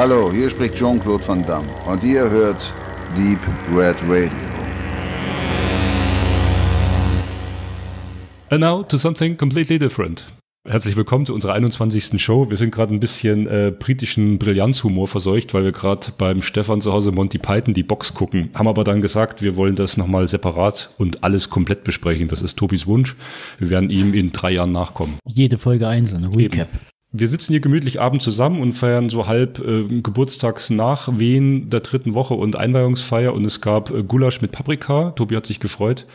Hallo, hier spricht Jean-Claude Van Damme und ihr hört Deep Red Radio. And now to something completely different. Herzlich willkommen zu unserer 21. Show. Wir sind gerade ein bisschen britischen Brillanzhumor verseucht, weil wir gerade beim Stefan zu Hause Monty Python die Box gucken. Haben aber dann gesagt, wir wollen das nochmal separat und alles komplett besprechen. Das ist Tobis Wunsch. Wir werden ihm in 3 Jahren nachkommen. Jede Folge einzeln, Recap. Eben. Wir sitzen hier gemütlich abends zusammen und feiern so halb Geburtstagsnachwehen der 3. Woche und Einweihungsfeier. Und es gab Gulasch mit Paprika. Tobi hat sich gefreut.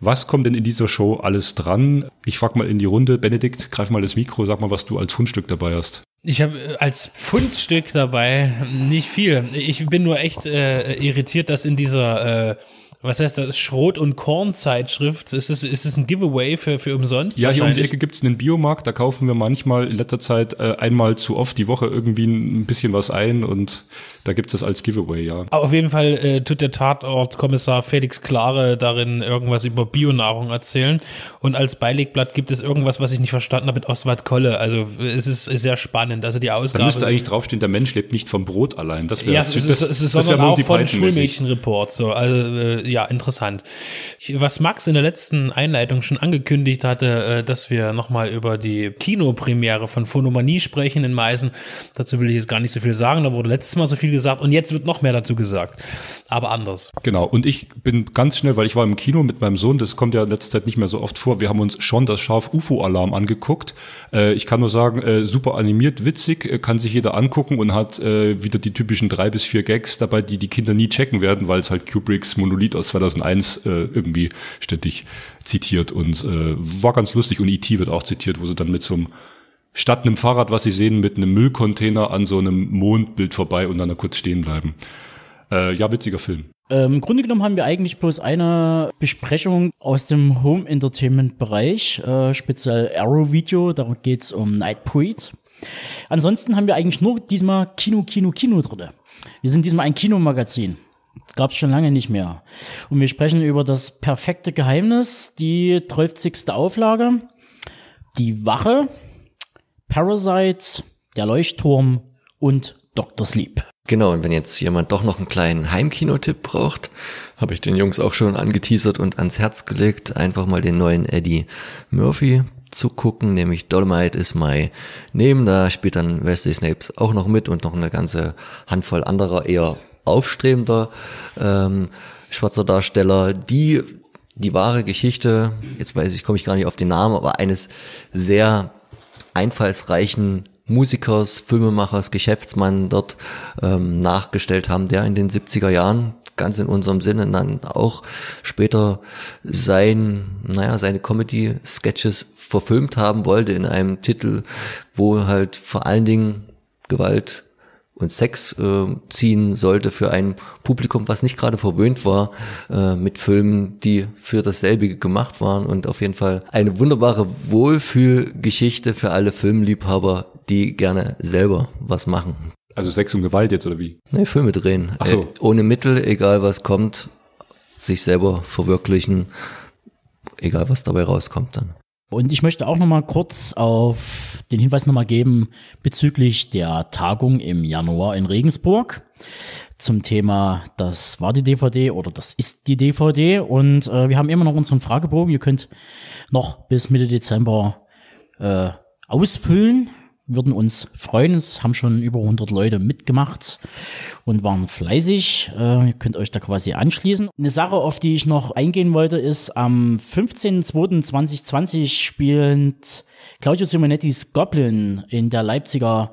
Was kommt denn in dieser Show alles dran? Ich frage mal in die Runde. Benedikt, greif mal das Mikro, sag mal, was du als Fundstück dabei hast. Ich habe als Fundstück dabei nicht viel. Ich bin nur echt irritiert, dass in dieser, was heißt das, Schrot- und Korn-Zeitschrift, ist es ein Giveaway für umsonst? Ja, hier um die Ecke gibt es einen Biomarkt, da kaufen wir manchmal in letzter Zeit einmal zu oft die Woche irgendwie ein bisschen was ein und da gibt es das als Giveaway, ja. Aber auf jeden Fall tut der Tatortkommissar Felix Klare darin irgendwas über Bionahrung erzählen. Und als Beilegblatt gibt es irgendwas, was ich nicht verstanden habe, mit Oswald Kolle. Also es ist sehr spannend. Also die Ausgabe. Da müsste eigentlich draufstehen, der Mensch lebt nicht vom Brot allein. Das wäre ja, sondern auch von Schulmädchen-Report. So. Also ja, interessant. Was Max in der letzten Einleitung schon angekündigt hatte, dass wir nochmal über die Kinopremiere von Phonomanie sprechen in Meißen. Dazu will ich jetzt gar nicht so viel sagen. Da wurde letztes Mal so viel gesagt und jetzt wird noch mehr dazu gesagt, aber anders. Genau, und ich bin ganz schnell, weil ich war im Kino mit meinem Sohn, das kommt ja in letzter Zeit nicht mehr so oft vor, wir haben uns schon das Scharf-Ufo-Alarm angeguckt. Ich kann nur sagen, super animiert, witzig, kann sich jeder angucken und hat wieder die typischen 3 bis 4 Gags dabei, die Kinder nie checken werden, weil es halt Kubricks Monolith aus 2001 irgendwie ständig zitiert und war ganz lustig und E.T. wird auch zitiert, wo sie dann mit so einem statt einem Fahrrad, was sie sehen, mit einem Müllcontainer an so einem Mondbild vorbei und dann da kurz stehen bleiben. Ja, witziger Film. Im Grunde genommen haben wir eigentlich bloß eine Besprechung aus dem Home-Entertainment-Bereich, speziell Arrow Video, darum geht's um Nightbreed. Ansonsten haben wir eigentlich nur diesmal Kino drin. Wir sind diesmal ein Kinomagazin. Gab's schon lange nicht mehr. Und wir sprechen über das perfekte Geheimnis, die 12. Auflage, die Wache, Parasite, der Leuchtturm und Dr. Sleep. Genau, und wenn jetzt jemand doch noch einen kleinen Heimkino-Tipp braucht, habe ich den Jungs auch schon angeteasert und ans Herz gelegt, einfach mal den neuen Eddie Murphy zu gucken, nämlich Dolemite is my name. Da spielt dann Wesley Snipes auch noch mit und noch eine ganze Handvoll anderer, eher aufstrebender schwarzer Darsteller, die wahre Geschichte, jetzt komme ich gar nicht auf den Namen, aber eines sehr einfallsreichen Musikers, Filmemachers, Geschäftsmann dort nachgestellt haben, der in den 70er Jahren, ganz in unserem Sinne, dann auch später seine Comedy-Sketches verfilmt haben wollte in einem Titel, wo halt vor allen Dingen Gewalt und Sex ziehen sollte für ein Publikum, was nicht gerade verwöhnt war mit Filmen, die für dasselbe gemacht waren und auf jeden Fall eine wunderbare Wohlfühlgeschichte für alle Filmliebhaber, die gerne selber was machen. Also Sex und Gewalt jetzt oder wie? Nee, Filme drehen. Ach so. Ohne Mittel, egal was kommt, sich selber verwirklichen, egal was dabei rauskommt dann. Und ich möchte auch nochmal kurz auf den Hinweis nochmal geben bezüglich der Tagung im Januar in Regensburg zum Thema, das war die DVD oder das ist die DVD und wir haben immer noch unseren Fragebogen, ihr könnt noch bis Mitte Dezember ausfüllen, würden uns freuen, es haben schon über 100 Leute mitgemacht und waren fleißig, ihr könnt euch da quasi anschließen. Eine Sache, auf die ich noch eingehen wollte, ist am 15.02.2020 spielend Claudio Simonettis Goblin in der Leipziger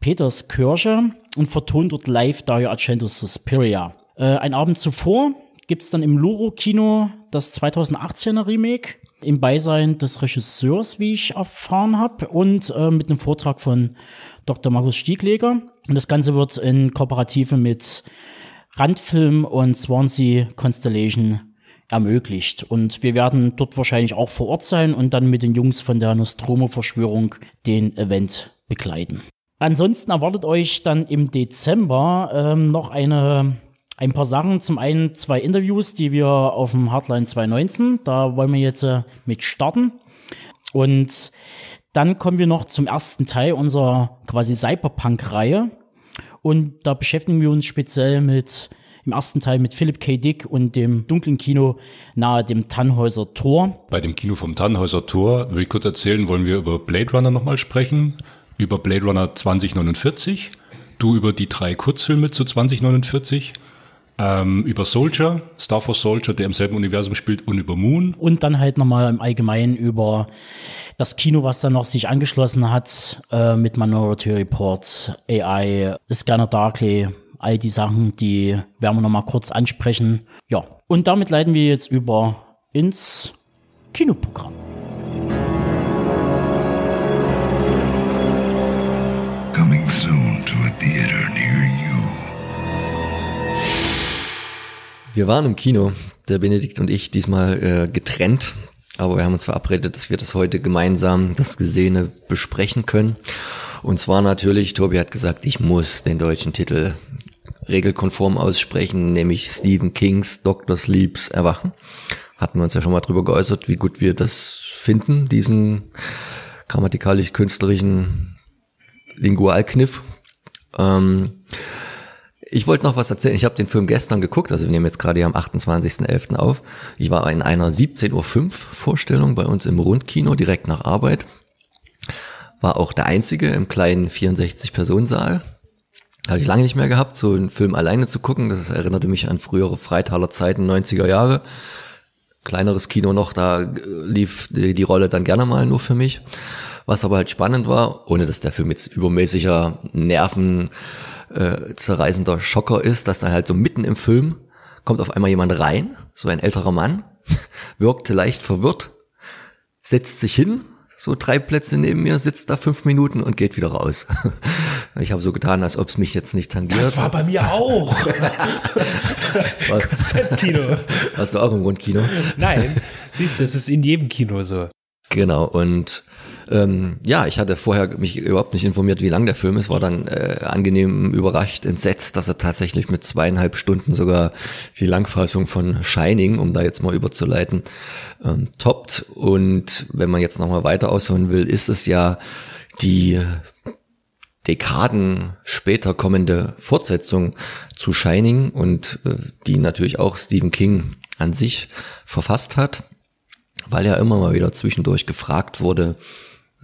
Peterskirche und vertont dort live Dario Argentos Suspiria. Ein Abend zuvor gibt's dann im Luro-Kino das 2018er Remake im Beisein des Regisseurs, wie ich erfahren habe, und mit einem Vortrag von Dr. Markus Stiegleger. Und das Ganze wird in Kooperative mit Randfilm und Swansea Constellation ermöglicht. Und wir werden dort wahrscheinlich auch vor Ort sein und dann mit den Jungs von der Nostromo-Verschwörung den Event begleiten. Ansonsten erwartet euch dann im Dezember noch ein paar Sachen. Zum einen 2 Interviews, die wir auf dem Hardline 2019, da wollen wir jetzt mit starten. Und dann kommen wir noch zum ersten Teil unserer quasi Cyberpunk-Reihe Und da beschäftigen wir uns speziell mit, im ersten Teil mit Philip K. Dick und dem dunklen Kino nahe dem Tannhäuser Tor. Bei dem Kino vom Tannhäuser Tor, will ich kurz erzählen, wollen wir über Blade Runner nochmal sprechen, über Blade Runner 2049, du über die drei Kurzfilme zu 2049, über Soldier, Star Force Soldier, der im selben Universum spielt, und über Moon. Und dann halt nochmal im Allgemeinen über das Kino, was dann noch sich angeschlossen hat, mit Minority Report, AI, Scanner Darkly, all die Sachen, die werden wir nochmal kurz ansprechen. Ja, und damit leiten wir jetzt über ins Kinoprogramm. Coming soon to a theater near you. Wir waren im Kino, der Benedikt und ich, diesmal getrennt, aber wir haben uns verabredet, dass wir das heute gemeinsam, das Gesehene, besprechen können. Und zwar natürlich, Tobi hat gesagt, ich muss den deutschen Titel regelkonform aussprechen, nämlich Stephen Kings Dr. Sleeps Erwachen. Hatten wir uns ja schon mal drüber geäußert, wie gut wir das finden, diesen grammatikalisch-künstlerischen Lingualkniff. Ich wollte noch was erzählen. Ich habe den Film gestern geguckt, also wir nehmen jetzt gerade hier am 28.11. auf. Ich war in einer 17.05 Uhr Vorstellung bei uns im Rundkino, direkt nach Arbeit. War auch der einzige im kleinen 64-Personen-Saal. Habe ich lange nicht mehr gehabt, so einen Film alleine zu gucken. Das erinnerte mich an frühere Freitaler Zeiten, 90er Jahre. Kleineres Kino noch, da lief die Rolle dann gerne mal nur für mich. Was aber halt spannend war, ohne dass der Film jetzt übermäßiger Nerven zerreißender Schocker ist, dass dann halt so mitten im Film kommt auf einmal jemand rein, so ein älterer Mann, wirkte leicht verwirrt, setzt sich hin, so drei Plätze neben mir, sitzt da 5 Minuten und geht wieder raus. Ich habe so getan, als ob es mich jetzt nicht tangiert. Das war bei mir auch. Konzeptkino. Warst du auch im Rundkino? Nein, siehst du, es ist in jedem Kino so. Genau, und ja, ich hatte vorher mich überhaupt nicht informiert, wie lang der Film ist, war dann angenehm überrascht, entsetzt, dass er tatsächlich mit 2,5 Stunden sogar die Langfassung von Shining, um da jetzt mal überzuleiten, toppt. Und wenn man jetzt nochmal weiter ausholen will, ist es ja die Dekaden später kommende Fortsetzung zu Shining und die natürlich auch Stephen King an sich verfasst hat, weil ja immer mal wieder zwischendurch gefragt wurde,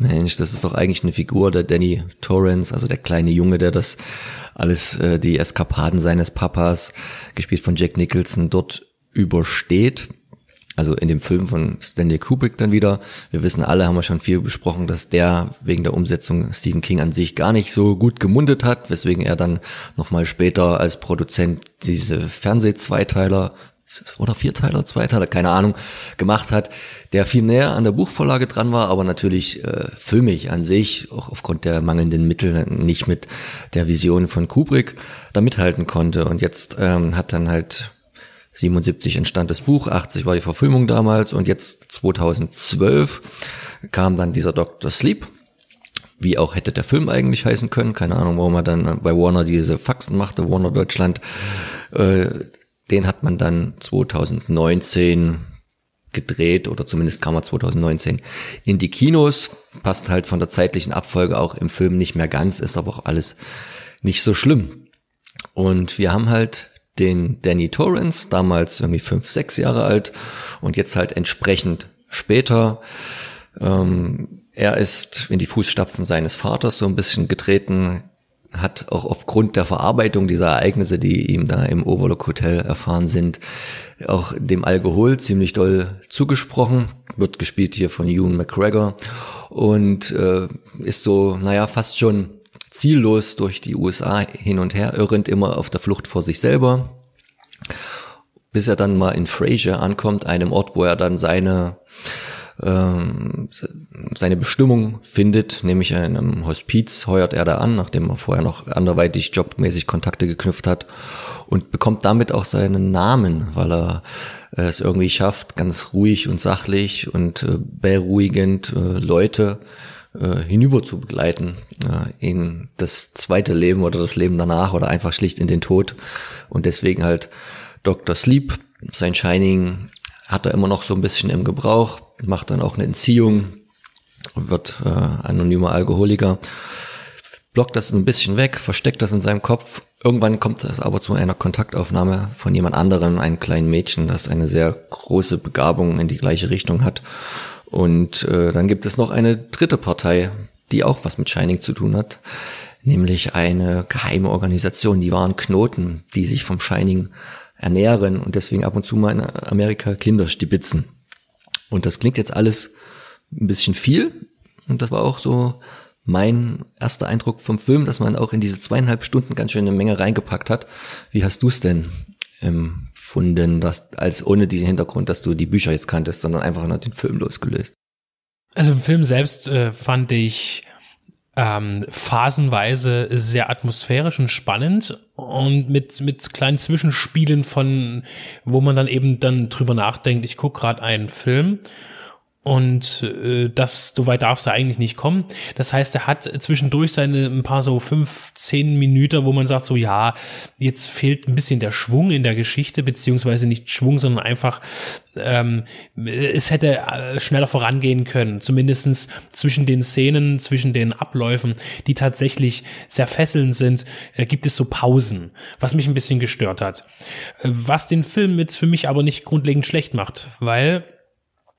Mensch, das ist doch eigentlich eine Figur, der Danny Torrance, also der kleine Junge, der das alles, die Eskapaden seines Papas, gespielt von Jack Nicholson, dort übersteht. Also in dem Film von Stanley Kubrick dann wieder. Wir wissen alle, haben wir schon viel besprochen, dass der wegen der Umsetzung Stephen King an sich gar nicht so gut gemundet hat, weswegen er dann nochmal später als Produzent diese Fernseh-Zweiteiler oder Zweiteiler, keine Ahnung, gemacht hat, der viel näher an der Buchvorlage dran war, aber natürlich filmig an sich, auch aufgrund der mangelnden Mittel, nicht mit der Vision von Kubrick da mithalten konnte. Und jetzt hat dann halt 77 entstand das Buch, 80 war die Verfilmung damals und jetzt 2012 kam dann dieser Dr. Sleep. Wie auch hätte der Film eigentlich heißen können, keine Ahnung, warum er dann bei Warner diese Faxen machte, Warner Deutschland. Den hat man dann 2019 gedreht oder zumindest kam er 2019 in die Kinos. Passt halt von der zeitlichen Abfolge auch im Film nicht mehr ganz, ist aber auch alles nicht so schlimm. Und wir haben halt den Danny Torrance, damals irgendwie 5, 6 Jahre alt und jetzt halt entsprechend später. Er ist in die Fußstapfen seines Vaters so ein bisschen getreten, hat auch aufgrund der Verarbeitung dieser Ereignisse, die ihm da im Overlook Hotel erfahren sind, auch dem Alkohol ziemlich doll zugesprochen. Wird gespielt hier von Ewan McGregor und ist so, naja, fast schon ziellos durch die USA hin und her irrend, immer auf der Flucht vor sich selber. Bis er dann mal in Frasier ankommt, einem Ort, wo er dann seine Bestimmung findet, nämlich in einem Hospiz, heuert er da an, nachdem er vorher noch anderweitig jobmäßig Kontakte geknüpft hat und bekommt damit auch seinen Namen, weil er es irgendwie schafft, ganz ruhig und sachlich und beruhigend Leute hinüber zu begleiten in das zweite Leben oder das Leben danach oder einfach schlicht in den Tod. Und deswegen halt Dr. Sleep, sein Shining, hat er immer noch so ein bisschen im Gebrauch, macht dann auch eine Entziehung, wird anonymer Alkoholiker. blockt das ein bisschen weg, versteckt das in seinem Kopf. Irgendwann kommt es aber zu einer Kontaktaufnahme von jemand anderem, einem kleinen Mädchen, das eine sehr große Begabung in die gleiche Richtung hat. Und dann gibt es noch eine dritte Partei, die auch was mit Shining zu tun hat, nämlich eine geheime Organisation, die wahren Knoten, die sich vom Shining ernähren und deswegen ab und zu mal in Amerika Kinder stibitzen. Und das klingt jetzt alles ein bisschen viel und das war auch so mein erster Eindruck vom Film, dass man auch in diese 2,5 Stunden ganz schön eine Menge reingepackt hat. Wie hast du es denn empfunden, als ohne diesen Hintergrund, dass du die Bücher jetzt kanntest, sondern einfach nur den Film losgelöst? Also im Film selbst fand ich phasenweise sehr atmosphärisch und spannend und mit kleinen Zwischenspielen von, wo man dann eben dann drüber nachdenkt, ich gucke gerade einen Film und das, so weit darf es ja eigentlich nicht kommen. Das heißt, er hat zwischendurch seine ein paar so 5-10 Minuten, wo man sagt so, ja, jetzt fehlt ein bisschen der Schwung in der Geschichte, beziehungsweise nicht Schwung, sondern einfach, es hätte schneller vorangehen können, zumindestens zwischen den Szenen, zwischen den Abläufen, die tatsächlich sehr fesselnd sind, gibt es so Pausen, was mich ein bisschen gestört hat. Was den Film jetzt für mich aber nicht grundlegend schlecht macht,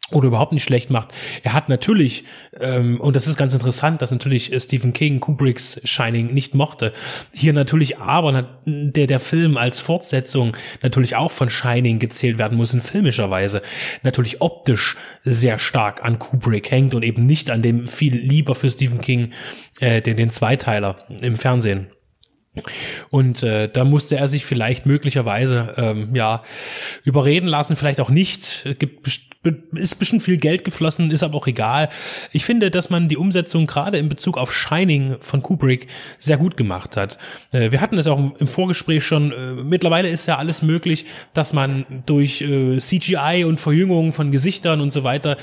oder überhaupt nicht schlecht macht. Er hat natürlich, und das ist ganz interessant, dass natürlich Stephen King Kubricks Shining nicht mochte. Hier natürlich aber, der Film als Fortsetzung natürlich auch von Shining gezählt werden muss, in filmischer Weise, natürlich optisch sehr stark an Kubrick hängt und eben nicht an dem viel lieber für Stephen King den Zweiteiler im Fernsehen. Und da musste er sich vielleicht möglicherweise überreden lassen, vielleicht auch nicht. Ist bestimmt viel Geld geflossen, ist aber auch egal. Ich finde, dass man die Umsetzung gerade in Bezug auf Shining von Kubrick sehr gut gemacht hat. Wir hatten das auch im Vorgespräch schon. Mittlerweile ist ja alles möglich, dass man durch CGI und Verjüngung von Gesichtern und so weiter,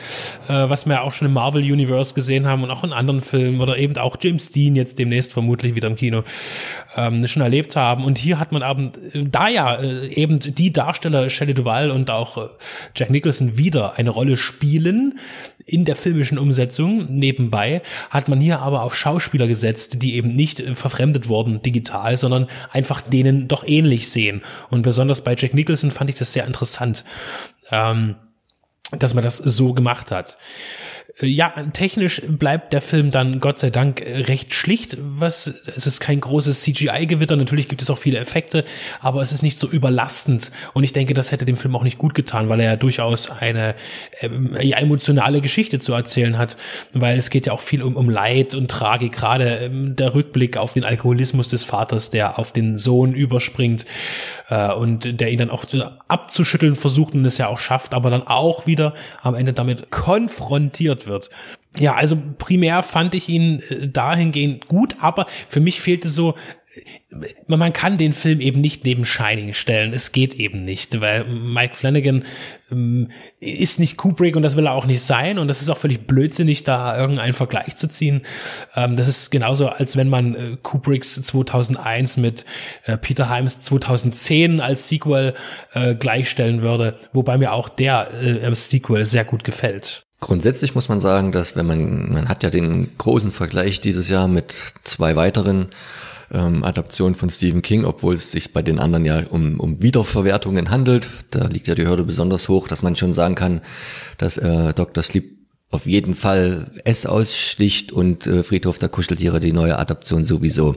was wir ja auch schon im Marvel Universe gesehen haben und auch in anderen Filmen oder eben auch James Dean jetzt demnächst vermutlich wieder im Kino, schon erlebt haben. Und hier hat man eben die Darsteller Shelley Duvall und auch Jack Nicholson wieder eine Rolle spielen in der filmischen Umsetzung. Nebenbei hat man hier aber auf Schauspieler gesetzt, die eben nicht verfremdet wurden digital, sondern einfach denen doch ähnlich sehen. Und besonders bei Jack Nicholson fand ich das sehr interessant, dass man das so gemacht hat. Ja, technisch bleibt der Film dann Gott sei Dank recht schlicht. Es ist kein großes CGI-Gewitter, natürlich gibt es auch viele Effekte, aber es ist nicht so überlastend und ich denke, das hätte dem Film auch nicht gut getan, weil er ja durchaus eine emotionale Geschichte zu erzählen hat, weil es geht ja auch viel um Leid und Tragik, gerade der Rückblick auf den Alkoholismus des Vaters, der auf den Sohn überspringt und der ihn dann auch abzuschütteln versucht und es ja auch schafft, aber dann auch wieder am Ende damit konfrontiert wird. Ja, also primär fand ich ihn dahingehend gut, aber für mich fehlte so, man kann den Film eben nicht neben Shining stellen, es geht eben nicht, weil Mike Flanagan ist nicht Kubrick und das will er auch nicht sein und das ist auch völlig blödsinnig, da irgendeinen Vergleich zu ziehen. Das ist genauso, als wenn man Kubricks 2001 mit Peter Himes 2010 als Sequel gleichstellen würde, wobei mir auch der Sequel sehr gut gefällt. Grundsätzlich muss man sagen, dass man hat ja den großen Vergleich dieses Jahr mit 2 weiteren Adaptionen von Stephen King, obwohl es sich bei den anderen ja um Wiederverwertungen handelt. Da liegt ja die Hürde besonders hoch, dass man schon sagen kann, dass Dr. Sleep auf jeden Fall S aussticht und Friedhof der Kuscheltiere, die neue Adaption sowieso.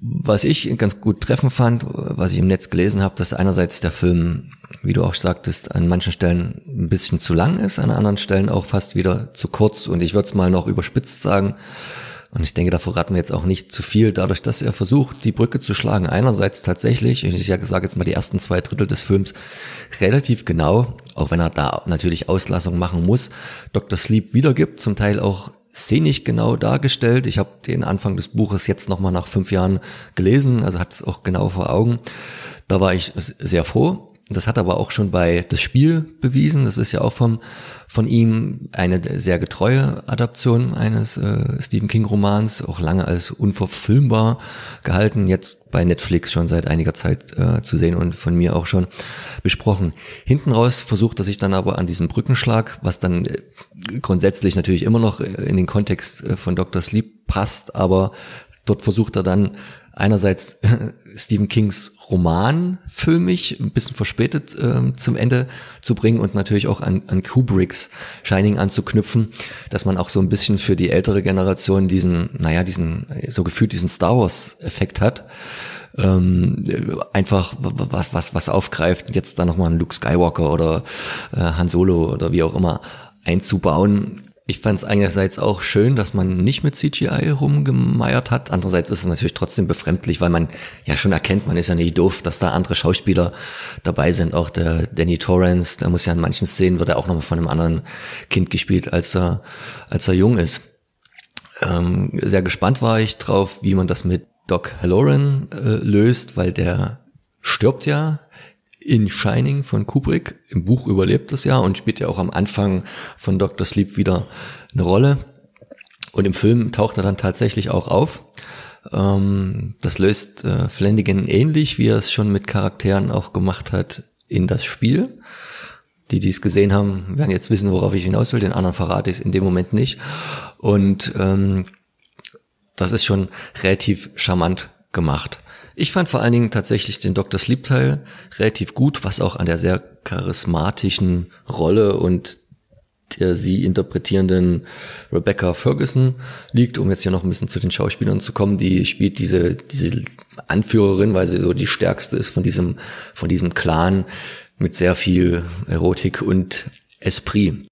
Was ich ganz gut treffend fand, was ich im Netz gelesen habe, dass einerseits der Film, wie du auch sagtest, an manchen Stellen ein bisschen zu lang ist, an anderen Stellen auch fast wieder zu kurz. Und ich würde es mal noch überspitzt sagen, und ich denke, da verraten wir jetzt auch nicht zu viel, dadurch, dass er versucht, die Brücke zu schlagen. Einerseits tatsächlich, ich sage jetzt mal die ersten 2 Drittel des Films, relativ genau, auch wenn er da natürlich Auslassungen machen muss, Dr. Sleep wiedergibt, zum Teil auch szenisch genau dargestellt. Ich habe den Anfang des Buches jetzt nochmal nach 5 Jahren gelesen, also hat es auch genau vor Augen. Da war ich sehr froh. Das hat aber auch schon bei Das Spiel bewiesen. Das ist ja auch von ihm eine sehr getreue Adaption eines Stephen King Romans, auch lange als unverfilmbar gehalten. Jetzt bei Netflix schon seit einiger Zeit zu sehen und von mir auch schon besprochen. Hinten raus versucht er sich dann aber an diesem Brückenschlag, was dann grundsätzlich natürlich immer noch in den Kontext von Dr. Sleep passt, aber Dort versucht er dann einerseits Stephen Kings Roman filmisch, ein bisschen verspätet zum Ende zu bringen und natürlich auch an Kubricks Shining anzuknüpfen, dass man auch so ein bisschen für die ältere Generation diesen Star Wars Effekt hat. Einfach was aufgreift, jetzt da nochmal einen Luke Skywalker oder Han Solo oder wie auch immer einzubauen. Ich fand es einerseits auch schön, dass man nicht mit CGI rumgemeiert hat. Andererseits ist es natürlich trotzdem befremdlich, weil man ja schon erkennt, man ist ja nicht doof, dass da andere Schauspieler dabei sind. Auch der Danny Torrance, der muss ja in manchen Szenen, wird er auch nochmal von einem anderen Kind gespielt, als er jung ist. Sehr gespannt war ich drauf, wie man das mit Doc Halloran löst, weil der stirbt ja in Shining von Kubrick. Im Buch überlebt es ja und spielt ja auch am Anfang von Dr. Sleep wieder eine Rolle. Und im Film taucht er dann tatsächlich auch auf. Das löst Flanagan ähnlich, wie er es schon mit Charakteren auch gemacht hat in das Spiel. Die es gesehen haben, werden jetzt wissen, worauf ich hinaus will. Den anderen verrate ich es in dem Moment nicht. Und das ist schon relativ charmant gemacht. Ich fand vor allen Dingen tatsächlich den Dr. Sleep-Teil relativ gut, was auch an der sehr charismatischen Rolle und der sie interpretierenden Rebecca Ferguson liegt, um jetzt hier noch ein bisschen zu den Schauspielern zu kommen. Die spielt diese Anführerin, weil sie so die stärkste ist von diesem Clan, mit sehr viel Erotik und Esprit.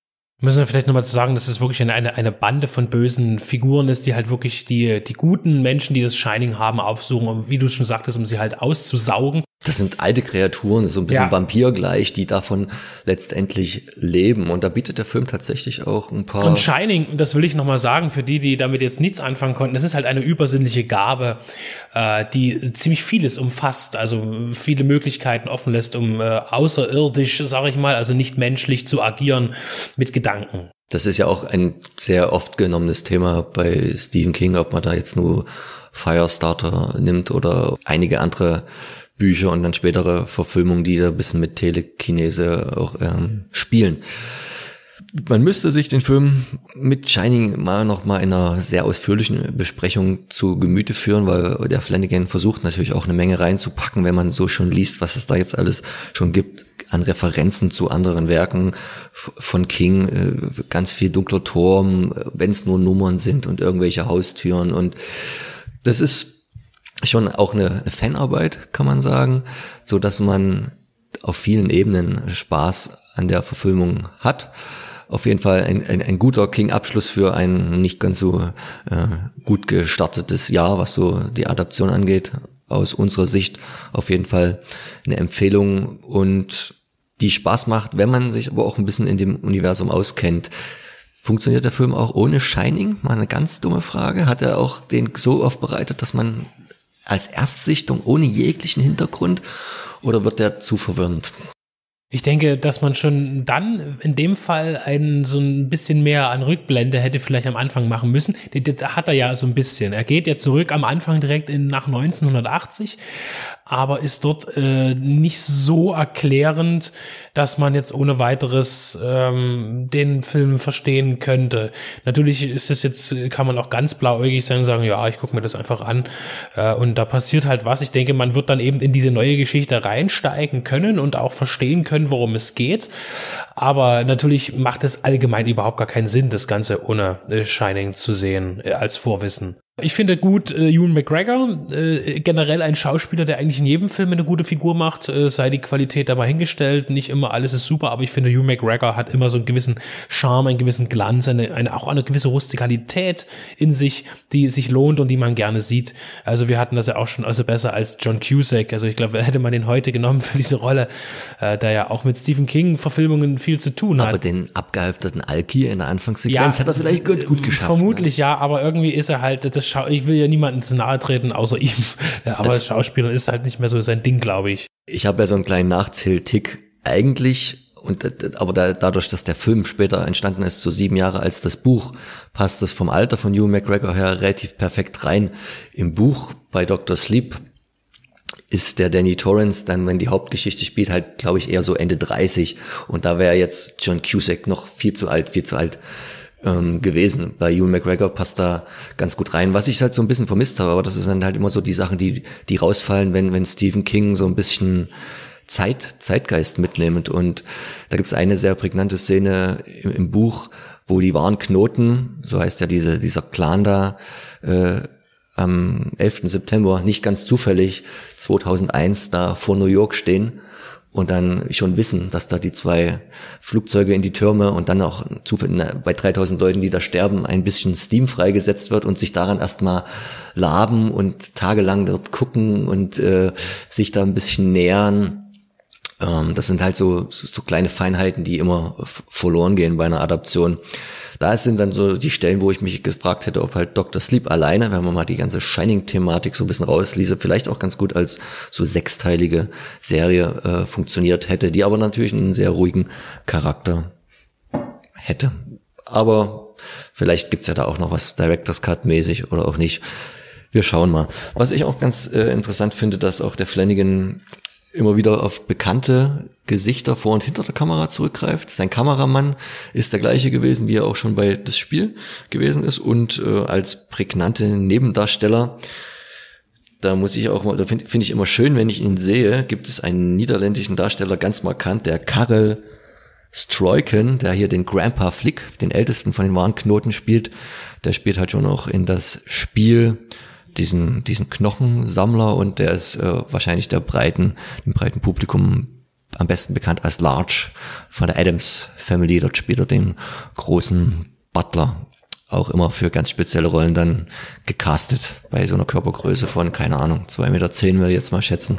Müssen wir vielleicht nochmal zu sagen, dass es wirklich eine Bande von bösen Figuren ist, die halt wirklich die guten Menschen, die das Shining haben, aufsuchen, um, wie du schon sagtest, um sie halt auszusaugen. Das sind alte Kreaturen, so ein bisschen vampirgleich, die davon letztendlich leben. Und da bietet der Film tatsächlich auch ein paar... Und Shining, das will ich nochmal sagen, für die damit jetzt nichts anfangen konnten, das ist halt eine übersinnliche Gabe, die ziemlich vieles umfasst, also viele Möglichkeiten offen lässt, um außerirdisch, sage ich mal, also nicht menschlich zu agieren mit Gedanken. Das ist ja auch ein sehr oft genommenes Thema bei Stephen King, ob man da jetzt nur Firestarter nimmt oder einige andere Bücher und dann spätere Verfilmungen, die da ein bisschen mit Telekinese auch spielen. Man müsste sich den Film mit Shining mal nochmal in einer sehr ausführlichen Besprechung zu Gemüte führen, weil der Flanagan versucht natürlich auch eine Menge reinzupacken, wenn man so schon liest, was es da jetzt alles schon gibt an Referenzen zu anderen Werken von King, ganz viel Dunkler Turm, wenn es nur Nummern sind und irgendwelche Haustüren. Und das ist schon auch eine Fanarbeit, kann man sagen, so dass man auf vielen Ebenen Spaß an der Verfilmung hat. Auf jeden Fall ein guter King-Abschluss für ein nicht ganz so gut gestartetes Jahr, was so die Adaption angeht. Aus unserer Sicht auf jeden Fall eine Empfehlung und die Spaß macht, wenn man sich aber auch ein bisschen in dem Universum auskennt. Funktioniert der Film auch ohne Shining? Mal eine ganz dumme Frage. Hat er auch den so aufbereitet, dass man als Erstsichtung ohne jeglichen Hintergrund, oder wird der zu verwirrend? Ich denke, dass man schon dann in dem Fall einen so ein bisschen mehr an Rückblende hätte vielleicht am Anfang machen müssen. Das hat er ja so ein bisschen. Er geht ja zurück am Anfang direkt nach 1980, aber ist dort nicht so erklärend, dass man jetzt ohne weiteres den Film verstehen könnte. Natürlich ist es jetzt, kann man auch ganz blauäugig sein und sagen, ja, ich gucke mir das einfach an und da passiert halt was. Ich denke, man wird dann eben in diese neue Geschichte reinsteigen können und auch verstehen können, worum es geht. Aber natürlich macht es allgemein überhaupt gar keinen Sinn, das Ganze ohne Shining zu sehen als Vorwissen. Ich finde gut, Ewan McGregor, generell ein Schauspieler, der eigentlich in jedem Film eine gute Figur macht, sei die Qualität dabei hingestellt, nicht immer alles ist super, aber ich finde, Ewan McGregor hat immer so einen gewissen Charme, einen gewissen Glanz, auch eine gewisse Rustikalität in sich, die sich lohnt und die man gerne sieht. Also wir hatten das ja auch schon, also besser als John Cusack, also ich glaube, hätte man den heute genommen für diese Rolle, da ja auch mit Stephen King Verfilmungen viel zu tun hat. Aber den abgehalfterten Alki in der Anfangssequenz hat er vielleicht gut geschafft. Vermutlich, ne? Ja, aber irgendwie ist er halt, ich will ja niemandem zu nahe treten, außer ihm. Ja, aber das Schauspieler ist halt nicht mehr so sein Ding, glaube ich. Ich habe ja so einen kleinen Nachzähltick eigentlich, dadurch, dass der Film später entstanden ist, so 7 Jahre als das Buch, passt das vom Alter von Ewan McGregor her relativ perfekt rein. Im Buch bei Dr. Sleep ist der Danny Torrance dann, wenn die Hauptgeschichte spielt, halt, glaube ich, eher so Ende 30. Und da wäre jetzt John Cusack noch viel zu alt gewesen. Bei Ewan McGregor passt da ganz gut rein, was ich halt so ein bisschen vermisst habe, aber das ist dann halt immer so die Sachen, die rausfallen, wenn Stephen King so ein bisschen Zeitgeist mitnimmt. Und da gibt's eine sehr prägnante Szene im Buch, wo die wahren Knoten, so heißt ja dieser Plan da, am 11. September, nicht ganz zufällig, 2001 da vor New York stehen und dann schon wissen, dass da die zwei Flugzeuge in die Türme und dann auch bei 3000 Leuten, die da sterben, ein bisschen Steam freigesetzt wird und sich daran erstmal laben und tagelang dort gucken und sich da ein bisschen nähern. Das sind halt so kleine Feinheiten, die immer verloren gehen bei einer Adaption. Da sind dann so die Stellen, wo ich mich gefragt hätte, ob halt Dr. Sleep alleine, wenn man mal die ganze Shining-Thematik so ein bisschen rausließe, vielleicht auch ganz gut als so sechsteilige Serie funktioniert hätte, die aber natürlich einen sehr ruhigen Charakter hätte. Aber vielleicht gibt's ja da auch noch was Director's Cut-mäßig oder auch nicht. Wir schauen mal. Was ich auch ganz interessant finde, dass auch der Flanagan immer wieder auf bekannte Gesichter vor und hinter der Kamera zurückgreift. Sein Kameramann ist der gleiche gewesen, wie er auch schon bei Das Spiel gewesen ist, und als prägnante Nebendarsteller, da muss ich auch mal, da finde ich immer schön, wenn ich ihn sehe, gibt es einen niederländischen Darsteller, ganz markant, der Karel Strooijken, der hier den Grandpa Flick, den ältesten von den wahren Knoten spielt. Der spielt halt schon auch in Das Spiel diesen Knochensammler, und der ist wahrscheinlich dem breiten Publikum am besten bekannt als Large von der Addams Family. Dort spielt er den großen Butler, auch immer für ganz spezielle Rollen dann gecastet, bei so einer Körpergröße von, keine Ahnung, 2,10 Meter würde ich jetzt mal schätzen.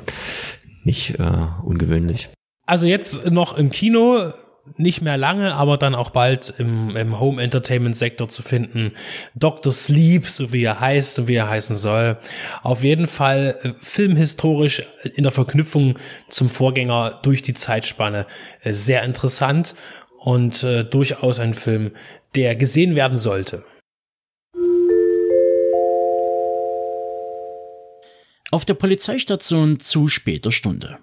Nicht ungewöhnlich. Also jetzt noch im Kino, nicht mehr lange, aber dann auch bald im Home-Entertainment-Sektor zu finden. Dr. Sleep, so wie er heißt und wie er heißen soll. Auf jeden Fall filmhistorisch in der Verknüpfung zum Vorgänger durch die Zeitspanne sehr interessant und durchaus ein Film, der gesehen werden sollte. Auf der Polizeistation zu später Stunde.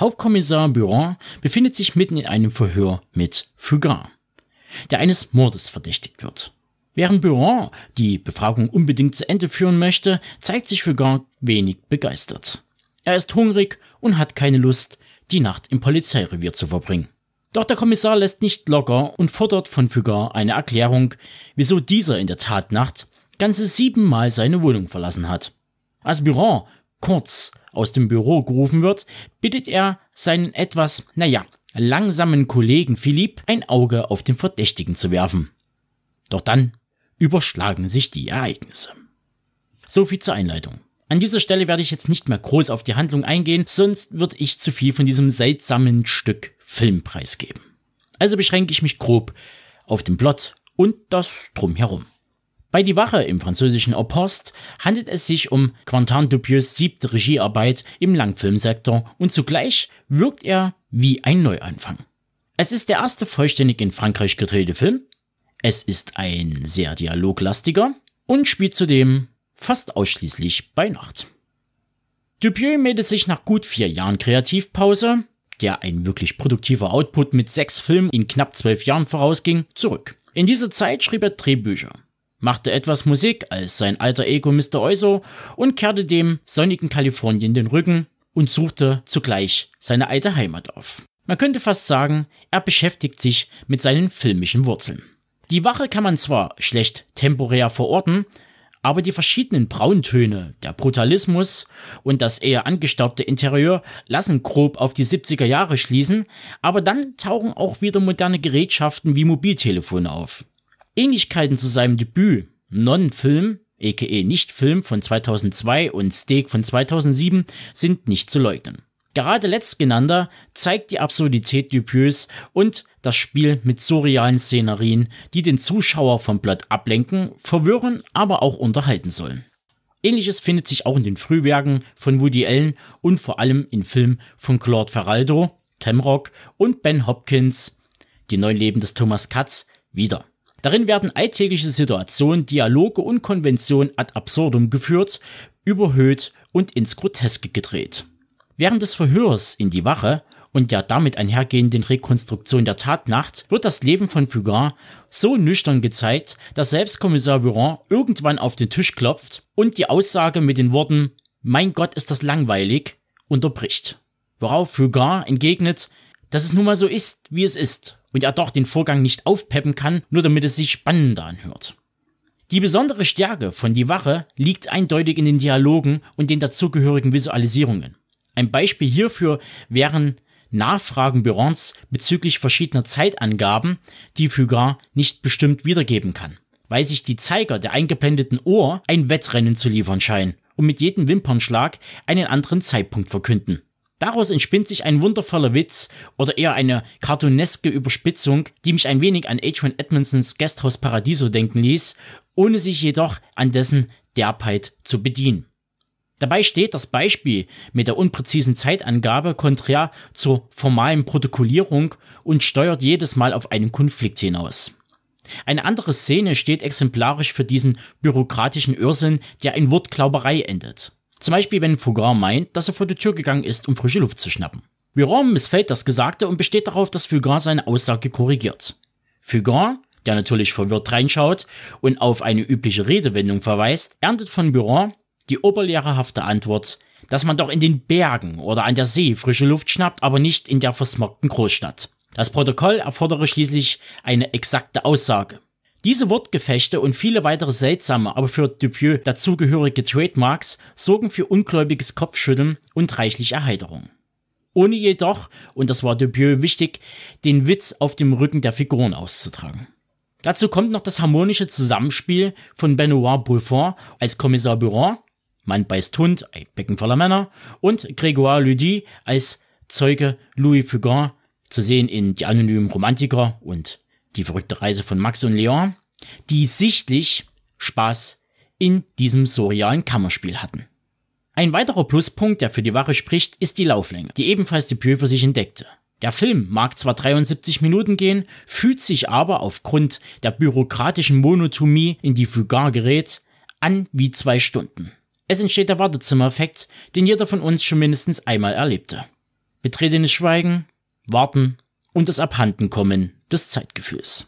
Hauptkommissar Buron befindet sich mitten in einem Verhör mit Fugain, der eines Mordes verdächtigt wird. Während Buron die Befragung unbedingt zu Ende führen möchte, zeigt sich Fugain wenig begeistert. Er ist hungrig und hat keine Lust, die Nacht im Polizeirevier zu verbringen. Doch der Kommissar lässt nicht locker und fordert von Fugain eine Erklärung, wieso dieser in der Tatnacht ganze 7-mal seine Wohnung verlassen hat. Als Buron kurz aus dem Büro gerufen wird, bittet er seinen etwas, langsamen Kollegen Philipp, ein Auge auf den Verdächtigen zu werfen. Doch dann überschlagen sich die Ereignisse. So viel zur Einleitung. An dieser Stelle werde ich jetzt nicht mehr groß auf die Handlung eingehen, sonst würde ich zu viel von diesem seltsamen Stück Filmpreis geben. Also beschränke ich mich grob auf den Plot und das Drumherum. Bei Die Wache im französischen Opost handelt es sich um Quentin Dupieux' 7. Regiearbeit im Langfilmsektor, und zugleich wirkt er wie ein Neuanfang. Es ist der erste vollständig in Frankreich gedrehte Film, es ist ein sehr dialoglastiger und spielt zudem fast ausschließlich bei Nacht. Dupieux meldet sich nach gut 4 Jahren Kreativpause, der ein wirklich produktiver Output mit 6 Filmen in knapp 12 Jahren vorausging, zurück. In dieser Zeit schrieb er Drehbücher, machte etwas Musik als sein alter Ego Mr. Oizo und kehrte dem sonnigen Kalifornien den Rücken und suchte zugleich seine alte Heimat auf. Man könnte fast sagen, er beschäftigt sich mit seinen filmischen Wurzeln. Die Wache kann man zwar schlecht temporär verorten, aber die verschiedenen Brauntöne, der Brutalismus und das eher angestaubte Interieur lassen grob auf die 70er Jahre schließen, aber dann tauchen auch wieder moderne Gerätschaften wie Mobiltelefone auf. Ähnlichkeiten zu seinem Debüt Non-Film, a.k.a. Nicht-Film von 2002 und Steak von 2007 sind nicht zu leugnen. Gerade letztgenannter zeigt die Absurdität Dupieux und das Spiel mit surrealen Szenerien, die den Zuschauer vom Plot ablenken, verwirren, aber auch unterhalten sollen. Ähnliches findet sich auch in den Frühwerken von Woody Allen und vor allem in Filmen von Claude Faraldo, Tam Rock und Ben Hopkins, die neuen Leben des Thomas Katz, wieder. Darin werden alltägliche Situationen, Dialoge und Konventionen ad absurdum geführt, überhöht und ins Groteske gedreht. Während des Verhörs in Die Wache und der damit einhergehenden Rekonstruktion der Tatnacht wird das Leben von Fugard so nüchtern gezeigt, dass selbst Kommissar Buron irgendwann auf den Tisch klopft und die Aussage mit den Worten "Mein Gott, ist das langweilig" unterbricht. Worauf Fugard entgegnet, dass es nun mal so ist, wie es ist und er doch den Vorgang nicht aufpeppen kann, nur damit es sich spannender anhört. Die besondere Stärke von Die Wache liegt eindeutig in den Dialogen und den dazugehörigen Visualisierungen. Ein Beispiel hierfür wären Nachfragen Burons bezüglich verschiedener Zeitangaben, die Fugard nicht bestimmt wiedergeben kann, weil sich die Zeiger der eingeblendeten Uhr ein Wettrennen zu liefern scheinen und mit jedem Wimpernschlag einen anderen Zeitpunkt verkünden. Daraus entspinnt sich ein wundervoller Witz oder eher eine cartooneske Überspitzung, die mich ein wenig an H.R. Edmondsons Guesthouse Paradiso denken ließ, ohne sich jedoch an dessen Derbheit zu bedienen. Dabei steht das Beispiel mit der unpräzisen Zeitangabe konträr zur formalen Protokollierung und steuert jedes Mal auf einen Konflikt hinaus. Eine andere Szene steht exemplarisch für diesen bürokratischen Irrsinn, der in Wortklauberei endet. Zum Beispiel, wenn Fugard meint, dass er vor die Tür gegangen ist, um frische Luft zu schnappen. Buron missfällt das Gesagte und besteht darauf, dass Fugard seine Aussage korrigiert. Fugard, der natürlich verwirrt reinschaut und auf eine übliche Redewendung verweist, erntet von Buron die oberlehrerhafte Antwort, dass man doch in den Bergen oder an der See frische Luft schnappt, aber nicht in der versmogten Großstadt. Das Protokoll erfordere schließlich eine exakte Aussage. Diese Wortgefechte und viele weitere seltsame, aber für Dupieux dazugehörige Trademarks sorgen für ungläubiges Kopfschütteln und reichlich Erheiterung. Ohne jedoch, und das war Dupieux wichtig, den Witz auf dem Rücken der Figuren auszutragen. Dazu kommt noch das harmonische Zusammenspiel von Benoît Bulfond als Kommissar Buron, Mann beißt Hund, ein Becken voller Männer, und Grégoire Ludy als Zeuge Louis Fugard, zu sehen in Die anonymen Romantiker und Die verrückte Reise von Max und Leon, die sichtlich Spaß in diesem surrealen Kammerspiel hatten. Ein weiterer Pluspunkt, der für Die Wache spricht, ist die Lauflänge, die ebenfalls Dupieux für sich entdeckte. Der Film mag zwar 73 Minuten gehen, fühlt sich aber aufgrund der bürokratischen Monotomie, in die Fugard gerät, an wie 2 Stunden. Es entsteht der Wartezimmereffekt, den jeder von uns schon mindestens einmal erlebte. Betretenes Schweigen, Warten und das Abhandenkommen des Zeitgefühls.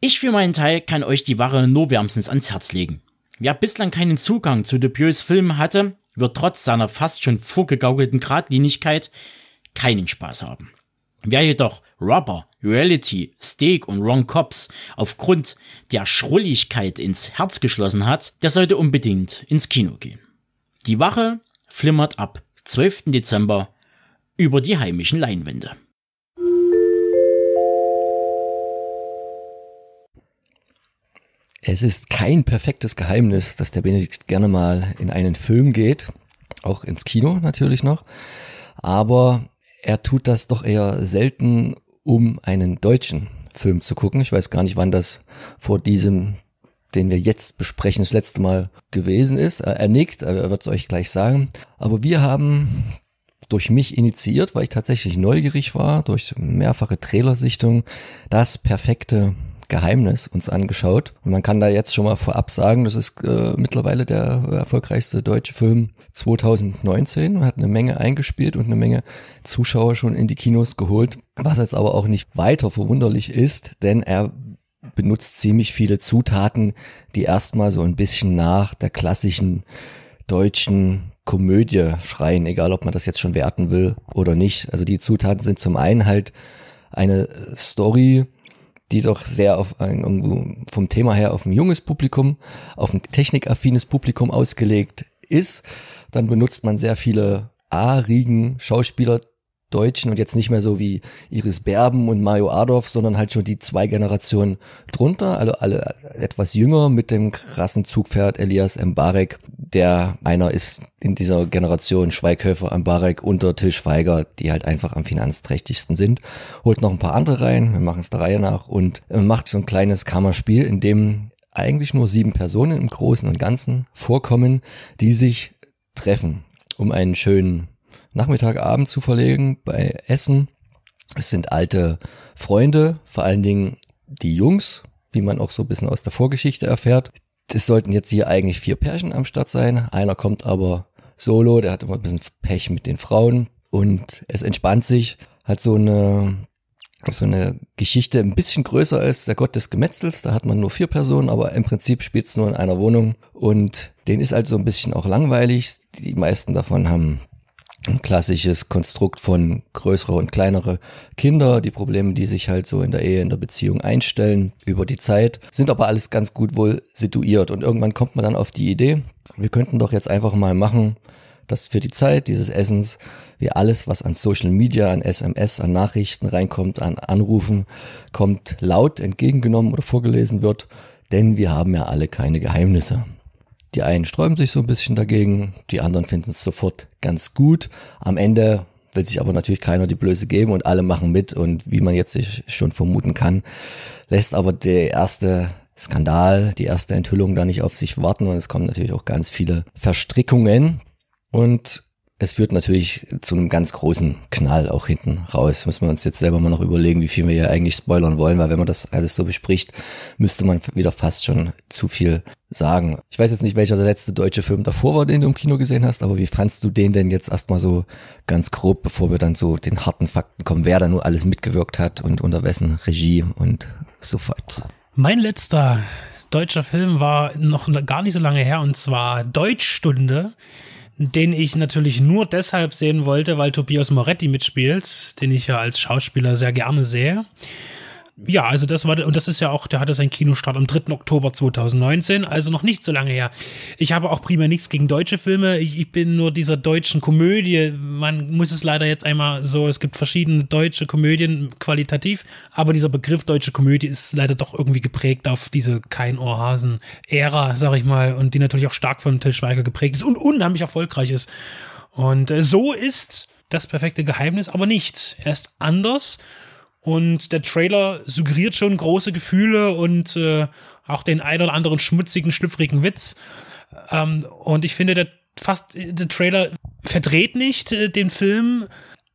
Ich für meinen Teil kann euch Die Wache nur wärmstens ans Herz legen. Wer bislang keinen Zugang zu Dupieux' Filmen hatte, wird trotz seiner fast schon vorgegaukelten Gradlinigkeit keinen Spaß haben. Wer jedoch Rubber, Reality, Steak und Wrong Cops aufgrund der Schrulligkeit ins Herz geschlossen hat, der sollte unbedingt ins Kino gehen. Die Wache flimmert ab 12. Dezember über die heimischen Leinwände. Es ist kein perfektes Geheimnis, dass der Benedikt gerne mal in einen Film geht, auch ins Kino natürlich noch, aber er tut das doch eher selten, um einen deutschen Film zu gucken. Ich weiß gar nicht, wann das vor diesem, den wir jetzt besprechen, das letzte Mal gewesen ist. Er nickt, er wird es euch gleich sagen, aber wir haben durch mich initiiert, weil ich tatsächlich neugierig war, durch mehrfache Trailersichtungen, das perfekte Geheimnis uns angeschaut. Und man kann da jetzt schon mal vorab sagen, das ist mittlerweile der erfolgreichste deutsche Film 2019. Hat eine Menge eingespielt und eine Menge Zuschauer schon in die Kinos geholt. Was jetzt aber auch nicht weiter verwunderlich ist, denn er benutzt ziemlich viele Zutaten, die erstmal so ein bisschen nach der klassischen deutschen Komödie schreien, egal ob man das jetzt schon werten will oder nicht. Also die Zutaten sind zum einen halt eine Story, die doch sehr auf ein, vom Thema her auf ein junges Publikum, auf ein technikaffines Publikum ausgelegt ist. Dann benutzt man sehr viele A-Riegen Schauspieler, Deutschen, und jetzt nicht mehr so wie Iris Berben und Mario Adorf, sondern halt schon die 2 Generationen drunter, also alle etwas jünger, mit dem krassen Zugpferd Elias Mbarek, der einer ist in dieser Generation Schweighöfer, Mbarek, Untertisch, Schweiger, die halt einfach am finanzträchtigsten sind. Holt noch ein paar andere rein, wir machen es der Reihe nach und macht so ein kleines Kammerspiel, in dem eigentlich nur 7 Personen im Großen und Ganzen vorkommen, die sich treffen, um einen schönen Nachmittagabend zu verlegen bei Essen. Es sind alte Freunde, vor allen Dingen die Jungs, wie man auch so ein bisschen aus der Vorgeschichte erfährt. Es sollten jetzt hier eigentlich 4 Pärchen am Start sein. Einer kommt aber solo, der hat immer ein bisschen Pech mit den Frauen. und es entspannt sich, hat so eine Geschichte ein bisschen größer als der Gott des Gemetzels. Da hat man nur 4 Personen, aber im Prinzip spielt es nur in einer Wohnung. Und denen ist halt so ein bisschen auch langweilig. Die meisten davon haben ein klassisches Konstrukt von größere und kleinere Kinder. Die Probleme, die sich halt so in der Ehe, in der Beziehung einstellen über die Zeit, sind aber alles ganz gut wohl situiert. Und irgendwann kommt man dann auf die Idee, wir könnten doch jetzt einfach mal machen, dass für die Zeit dieses Essens wir alles, was an Social Media, an SMS, an Nachrichten reinkommt, an Anrufen, kommt laut entgegengenommen oder vorgelesen wird, denn wir haben ja alle keine Geheimnisse. Die einen sträuben sich so ein bisschen dagegen, die anderen finden es sofort ganz gut. Am Ende will sich aber natürlich keiner die Blöße geben und alle machen mit. Und wie man jetzt sich schon vermuten kann, lässt aber der erste Skandal, die erste Enthüllung da nicht auf sich warten. Und es kommen natürlich auch ganz viele Verstrickungen. Und es führt natürlich zu einem ganz großen Knall auch hinten raus. Müssen wir uns jetzt selber mal noch überlegen, wie viel wir hier eigentlich spoilern wollen, weil wenn man das alles so bespricht, müsste man wieder fast schon zu viel sagen. Ich weiß jetzt nicht, welcher der letzte deutsche Film davor war, den du im Kino gesehen hast, aber wie fandst du den denn jetzt erstmal so ganz grob, bevor wir dann so den harten Fakten kommen, wer da nur alles mitgewirkt hat und unter wessen Regie und so fort? Mein letzter deutscher Film war noch gar nicht so lange her, und zwar Deutschstunde, den ich natürlich nur deshalb sehen wollte, weil Tobias Moretti mitspielt, den ich ja als Schauspieler sehr gerne sehe. Ja, also das war, und das ist ja auch, der hatte seinen Kinostart am 3. Oktober 2019, also noch nicht so lange her. Ich habe auch primär nichts gegen deutsche Filme, ich bin nur dieser deutschen Komödie, man muss es leider jetzt einmal so, es gibt verschiedene deutsche Komödien qualitativ, aber dieser Begriff deutsche Komödie ist leider doch irgendwie geprägt auf diese Kein-Ohr-Hasen-Ära, sag ich mal, und die natürlich auch stark von Till Schweiger geprägt ist und unheimlich erfolgreich ist. Und so ist das perfekte Geheimnis aber nicht. Er ist anders. Und der Trailer suggeriert schon große Gefühle und auch den ein oder anderen schmutzigen, schlüpfrigen Witz. Und ich finde, der Trailer verdreht nicht den Film,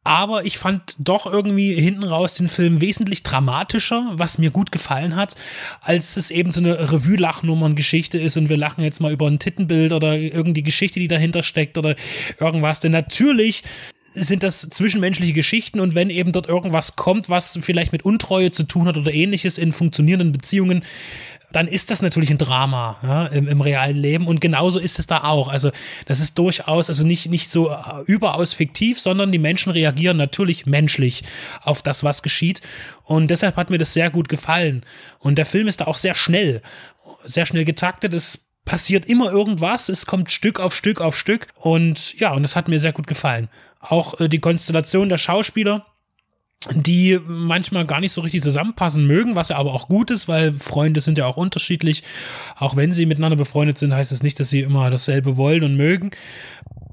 aber ich fand doch irgendwie hinten raus den Film wesentlich dramatischer, was mir gut gefallen hat, als es eben so eine Revue-Lachnummern-Geschichte ist und wir lachen jetzt mal über ein Tittenbild oder irgendeine Geschichte, die dahinter steckt oder irgendwas. Denn natürlich sind das zwischenmenschliche Geschichten und wenn eben dort irgendwas kommt, was vielleicht mit Untreue zu tun hat oder ähnliches in funktionierenden Beziehungen, dann ist das natürlich ein Drama, ja, im realen Leben, und genauso ist es da auch. Also das ist durchaus, also nicht so überaus fiktiv, sondern die Menschen reagieren natürlich menschlich auf das, was geschieht, und deshalb hat mir das sehr gut gefallen. Und der Film ist da auch sehr schnell getaktet, es passiert immer irgendwas, es kommt Stück auf Stück auf Stück, und ja, und das hat mir sehr gut gefallen. Auch die Konstellation der Schauspieler, die manchmal gar nicht so richtig zusammenpassen mögen, was ja aber auch gut ist, weil Freunde sind ja auch unterschiedlich. Auch wenn sie miteinander befreundet sind, heißt das nicht, dass sie immer dasselbe wollen und mögen.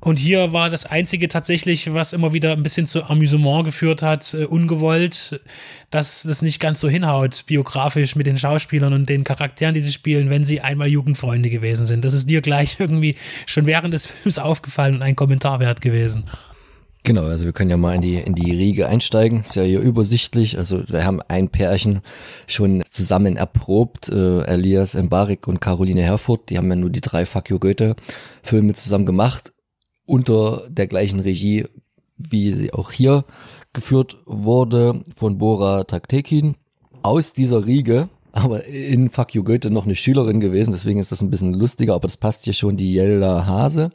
Und hier war das Einzige tatsächlich, was immer wieder ein bisschen zu Amüsement geführt hat, ungewollt, dass das nicht ganz so hinhaut, biografisch mit den Schauspielern und den Charakteren, die sie spielen, wenn sie einmal Jugendfreunde gewesen sind. Das ist dir gleich irgendwie schon während des Films aufgefallen und ein Kommentar wert gewesen. Genau, also wir können ja mal in die Riege einsteigen. Ist ja hier übersichtlich. Also wir haben ein Pärchen schon zusammen erprobt, Elias Mbarek und Caroline Herfurth. Die haben ja nur die 3 Fuck You Goethe-Filme zusammen gemacht, unter der gleichen Regie, wie sie auch hier geführt wurde, von Bora Taktekin. Aus dieser Riege, aber in Fuck You Goethe noch eine Schülerin gewesen, deswegen ist das ein bisschen lustiger, aber das passt hier schon, die Jelda Hase.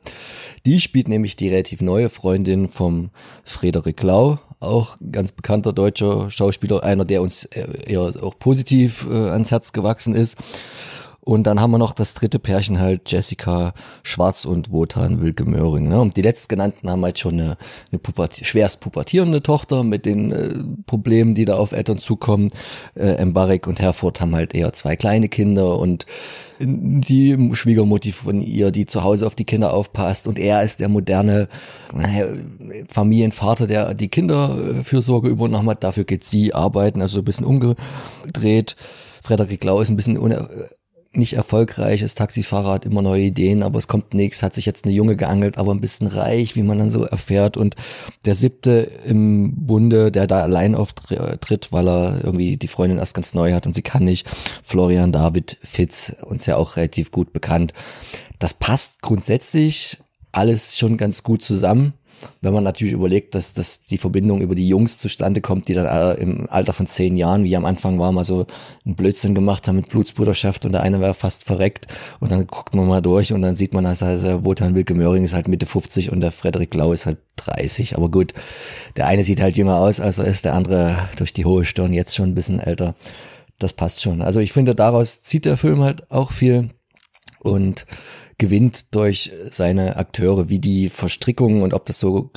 Die spielt nämlich die relativ neue Freundin vom Frederik Lau, auch ganz bekannter deutscher Schauspieler, einer, der uns eher auch positiv ans Herz gewachsen ist. Und dann haben wir noch das dritte Pärchen halt, Jessica Schwarz und Wotan Wilke-Möhring. Ne? Und die letztgenannten haben halt schon eine schwerst pubertierende Tochter mit den Problemen, die da auf Eltern zukommen. Mbarek und Herfurth haben halt eher 2 kleine Kinder und die Schwiegermutti von ihr, die zu Hause auf die Kinder aufpasst. Und er ist der moderne Familienvater, der die Kinderfürsorge übernommen hat. Dafür geht sie arbeiten, also ein bisschen umgedreht. Frederik Lau ist ein bisschen nicht erfolgreich, ist Taxifahrer, hat immer neue Ideen, aber es kommt nichts, hat sich jetzt eine Junge geangelt, aber ein bisschen reich, wie man dann so erfährt. Und der 7. im Bunde, der da allein auftritt, weil er irgendwie die Freundin erst ganz neu hat und sie kann nicht, Florian David Fitz, uns ja auch relativ gut bekannt. Das passt grundsätzlich alles schon ganz gut zusammen. Wenn man natürlich überlegt, dass die Verbindung über die Jungs zustande kommt, die dann alle im Alter von 10 Jahren, wie am Anfang war, mal so einen Blödsinn gemacht haben mit Blutsbruderschaft und der eine war fast verreckt und dann guckt man mal durch und dann sieht man, dass also Wotan Wilke Möhring ist halt Mitte 50 und der Frederik Lau ist halt 30. Aber gut, der eine sieht halt jünger aus, als er ist, der andere durch die hohe Stirn jetzt schon ein bisschen älter. Das passt schon. Also ich finde, daraus zieht der Film halt auch viel und gewinnt durch seine Akteure, wie die Verstrickungen und ob das so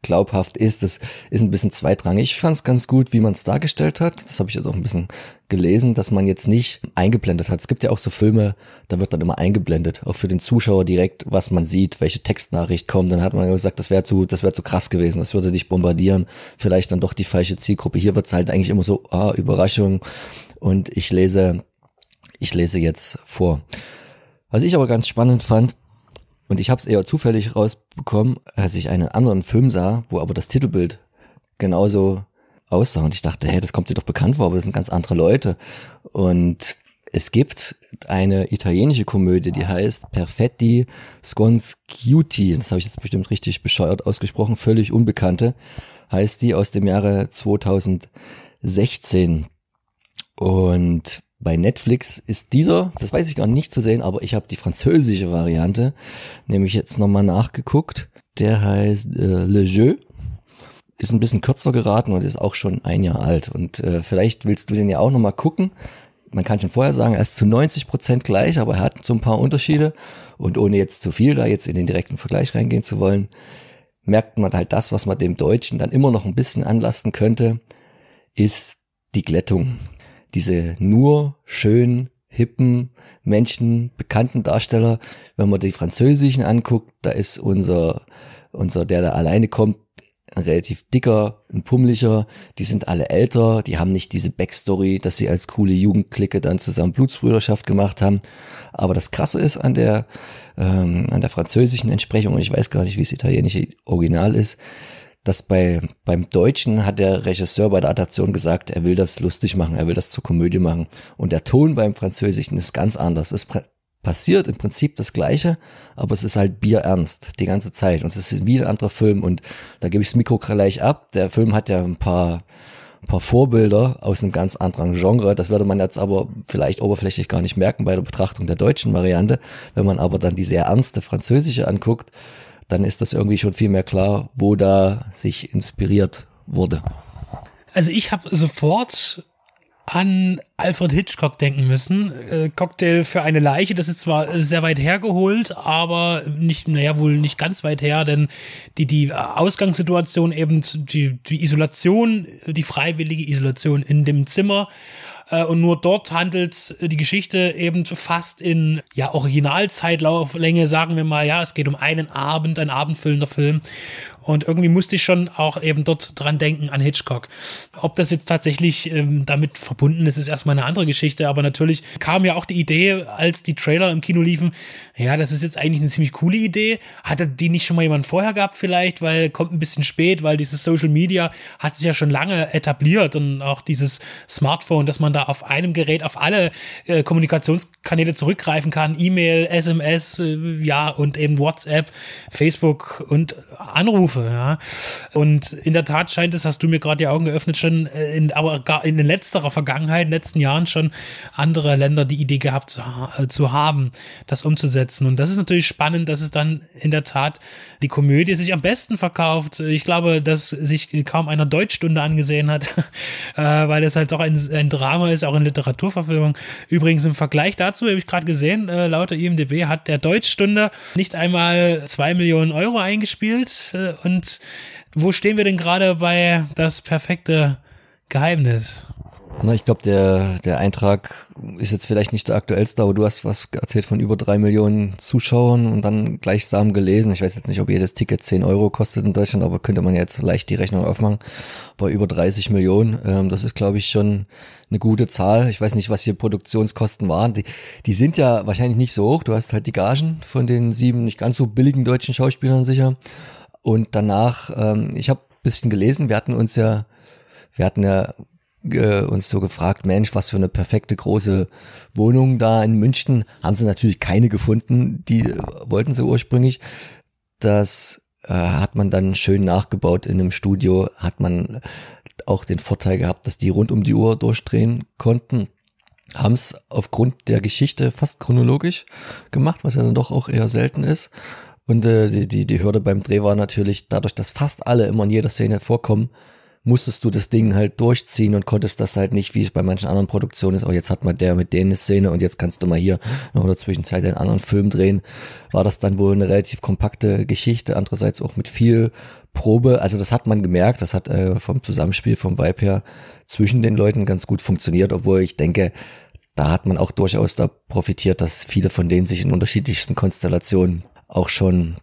glaubhaft ist. Das ist ein bisschen zweitrangig. Ich fand es ganz gut, wie man es dargestellt hat. Das habe ich jetzt auch ein bisschen gelesen, dass man jetzt nicht eingeblendet hat. Es gibt ja auch so Filme, da wird dann immer eingeblendet, auch für den Zuschauer direkt, was man sieht, welche Textnachricht kommt. Dann hat man gesagt, das wäre zu krass gewesen, das würde dich bombardieren. Vielleicht dann doch die falsche Zielgruppe. Hier wird es halt eigentlich immer so, Überraschung. Und ich lese jetzt vor. Was ich aber ganz spannend fand, und ich habe es eher zufällig rausbekommen, als ich einen anderen Film sah, wo aber das Titelbild genauso aussah. Und ich dachte, hey, das kommt dir doch bekannt vor, aber das sind ganz andere Leute. Und es gibt eine italienische Komödie, die heißt Perfetti Scongiuti. Das habe ich jetzt bestimmt richtig bescheuert ausgesprochen. Völlig Unbekannte heißt die, aus dem Jahre 2016. Und bei Netflix ist dieser, das weiß ich gar nicht zu sehen, aber ich habe die französische Variante, nämlich jetzt nochmal nachgeguckt. Der heißt Le Jeu, ist ein bisschen kürzer geraten und ist auch schon 1 Jahr alt. Und vielleicht willst du den ja auch nochmal gucken. Man kann schon vorher sagen, er ist zu 90% gleich, aber er hat so ein paar Unterschiede. Und ohne jetzt zu viel da jetzt in den direkten Vergleich reingehen zu wollen, merkt man halt das, was man dem Deutschen dann immer noch ein bisschen anlasten könnte, ist die Glättung. Diese nur schönen, hippen Menschen, bekannten Darsteller, wenn man die Französischen anguckt, da ist unser, der da alleine kommt, ein relativ dicker, ein pummeliger, die sind alle älter, die haben nicht diese Backstory, dass sie als coole Jugendklicke dann zusammen Blutsbrüderschaft gemacht haben. Aber das Krasse ist an der französischen Entsprechung, und ich weiß gar nicht, wie es italienische Original ist, dass beim Deutschen hat der Regisseur bei der Adaption gesagt, er will das lustig machen, er will das zur Komödie machen. Und der Ton beim Französischen ist ganz anders. Es passiert im Prinzip das Gleiche, aber es ist halt bierernst die ganze Zeit. Und es ist wie ein anderer Film. Und da gebe ich das Mikro gleich ab. Der Film hat ja ein paar Vorbilder aus einem ganz anderen Genre. Das würde man jetzt aber vielleicht oberflächlich gar nicht merken bei der Betrachtung der deutschen Variante. Wenn man aber dann die sehr ernste französische anguckt, dann ist das irgendwie schon viel mehr klar, wo da sich inspiriert wurde. Also ich habe sofort an Alfred Hitchcock denken müssen. Cocktail für eine Leiche, das ist zwar sehr weit hergeholt, aber wohl nicht ganz weit her, denn die Ausgangssituation eben, die Isolation, die freiwillige Isolation in dem Zimmer, und nur dort handelt die Geschichte eben fast in Originalzeitlauflänge, sagen wir mal. Ja, es geht um einen Abend, ein abendfüllender Film. Und irgendwie musste ich schon auch eben dort dran denken, an Hitchcock. Ob das jetzt tatsächlich damit verbunden ist, ist erstmal eine andere Geschichte. Aber natürlich kam ja auch die Idee, als die Trailer im Kino liefen, ja, das ist jetzt eigentlich eine ziemlich coole Idee. Hatte die nicht schon mal jemand vorher gehabt vielleicht? Weil kommt ein bisschen spät, weil dieses Social Media hat sich ja schon lange etabliert. Und auch dieses Smartphone, dass man da auf einem Gerät auf alle Kommunikationskanäle zurückgreifen kann. E-Mail, SMS, und eben WhatsApp, Facebook und Anrufe. Ja. Und in der Tat scheint es, hast du mir gerade die Augen geöffnet, schon in letzterer Vergangenheit, in den letzten Jahren schon andere Länder die Idee gehabt zu haben, das umzusetzen. Und das ist natürlich spannend, dass es dann in der Tat die Komödie sich am besten verkauft. Ich glaube, dass sich kaum einer Deutschstunde angesehen hat, weil es halt doch ein Drama ist, auch in Literaturverfilmung. Übrigens im Vergleich dazu, habe ich gerade gesehen, laut IMDb hat der Deutschstunde nicht einmal 2 Millionen Euro eingespielt. Und wo stehen wir denn gerade bei das perfekte Geheimnis? Na, ich glaube, der Eintrag ist jetzt vielleicht nicht der aktuellste, aber du hast was erzählt von über 3 Millionen Zuschauern und dann gleichsam gelesen. Ich weiß jetzt nicht, ob jedes Ticket 10 Euro kostet in Deutschland, aber könnte man jetzt leicht die Rechnung aufmachen. Bei über 30 Millionen, das ist, glaube ich, schon eine gute Zahl. Ich weiß nicht, was hier Produktionskosten waren. Die sind ja wahrscheinlich nicht so hoch. Du hast halt die Gagen von den 7 nicht ganz so billigen deutschen Schauspielern sicher. Und danach, ich habe ein bisschen gelesen, wir hatten uns so gefragt, Mensch, was für eine perfekte große Wohnung da in München. Haben sie natürlich keine gefunden, die wollten sie ursprünglich. Das hat man dann schön nachgebaut in einem Studio, hat man auch den Vorteil gehabt, dass die rund um die Uhr durchdrehen konnten, haben es aufgrund der Geschichte fast chronologisch gemacht, was ja dann doch auch eher selten ist. Und die Hürde beim Dreh war natürlich, dadurch, dass fast alle immer in jeder Szene vorkommen, musstest du das Ding halt durchziehen und konntest das halt nicht, wie es bei manchen anderen Produktionen ist, oh, jetzt hat mal der mit denen eine Szene und jetzt kannst du mal hier noch in der Zwischenzeit einen anderen Film drehen, war das dann wohl eine relativ kompakte Geschichte, andererseits auch mit viel Probe, also das hat man gemerkt, das hat vom Zusammenspiel, vom Vibe her zwischen den Leuten ganz gut funktioniert, obwohl ich denke, da hat man auch durchaus da profitiert, dass viele von denen sich in unterschiedlichsten Konstellationen auch schon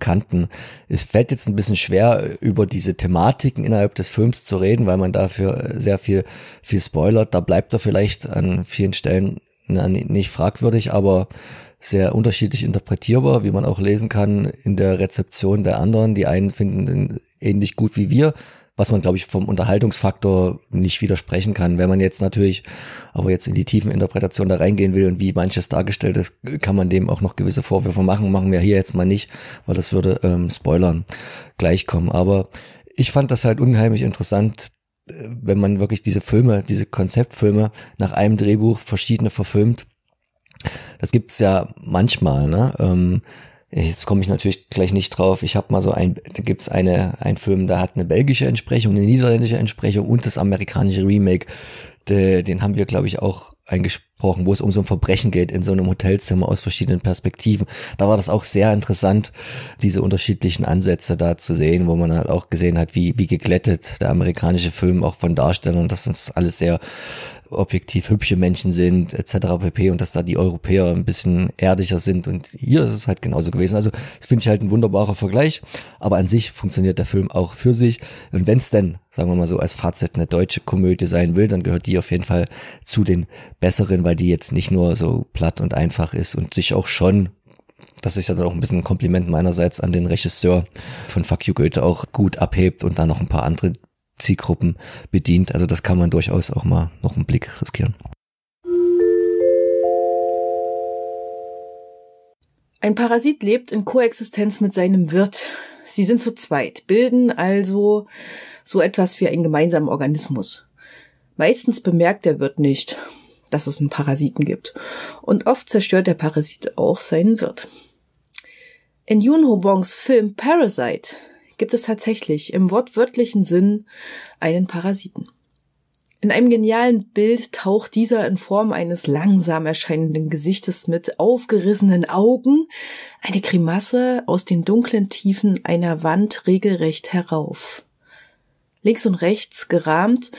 kannten. Es fällt jetzt ein bisschen schwer, über diese Thematiken innerhalb des Films zu reden, weil man dafür sehr viel spoilert. Da bleibt er vielleicht an vielen Stellen nicht fragwürdig, aber sehr unterschiedlich interpretierbar, wie man auch lesen kann in der Rezeption der anderen. Die einen finden ihn ähnlich gut wie wir, was man, glaube ich, vom Unterhaltungsfaktor nicht widersprechen kann. Wenn man jetzt natürlich aber jetzt in die tiefen Interpretationen da reingehen will und wie manches dargestellt ist, kann man dem auch noch gewisse Vorwürfe machen. Machen wir hier jetzt mal nicht, weil das würde Spoilern gleichkommen. Aber ich fand das halt unheimlich interessant, wenn man wirklich diese Filme, diese Konzeptfilme nach einem Drehbuch verschiedene verfilmt. Das gibt's ja manchmal, ne? Jetzt komme ich natürlich gleich nicht drauf. Ich habe mal so ein Film, da hat eine belgische Entsprechung, eine niederländische Entsprechung und das amerikanische Remake. Den haben wir, glaube ich, auch eingesprochen, wo es um so ein Verbrechen geht in so einem Hotelzimmer aus verschiedenen Perspektiven. Da war das auch sehr interessant, diese unterschiedlichen Ansätze da zu sehen, wo man halt auch gesehen hat, wie geglättet der amerikanische Film auch von Darstellern, dass das alles sehr objektiv hübsche Menschen sind, etc. pp. Und dass da die Europäer ein bisschen erdischer sind. Und hier ist es halt genauso gewesen. Also das finde ich halt ein wunderbarer Vergleich. Aber an sich funktioniert der Film auch für sich. Und wenn es denn, sagen wir mal so, als Fazit eine deutsche Komödie sein will, dann gehört die auf jeden Fall zu den besseren, weil die jetzt nicht nur so platt und einfach ist und sich auch schon, das ist ja dann auch ein bisschen ein Kompliment meinerseits an den Regisseur von Fuck You Goethe, auch gut abhebt und dann noch ein paar andere Zielgruppen bedient. Also das kann man durchaus auch mal noch einen Blick riskieren. Ein Parasit lebt in Koexistenz mit seinem Wirt. Sie sind zu zweit, bilden also so etwas wie einen gemeinsamen Organismus. Meistens bemerkt der Wirt nicht, dass es einen Parasiten gibt. Und oft zerstört der Parasit auch seinen Wirt. In Yoon Ho-bongs Film Parasite gibt es tatsächlich im wortwörtlichen Sinn einen Parasiten. In einem genialen Bild taucht dieser in Form eines langsam erscheinenden Gesichtes mit aufgerissenen Augen eine Grimasse aus den dunklen Tiefen einer Wand regelrecht herauf. Links und rechts gerahmt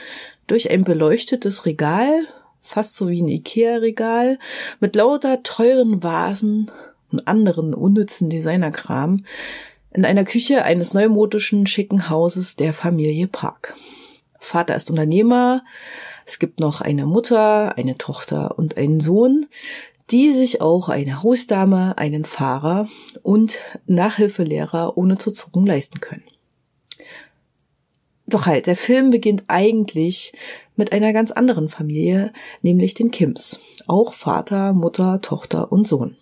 durch ein beleuchtetes Regal, fast so wie ein Ikea-Regal, mit lauter teuren Vasen und anderen unnützen Designerkram, in einer Küche eines neumodischen, schicken Hauses der Familie Park. Vater ist Unternehmer, es gibt noch eine Mutter, eine Tochter und einen Sohn, die sich auch eine Hausdame, einen Fahrer und Nachhilfelehrer ohne zu zucken leisten können. Doch halt, der Film beginnt eigentlich mit einer ganz anderen Familie, nämlich den Kims. Auch Vater, Mutter, Tochter und Sohn.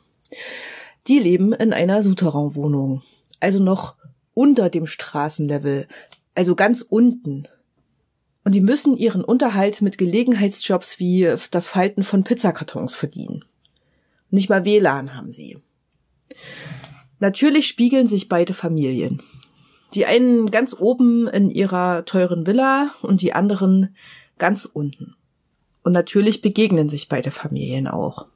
Die leben in einer Souterrainwohnung. Also noch unter dem Straßenlevel, also ganz unten. Und die müssen ihren Unterhalt mit Gelegenheitsjobs wie das Falten von Pizzakartons verdienen. Nicht mal WLAN haben sie. Natürlich spiegeln sich beide Familien. Die einen ganz oben in ihrer teuren Villa und die anderen ganz unten. Und natürlich begegnen sich beide Familien auch.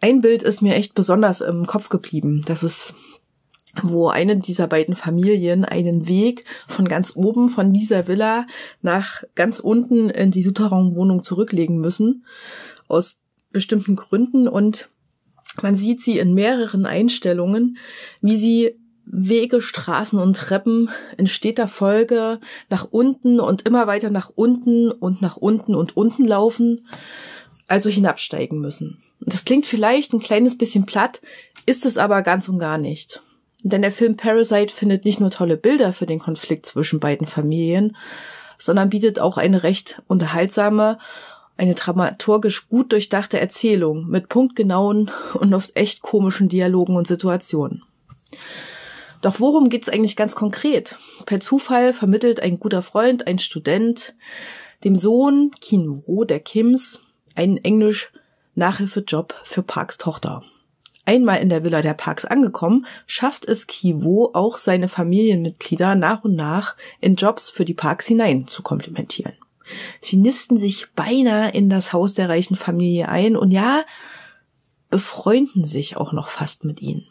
Ein Bild ist mir echt besonders im Kopf geblieben, das ist, wo eine dieser beiden Familien einen Weg von ganz oben, von dieser Villa nach ganz unten in die Souterrainwohnung zurücklegen müssen, aus bestimmten Gründen. Und man sieht sie in mehreren Einstellungen, wie sie Wege, Straßen und Treppen in steter Folge nach unten und immer weiter nach unten und unten laufen, also hinabsteigen müssen. Das klingt vielleicht ein kleines bisschen platt, ist es aber ganz und gar nicht. Denn der Film Parasite findet nicht nur tolle Bilder für den Konflikt zwischen beiden Familien, sondern bietet auch eine recht unterhaltsame, eine dramaturgisch gut durchdachte Erzählung mit punktgenauen und oft echt komischen Dialogen und Situationen. Doch worum geht's eigentlich ganz konkret? Per Zufall vermittelt ein guter Freund, ein Student, dem Sohn Kinro der Kims einen Englisch-Nachhilfejob für Parks Tochter. Einmal in der Villa der Parks angekommen, schafft es Kiwo auch seine Familienmitglieder nach und nach in Jobs für die Parks hinein zu komplimentieren. Sie nisten sich beinahe in das Haus der reichen Familie ein und ja, befreunden sich auch noch fast mit ihnen.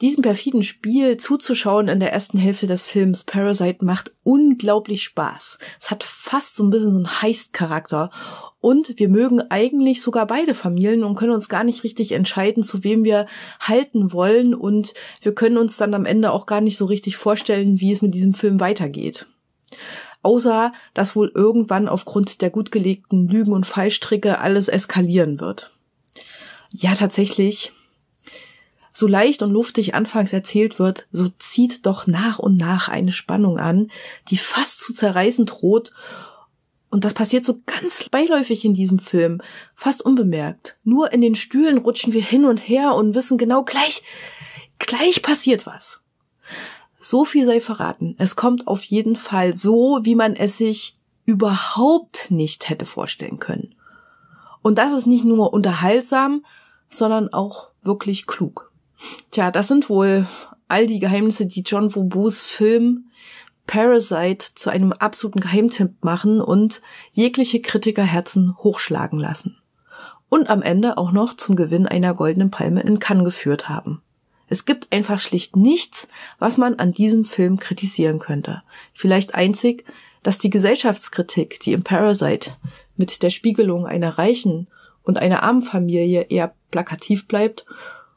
Diesem perfiden Spiel zuzuschauen in der ersten Hälfte des Films Parasite macht unglaublich Spaß. Es hat fast so ein bisschen so einen Heist-Charakter. Und wir mögen eigentlich sogar beide Familien und können uns gar nicht richtig entscheiden, zu wem wir halten wollen. Und wir können uns dann am Ende auch gar nicht so richtig vorstellen, wie es mit diesem Film weitergeht. Außer, dass wohl irgendwann aufgrund der gut gelegten Lügen und Fallstricke alles eskalieren wird. Ja, tatsächlich, so leicht und luftig anfangs erzählt wird, so zieht doch nach und nach eine Spannung an, die fast zu zerreißen droht. Und das passiert so ganz beiläufig in diesem Film, fast unbemerkt. Nur in den Stühlen rutschen wir hin und her und wissen genau, gleich passiert was. So viel sei verraten. Es kommt auf jeden Fall so, wie man es sich überhaupt nicht hätte vorstellen können. Und das ist nicht nur unterhaltsam, sondern auch wirklich klug. Tja, das sind wohl all die Geheimnisse, die John Woobos Film Parasite zu einem absoluten Geheimtipp machen und jegliche Kritikerherzen hochschlagen lassen. Und am Ende auch noch zum Gewinn einer goldenen Palme in Cannes geführt haben. Es gibt einfach schlicht nichts, was man an diesem Film kritisieren könnte. Vielleicht einzig, dass die Gesellschaftskritik, die in Parasite mit der Spiegelung einer reichen und einer armen Familie eher plakativ bleibt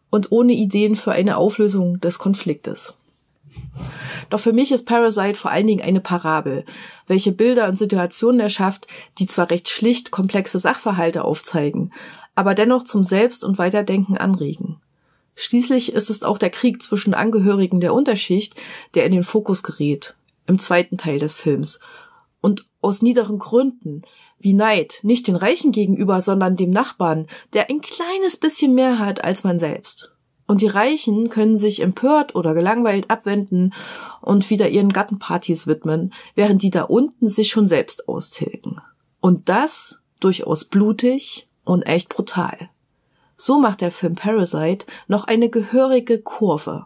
und ohne Ideen für eine Auflösung des Konfliktes. Doch für mich ist Parasite vor allen Dingen eine Parabel, welche Bilder und Situationen erschafft, die zwar recht schlicht komplexe Sachverhalte aufzeigen, aber dennoch zum Selbst- und Weiterdenken anregen. Schließlich ist es auch der Krieg zwischen Angehörigen der Unterschicht, der in den Fokus gerät, im zweiten Teil des Films, und aus niederen Gründen, wie Neid, nicht den Reichen gegenüber, sondern dem Nachbarn, der ein kleines bisschen mehr hat als man selbst. Und die Reichen können sich empört oder gelangweilt abwenden und wieder ihren Gartenpartys widmen, während die da unten sich schon selbst austilgen. Und das durchaus blutig und echt brutal. So macht der Film Parasite noch eine gehörige Kurve.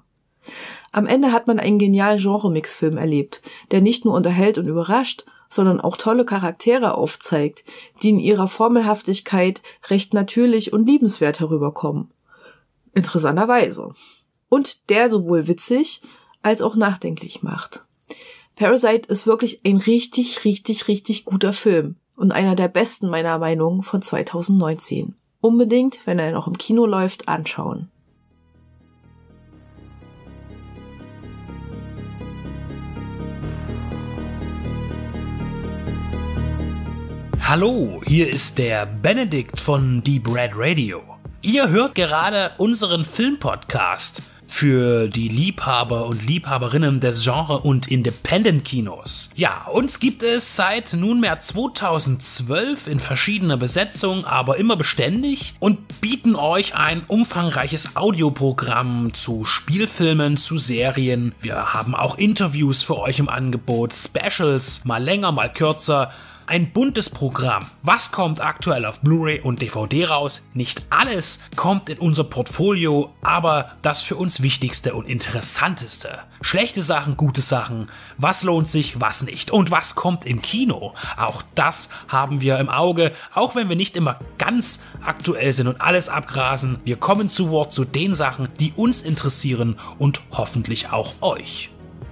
Am Ende hat man einen genialen Genre-Mix-Film erlebt, der nicht nur unterhält und überrascht, sondern auch tolle Charaktere aufzeigt, die in ihrer Formelhaftigkeit recht natürlich und liebenswert herüberkommen. Interessanterweise. Und der sowohl witzig als auch nachdenklich macht. Parasite ist wirklich ein richtig guter Film und einer der besten meiner Meinung von 2019. Unbedingt, wenn er noch im Kino läuft, anschauen. Hallo, hier ist der Benedikt von Deep Red Radio. Ihr hört gerade unseren Filmpodcast für die Liebhaber und Liebhaberinnen des Genre- und Independent-Kinos. Ja, uns gibt es seit nunmehr 2012 in verschiedener Besetzung, aber immer beständig und bieten euch ein umfangreiches Audioprogramm zu Spielfilmen, zu Serien. Wir haben auch Interviews für euch im Angebot, Specials, mal länger, mal kürzer. Ein buntes Programm. Was kommt aktuell auf Blu-ray und DVD raus? Nicht alles kommt in unser Portfolio, aber das für uns Wichtigste und Interessanteste. Schlechte Sachen, gute Sachen, was lohnt sich, was nicht und was kommt im Kino. Auch das haben wir im Auge, auch wenn wir nicht immer ganz aktuell sind und alles abgrasen. Wir kommen zu Wort zu den Sachen, die uns interessieren und hoffentlich auch euch.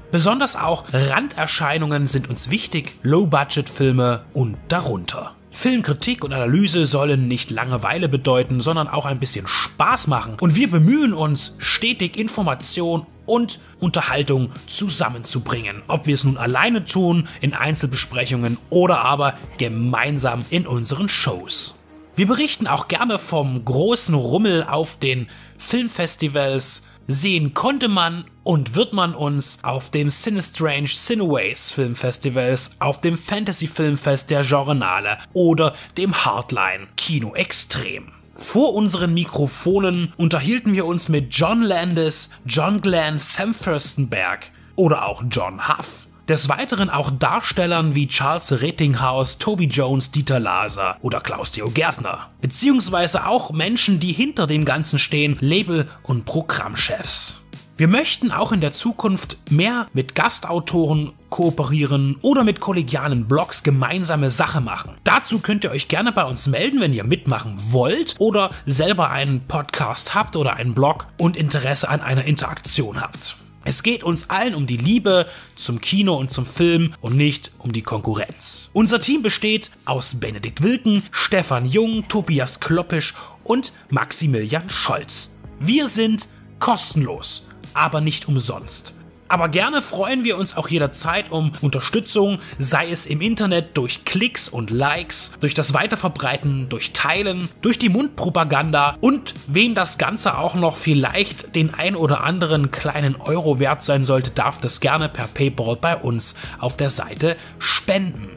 Besonders auch Randerscheinungen sind uns wichtig, Low-Budget-Filme und darunter. Filmkritik und Analyse sollen nicht Langeweile bedeuten, sondern auch ein bisschen Spaß machen. Und wir bemühen uns, stetig Information und Unterhaltung zusammenzubringen. Ob wir es nun alleine tun, in Einzelbesprechungen oder aber gemeinsam in unseren Shows. Wir berichten auch gerne vom großen Rummel auf den Filmfestivals. Sehen konnte man und wird man uns auf dem Cinestrange Cineways Filmfestivals, auf dem Fantasy Filmfest der Journale oder dem Hardline Kino Extrem. Vor unseren Mikrofonen unterhielten wir uns mit John Landis, John Glenn, Sam Furstenberg oder auch John Huff. Des Weiteren auch Darstellern wie Charles Rettinghaus, Toby Jones, Dieter Laser oder Klaus-Theo Gärtner. Beziehungsweise auch Menschen, die hinter dem Ganzen stehen, Label- und Programmchefs. Wir möchten auch in der Zukunft mehr mit Gastautoren kooperieren oder mit kollegialen Blogs gemeinsame Sache machen. Dazu könnt ihr euch gerne bei uns melden, wenn ihr mitmachen wollt oder selber einen Podcast habt oder einen Blog und Interesse an einer Interaktion habt. Es geht uns allen um die Liebe zum Kino und zum Film und nicht um die Konkurrenz. Unser Team besteht aus Benedikt Wilken, Stefan Jung, Tobias Kloppisch und Maximilian Scholz. Wir sind kostenlos, aber nicht umsonst. Aber gerne freuen wir uns auch jederzeit um Unterstützung, sei es im Internet durch Klicks und Likes, durch das Weiterverbreiten, durch Teilen, durch die Mundpropaganda und wem das Ganze auch noch vielleicht den ein oder anderen kleinen Euro wert sein sollte, darf das gerne per PayPal bei uns auf der Seite spenden.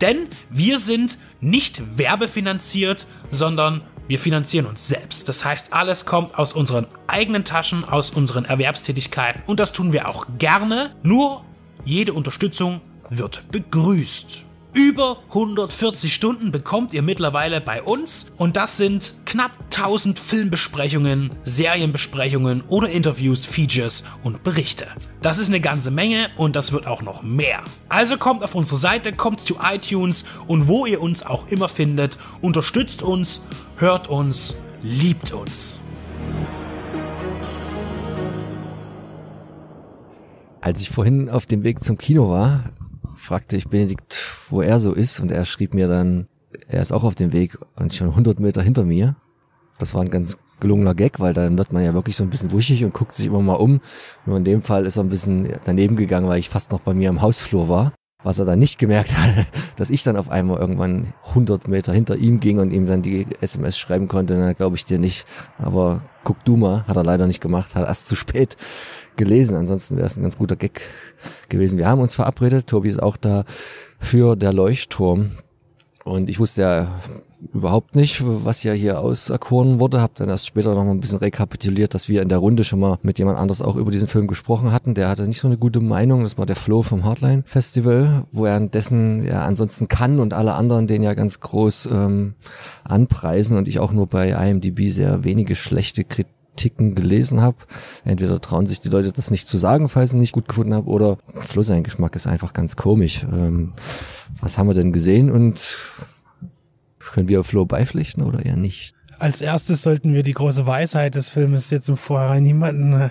Denn wir sind nicht werbefinanziert, sondern wir finanzieren uns selbst. Das heißt, alles kommt aus unseren eigenen Taschen, aus unseren Erwerbstätigkeiten und das tun wir auch gerne. Nur jede Unterstützung wird begrüßt. Über 140 Stunden bekommt ihr mittlerweile bei uns und das sind knapp 1000 Filmbesprechungen, Serienbesprechungen oder Interviews, Features und Berichte. Das ist eine ganze Menge und das wird auch noch mehr. Also kommt auf unsere Seite, kommt zu iTunes und wo ihr uns auch immer findet, unterstützt uns, hört uns, liebt uns. Als ich vorhin auf dem Weg zum Kino war, fragte ich Benedikt, wo er so ist und er schrieb mir dann, er ist auch auf dem Weg und schon 100 Meter hinter mir. Das war ein ganz gelungener Gag, weil dann wird man ja wirklich so ein bisschen wuschig und guckt sich immer mal um. Nur in dem Fall ist er ein bisschen daneben gegangen, weil ich fast noch bei mir im Hausflur war. Was er dann nicht gemerkt hat, dass ich dann auf einmal irgendwann 100 Meter hinter ihm ging und ihm dann die SMS schreiben konnte, na, glaube ich dir nicht. Aber guck du mal, hat er leider nicht gemacht, hat erst zu spät gelesen. Ansonsten wäre es ein ganz guter Gag gewesen. Wir haben uns verabredet, Tobi ist auch da für der Leuchtturm. Und ich wusste ja überhaupt nicht, was ja hier auserkoren wurde. Habe dann erst später noch mal ein bisschen rekapituliert, dass wir in der Runde schon mal mit jemand anders auch über diesen Film gesprochen hatten. Der hatte nicht so eine gute Meinung. Das war der Flo vom Hardline Festival, währenddessen er ansonsten kann und alle anderen den ja ganz groß anpreisen. Und ich auch nur bei IMDb sehr wenige schlechte Kritiken gelesen habe. Entweder trauen sich die Leute das nicht zu sagen, falls sie ihn nicht gut gefunden haben, oder Flo, sein Geschmack ist einfach ganz komisch. Was haben wir denn gesehen und können wir Flo beipflichten oder eher nicht? Als erstes sollten wir die große Weisheit des Filmes jetzt im Vorhinein niemanden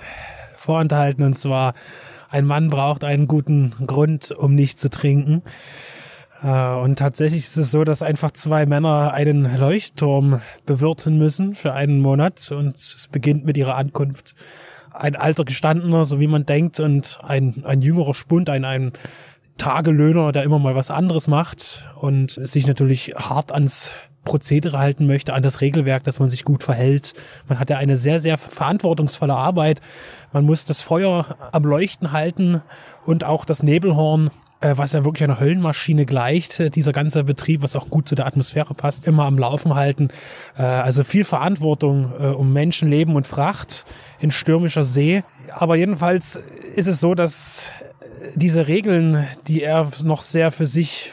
vorenthalten, und zwar: Ein Mann braucht einen guten Grund, um nicht zu trinken. Und tatsächlich ist es so, dass einfach zwei Männer einen Leuchtturm bewirten müssen für einen Monat und es beginnt mit ihrer Ankunft. Ein alter Gestandener, so wie man denkt, und ein jüngerer Spund, ein Tagelöhner, der immer mal was anderes macht und sich natürlich hart ans Prozedere halten möchte, an das Regelwerk, dass man sich gut verhält. Man hat ja eine sehr, sehr verantwortungsvolle Arbeit. Man muss das Feuer am Leuchten halten und auch das Nebelhorn, was ja wirklich einer Höllenmaschine gleicht, dieser ganze Betrieb, was auch gut zu der Atmosphäre passt, immer am Laufen halten. Also viel Verantwortung um Menschenleben und Fracht in stürmischer See. Aber jedenfalls ist es so, dass diese Regeln, die er noch sehr für sich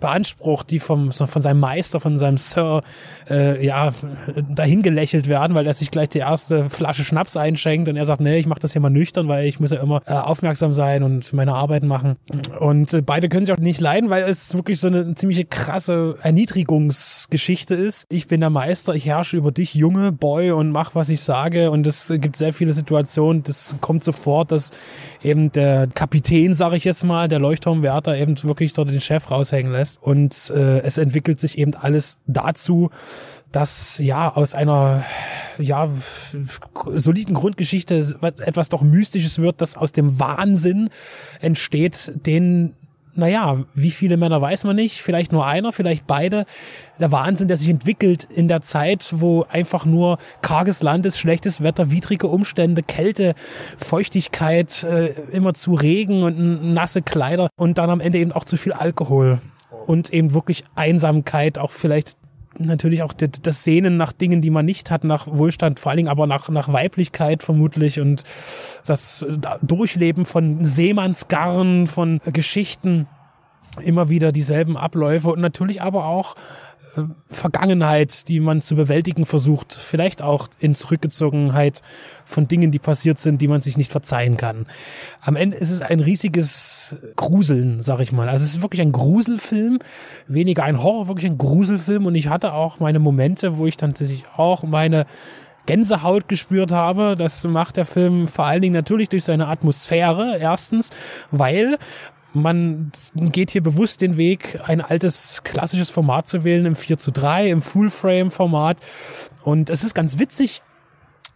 beansprucht, die von seinem Meister, von seinem Sir, dahin gelächelt werden, weil er sich gleich die erste Flasche Schnaps einschenkt und er sagt, nee, ich mache das hier mal nüchtern, weil ich muss ja immer aufmerksam sein und meine Arbeit machen. Und beide können sich auch nicht leiden, weil es wirklich so eine ziemliche krasse Erniedrigungsgeschichte ist. Ich bin der Meister, ich herrsche über dich, Junge, Boy, und mach, was ich sage. Und es gibt sehr viele Situationen, das kommt sofort, dass eben der Kapitän, sage ich jetzt mal, der Leuchtturmwärter eben wirklich dort den Chef raushängen lässt. Und es entwickelt sich eben alles dazu, dass ja aus einer soliden Grundgeschichte etwas doch Mystisches wird, das aus dem Wahnsinn entsteht, den, naja, wie viele Männer weiß man nicht, vielleicht nur einer, vielleicht beide. Der Wahnsinn, der sich entwickelt in der Zeit, wo einfach nur karges Land ist, schlechtes Wetter, widrige Umstände, Kälte, Feuchtigkeit, immer zu Regen und nasse Kleider und dann am Ende eben auch zu viel Alkohol und eben wirklich Einsamkeit, auch vielleicht natürlich auch das Sehnen nach Dingen, die man nicht hat, nach Wohlstand, vor allen Dingen aber nach Weiblichkeit vermutlich und das Durchleben von Seemannsgarn, von Geschichten, immer wieder dieselben Abläufe und natürlich aber auch Vergangenheit, die man zu bewältigen versucht, vielleicht auch in Zurückgezogenheit von Dingen, die passiert sind, die man sich nicht verzeihen kann. Am Ende ist es ein riesiges Gruseln, sag ich mal. Also es ist wirklich ein Gruselfilm, weniger ein Horror, wirklich ein Gruselfilm und ich hatte auch meine Momente, wo ich dann tatsächlich auch meine Gänsehaut gespürt habe. Das macht der Film vor allen Dingen natürlich durch seine Atmosphäre erstens, weil man geht hier bewusst den Weg, ein altes, klassisches Format zu wählen, im 4:3, im Full-Frame-Format. Und es ist ganz witzig,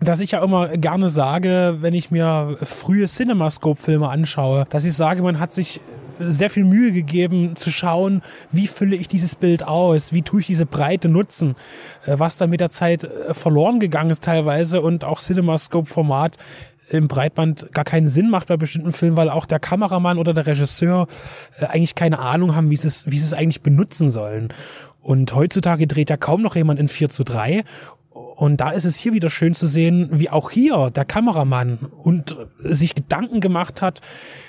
dass ich ja immer gerne sage, wenn ich mir frühe Cinemascope-Filme anschaue, dass ich sage, man hat sich sehr viel Mühe gegeben zu schauen, wie fülle ich dieses Bild aus, wie tue ich diese Breite nutzen, was dann mit der Zeit verloren gegangen ist teilweise und auch Cinemascope-Format im Breitband gar keinen Sinn macht bei bestimmten Filmen, weil auch der Kameramann oder der Regisseur eigentlich keine Ahnung haben, wie sie es eigentlich benutzen sollen. Und heutzutage dreht ja kaum noch jemand in 4:3. Und da ist es hier wieder schön zu sehen, wie auch hier der Kameramann und sich Gedanken gemacht hat,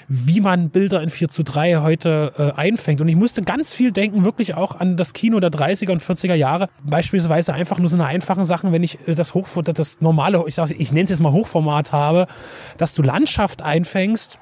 wie man Bilder in 4:3 heute einfängt. Und ich musste ganz viel denken, wirklich auch an das Kino der 30er und 40er Jahre. Beispielsweise einfach nur so eine einfachen Sachen, wenn ich das normale, ich nenne es jetzt mal Hochformat habe, dass du Landschaft einfängst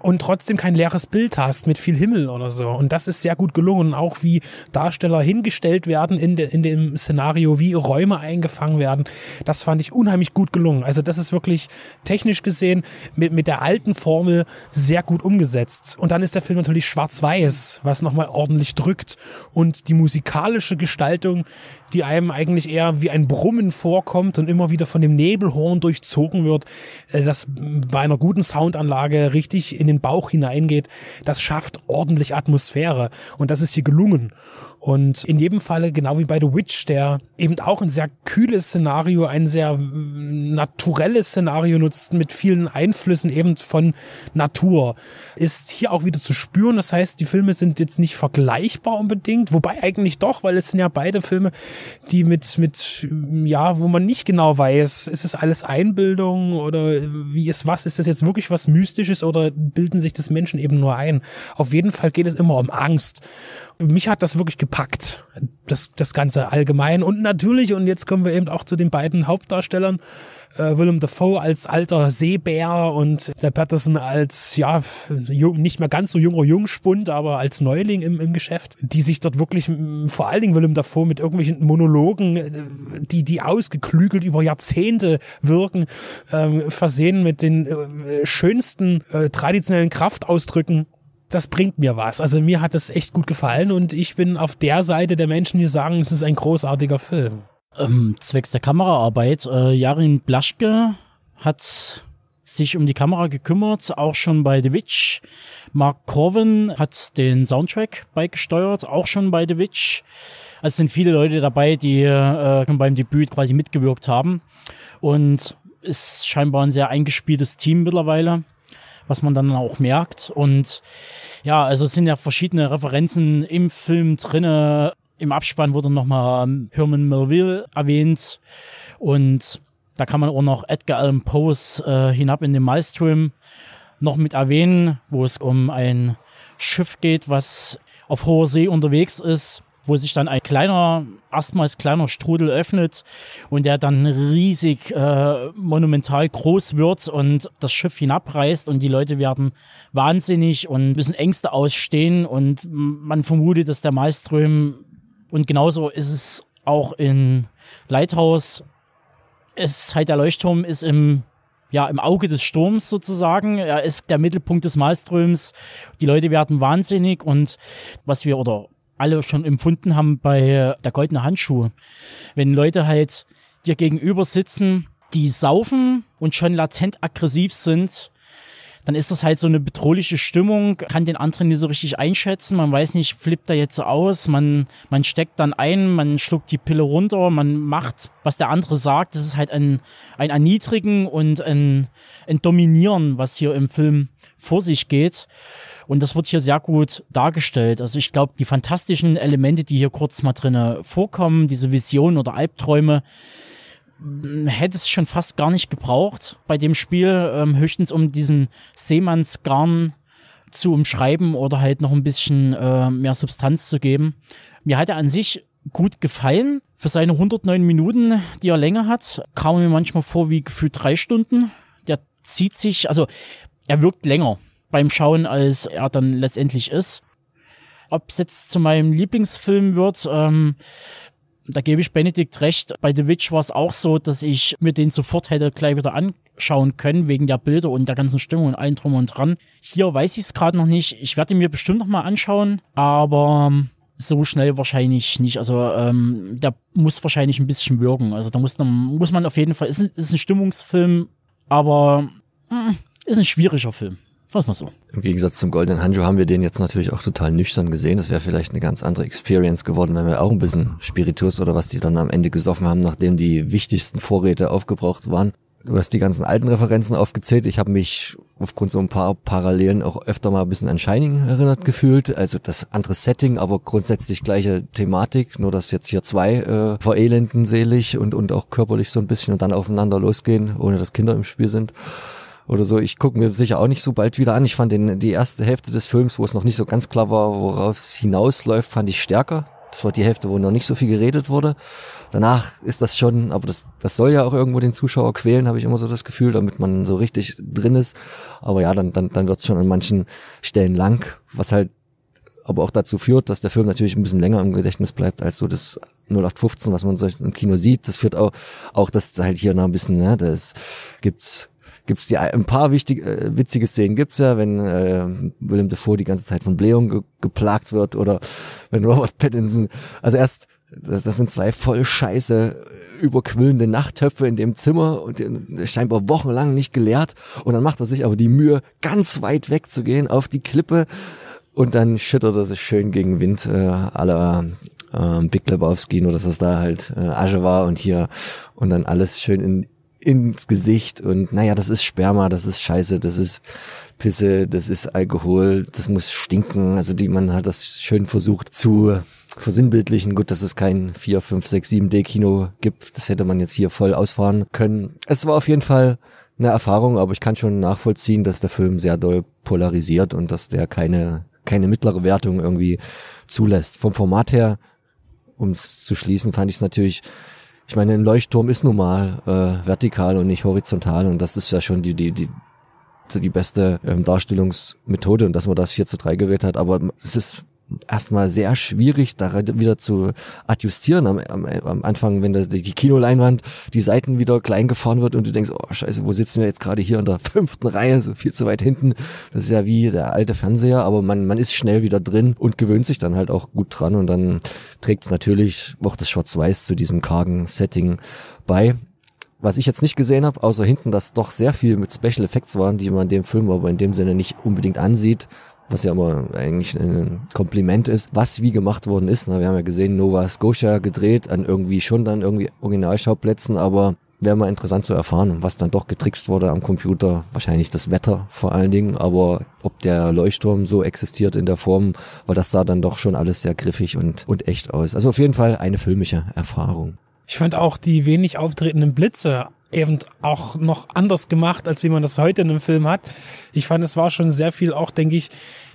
und trotzdem kein leeres Bild hast mit viel Himmel oder so. Und das ist sehr gut gelungen, auch wie Darsteller hingestellt werden in dem Szenario, wie Räume eingefangen werden. Das fand ich unheimlich gut gelungen. Also das ist wirklich technisch gesehen mit der alten Formel sehr gut umgesetzt. Und dann ist der Film natürlich schwarz-weiß, was nochmal ordentlich drückt. Und die musikalische Gestaltung, die einem eigentlich eher wie ein Brummen vorkommt und immer wieder von dem Nebelhorn durchzogen wird, das bei einer guten Soundanlage richtig in den Bauch hineingeht, das schafft ordentlich Atmosphäre und das ist hier gelungen. Und in jedem Falle, genau wie bei The Witch, der eben auch ein sehr kühles Szenario, ein sehr naturelles Szenario nutzt mit vielen Einflüssen eben von Natur, ist hier auch wieder zu spüren. Das heißt, die Filme sind jetzt nicht vergleichbar unbedingt, wobei eigentlich doch, weil es sind ja beide Filme, die wo man nicht genau weiß, ist es alles Einbildung oder ist das jetzt wirklich was Mystisches oder bilden sich das Menschen eben nur ein? Auf jeden Fall geht es immer um Angst. Mich hat das wirklich gepackt, das Ganze allgemein. Und natürlich, und jetzt kommen wir eben auch zu den beiden Hauptdarstellern, Willem Dafoe als alter Seebär und der Patterson als, nicht mehr ganz so junger Jungspund, aber als Neuling im Geschäft, die sich dort wirklich, vor allen Dingen Willem Dafoe mit irgendwelchen Monologen, die ausgeklügelt über Jahrzehnte wirken, versehen mit den schönsten traditionellen Kraftausdrücken. Das bringt mir was. Also mir hat das echt gut gefallen und ich bin auf der Seite der Menschen, die sagen, es ist ein großartiger Film. Zwecks der Kameraarbeit. Jarin Blaschke hat sich um die Kamera gekümmert, auch schon bei The Witch. Mark Corwin hat den Soundtrack beigesteuert, auch schon bei The Witch. Also sind viele Leute dabei, die beim Debüt quasi mitgewirkt haben und ist scheinbar ein sehr eingespieltes Team mittlerweile, was man dann auch merkt. Und ja, also es sind ja verschiedene Referenzen im Film drin. Im Abspann wurde nochmal Herman Melville erwähnt. Und da kann man auch noch Edgar Allan Poes Hinab in den Maelstrom noch mit erwähnen, wo es um ein Schiff geht, was auf hoher See unterwegs ist, wo sich dann ein erstmals kleiner Strudel öffnet und der dann riesig, monumental groß wird und das Schiff hinabreißt und die Leute werden wahnsinnig und müssen Ängste ausstehen und man vermutet, dass der Maelstrom, und genauso ist es auch in Lighthouse, ist halt der Leuchtturm ist im Auge des Sturms sozusagen. Er ist der Mittelpunkt des Maelstroms. Die Leute werden wahnsinnig und was wir oder alle schon empfunden haben bei der goldene Handschuh. Wenn Leute halt dir gegenüber sitzen, die saufen und schon latent aggressiv sind, dann ist das halt so eine bedrohliche Stimmung, kann den anderen nicht so richtig einschätzen, man weiß nicht, flippt er jetzt aus, man steckt dann ein, man schluckt die Pille runter, man macht, was der andere sagt, das ist halt ein Erniedrigen und ein Dominieren, was hier im Film vor sich geht. Und das wird hier sehr gut dargestellt. Also ich glaube, die fantastischen Elemente, die hier kurz mal drin vorkommen, diese Visionen oder Albträume, hätte es schon fast gar nicht gebraucht bei dem Spiel, höchstens um diesen Seemannsgarn zu umschreiben oder halt noch ein bisschen mehr Substanz zu geben. Mir hat er an sich gut gefallen. Für seine 109 Minuten, die er Länge hat, kam mir manchmal vor wie gefühlt 3 Stunden. Der zieht sich, also er wirkt länger beim Schauen, als er dann letztendlich ist. Ob es jetzt zu meinem Lieblingsfilm wird, da gebe ich Benedikt recht. Bei The Witch war es auch so, dass ich mir den sofort hätte gleich wieder anschauen können, wegen der Bilder und der ganzen Stimmung und allem drum und dran. Hier weiß ich es gerade noch nicht. Ich werde ihn mir bestimmt noch mal anschauen, aber so schnell wahrscheinlich nicht. Also der muss wahrscheinlich ein bisschen wirken. Also da muss man auf jeden Fall, ist ein Stimmungsfilm, aber ist ein schwieriger Film. Lass mal so. Im Gegensatz zum Goldenen Handschuh haben wir den jetzt natürlich auch total nüchtern gesehen. Das wäre vielleicht eine ganz andere Experience geworden, wenn wir auch ein bisschen Spiritus oder was die dann am Ende gesoffen haben, nachdem die wichtigsten Vorräte aufgebraucht waren. Du hast die ganzen alten Referenzen aufgezählt. Ich habe mich aufgrund so ein paar Parallelen auch öfter mal ein bisschen an Shining erinnert gefühlt. Also das andere Setting, aber grundsätzlich gleiche Thematik. Nur, dass jetzt hier zwei verelenden seelisch und auch körperlich so ein bisschen und dann aufeinander losgehen, ohne dass Kinder im Spiel sind. Oder so, ich gucke mir sicher auch nicht so bald wieder an. Ich fand die erste Hälfte des Films, wo es noch nicht so ganz klar war, worauf es hinausläuft, fand ich stärker. Das war die Hälfte, wo noch nicht so viel geredet wurde. Danach ist das schon, aber das soll ja auch irgendwo den Zuschauer quälen, habe ich immer so das Gefühl, damit man so richtig drin ist. Aber ja, dann wird's schon an manchen Stellen lang, was halt aber auch dazu führt, dass der Film natürlich ein bisschen länger im Gedächtnis bleibt als so das 0815, was man so im Kino sieht. Das führt auch dass halt hier noch ein bisschen, ne, das gibt's die ein paar witzige Szenen gibt's ja, wenn Willem Dafoe die ganze Zeit von Blähung geplagt wird oder wenn Robert Pattinson, also erst das sind zwei voll scheiße überquillende Nachttöpfe in dem Zimmer und scheinbar wochenlang nicht geleert und dann macht er sich aber die Mühe, ganz weit weg zu gehen auf die Klippe und dann schüttert er sich schön gegen Wind à la Big Lebowski, nur dass das da halt Asche war und hier und dann alles schön ins Gesicht und naja, das ist Sperma, das ist Scheiße, das ist Pisse, das ist Alkohol, das muss stinken, also man hat das schön versucht zu versinnbildlichen. Gut, dass es kein 4, 5, 6, 7D Kino gibt, das hätte man jetzt hier voll ausfahren können. Es war auf jeden Fall eine Erfahrung, aber ich kann schon nachvollziehen, dass der Film sehr doll polarisiert und dass der keine mittlere Wertung irgendwie zulässt. Vom Format her, um es zu schließen, fand ich es natürlich, ich meine, ein Leuchtturm ist nun mal vertikal und nicht horizontal und das ist ja schon die beste Darstellungsmethode und dass man das 4:3 gewählt hat, aber es ist erstmal sehr schwierig, da wieder zu adjustieren am Anfang, wenn die Kinoleinwand, die Seiten wieder klein gefahren wird und du denkst, oh scheiße, wo sitzen wir jetzt gerade hier in der 5. Reihe, so viel zu weit hinten, das ist ja wie der alte Fernseher, aber man ist schnell wieder drin und gewöhnt sich dann halt auch gut dran und dann trägt es natürlich auch das Schwarz-Weiß zu diesem kargen Setting bei. Was ich jetzt nicht gesehen habe, außer hinten, dass doch sehr viel mit Special Effects waren, die man dem Film aber in dem Sinne nicht unbedingt ansieht, was ja immer eigentlich ein Kompliment ist, was wie gemacht worden ist. Na, wir haben ja gesehen, Nova Scotia gedreht, an irgendwie schon dann irgendwie Originalschauplätzen, aber wäre mal interessant zu erfahren, was dann doch getrickst wurde am Computer. Wahrscheinlich das Wetter vor allen Dingen, aber ob der Leuchtturm so existiert in der Form, weil das sah dann doch schon alles sehr griffig und echt aus. Also auf jeden Fall eine filmische Erfahrung. Ich fand auch die wenig auftretenden Blitze eben auch noch anders gemacht, als wie man das heute in einem Film hat. Ich fand, es war schon sehr viel auch, denke ich,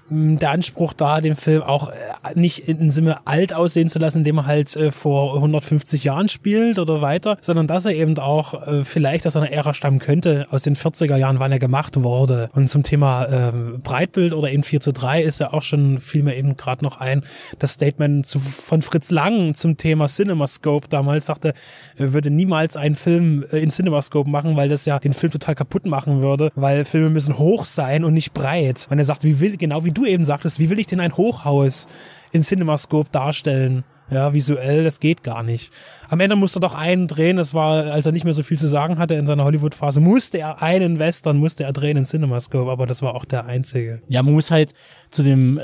der Anspruch da, den Film auch nicht in Sinne alt aussehen zu lassen, indem er halt vor 150 Jahren spielt oder weiter, sondern dass er eben auch vielleicht aus einer Ära stammen könnte, aus den 40er Jahren, wann er gemacht wurde. Und zum Thema Breitbild oder eben 4:3 ist ja auch schon, fiel mir eben gerade noch ein, das Statement von Fritz Lang zum Thema CinemaScope damals, sagte, er würde niemals einen Film in CinemaScope machen, weil das ja den Film total kaputt machen würde, weil Filme müssen hoch sein und nicht breit. Und er sagt, genau wie du eben sagtest, wie will ich denn ein Hochhaus in CinemaScope darstellen? Ja, visuell, das geht gar nicht. Am Ende musste er doch einen drehen, das war, als er nicht mehr so viel zu sagen hatte in seiner Hollywood-Phase, musste er einen Western drehen in CinemaScope, aber das war auch der einzige. Ja, man muss halt zu dem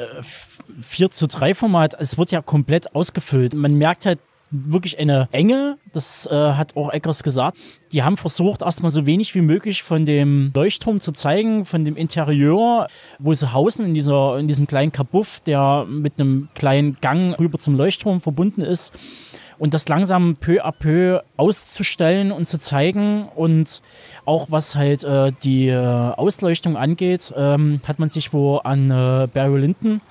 4:3 Format, es wird ja komplett ausgefüllt. Man merkt halt, wirklich eine Enge, das hat auch Eggers gesagt. Die haben versucht, erstmal so wenig wie möglich von dem Leuchtturm zu zeigen, von dem Interieur, wo sie hausen, in diesem kleinen Kabuff, der mit einem kleinen Gang rüber zum Leuchtturm verbunden ist. Und das langsam peu à peu auszustellen und zu zeigen. Und auch was halt die Ausleuchtung angeht, hat man sich wohl an Barry Lyndon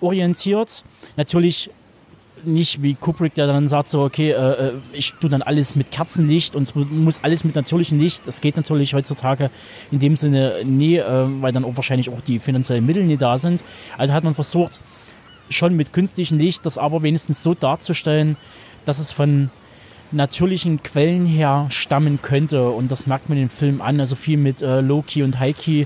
orientiert. Natürlich nicht wie Kubrick, der dann sagt so, okay, ich tue dann alles mit Kerzenlicht und es muss alles mit natürlichem Licht. Das geht natürlich heutzutage in dem Sinne nie, weil dann auch wahrscheinlich auch die finanziellen Mittel nie da sind. Also hat man versucht, schon mit künstlichem Licht das aber wenigstens so darzustellen, dass es von natürlichen Quellen her stammen könnte. Und das merkt man den Film an. Also viel mit Low-Key und High-Key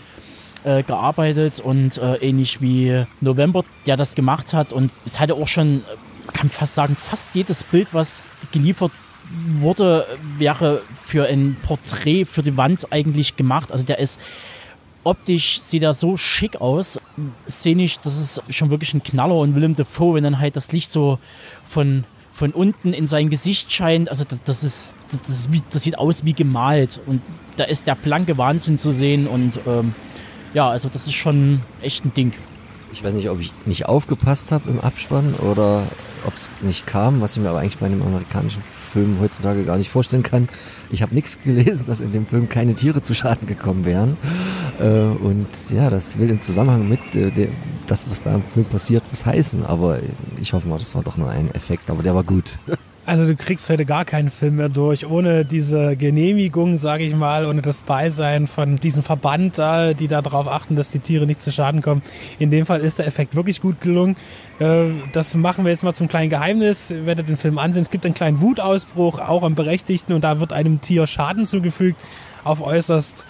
gearbeitet und ähnlich wie November, der das gemacht hat. Und es hatte auch schon, man kann fast sagen, fast jedes Bild, was geliefert wurde, wäre für ein Porträt für die Wand eigentlich gemacht. Also der ist optisch, sieht er so schick aus. Szenisch, das ist schon wirklich ein Knaller. Und Willem Dafoe, wenn dann halt das Licht so von unten in sein Gesicht scheint, also das sieht aus wie gemalt und da ist der blanke Wahnsinn zu sehen und ja, also das ist schon echt ein Ding. Ich weiß nicht, ob ich nicht aufgepasst habe im Abspann oder ob es nicht kam, was ich mir aber eigentlich bei einem amerikanischen Film heutzutage gar nicht vorstellen kann. Ich habe nichts gelesen, dass in dem Film keine Tiere zu Schaden gekommen wären. Und ja, das will im Zusammenhang mit das, was da im Film passiert, was heißen. Aber ich hoffe mal, das war doch nur ein Effekt, aber der war gut. Also du kriegst heute gar keinen Film mehr durch, ohne diese Genehmigung, sage ich mal, ohne das Beisein von diesem Verband da, die da drauf achten, dass die Tiere nicht zu Schaden kommen. In dem Fall ist der Effekt wirklich gut gelungen. Das machen wir jetzt mal zum kleinen Geheimnis. Ihr werdet den Film ansehen. Es gibt einen kleinen Wutausbruch, auch am Berechtigten, und da wird einem Tier Schaden zugefügt, auf äußerst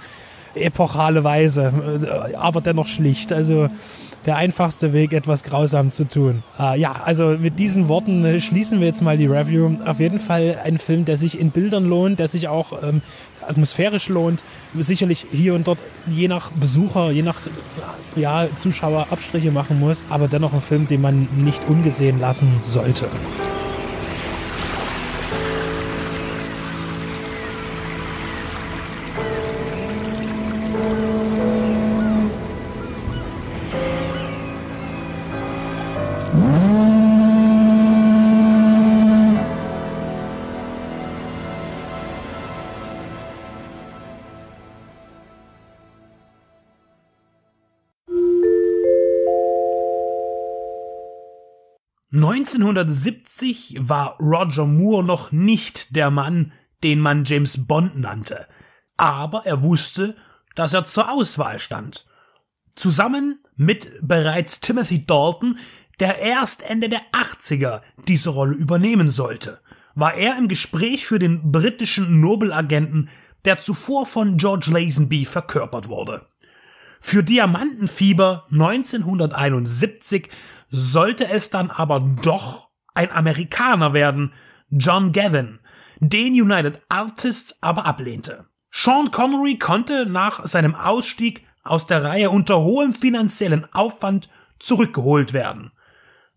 epochale Weise, aber dennoch schlicht. Also der einfachste Weg, etwas grausam zu tun. Ja, also mit diesen Worten schließen wir jetzt mal die Review. Auf jeden Fall ein Film, der sich in Bildern lohnt, der sich auch atmosphärisch lohnt. Sicherlich hier und dort je nach Besucher, je nach Zuschauer Abstriche machen muss. Aber dennoch ein Film, den man nicht ungesehen lassen sollte. In 1970 war Roger Moore noch nicht der Mann, den man James Bond nannte, aber er wusste, dass er zur Auswahl stand. Zusammen mit bereits Timothy Dalton, der erst Ende der 80er diese Rolle übernehmen sollte, war er im Gespräch für den britischen Nobelagenten, der zuvor von George Lazenby verkörpert wurde. Für Diamantenfieber 1971 sollte es dann aber doch ein Amerikaner werden, John Gavin, den United Artists aber ablehnte. Sean Connery konnte nach seinem Ausstieg aus der Reihe unter hohem finanziellen Aufwand zurückgeholt werden.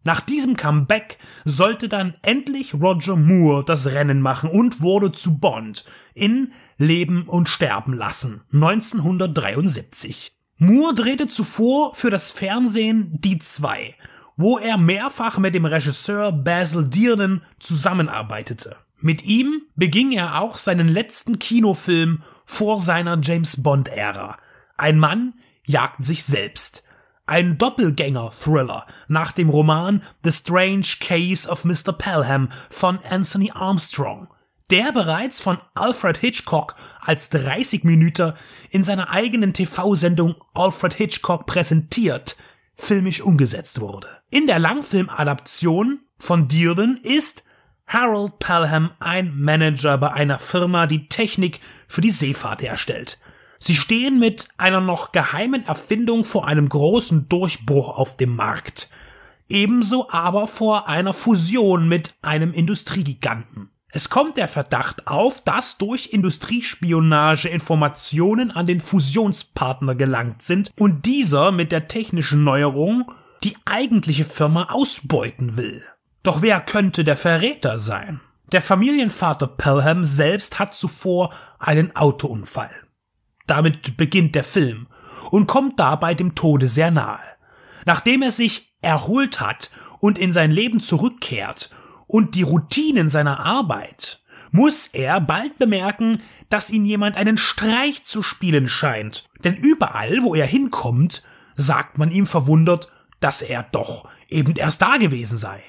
Nach diesem Comeback sollte dann endlich Roger Moore das Rennen machen und wurde zu Bond in Leben und Sterben lassen, 1973. Moore drehte zuvor für das Fernsehen Die Zwei, wo er mehrfach mit dem Regisseur Basil Dearden zusammenarbeitete. Mit ihm beging er auch seinen letzten Kinofilm vor seiner James-Bond-Ära. Ein Mann jagt sich selbst. Ein Doppelgänger-Thriller nach dem Roman The Strange Case of Mr. Pelham von Anthony Armstrong, der bereits von Alfred Hitchcock als 30-Minüter in seiner eigenen TV-Sendung Alfred Hitchcock präsentiert filmisch umgesetzt wurde. In der Langfilmadaption von Dearden ist Harold Pelham ein Manager bei einer Firma, die Technik für die Seefahrt herstellt. Sie stehen mit einer noch geheimen Erfindung vor einem großen Durchbruch auf dem Markt, ebenso aber vor einer Fusion mit einem Industriegiganten. Es kommt der Verdacht auf, dass durch Industriespionage Informationen an den Fusionspartner gelangt sind und dieser mit der technischen Neuerung die eigentliche Firma ausbeuten will. Doch wer könnte der Verräter sein? Der Familienvater Pelham selbst hat zuvor einen Autounfall. Damit beginnt der Film und kommt dabei dem Tode sehr nahe. Nachdem er sich erholt hat und in sein Leben zurückkehrt und die Routinen seiner Arbeit, muss er bald bemerken, dass ihn jemand einen Streich zu spielen scheint. Denn überall, wo er hinkommt, sagt man ihm verwundert, dass er doch eben erst da gewesen sei.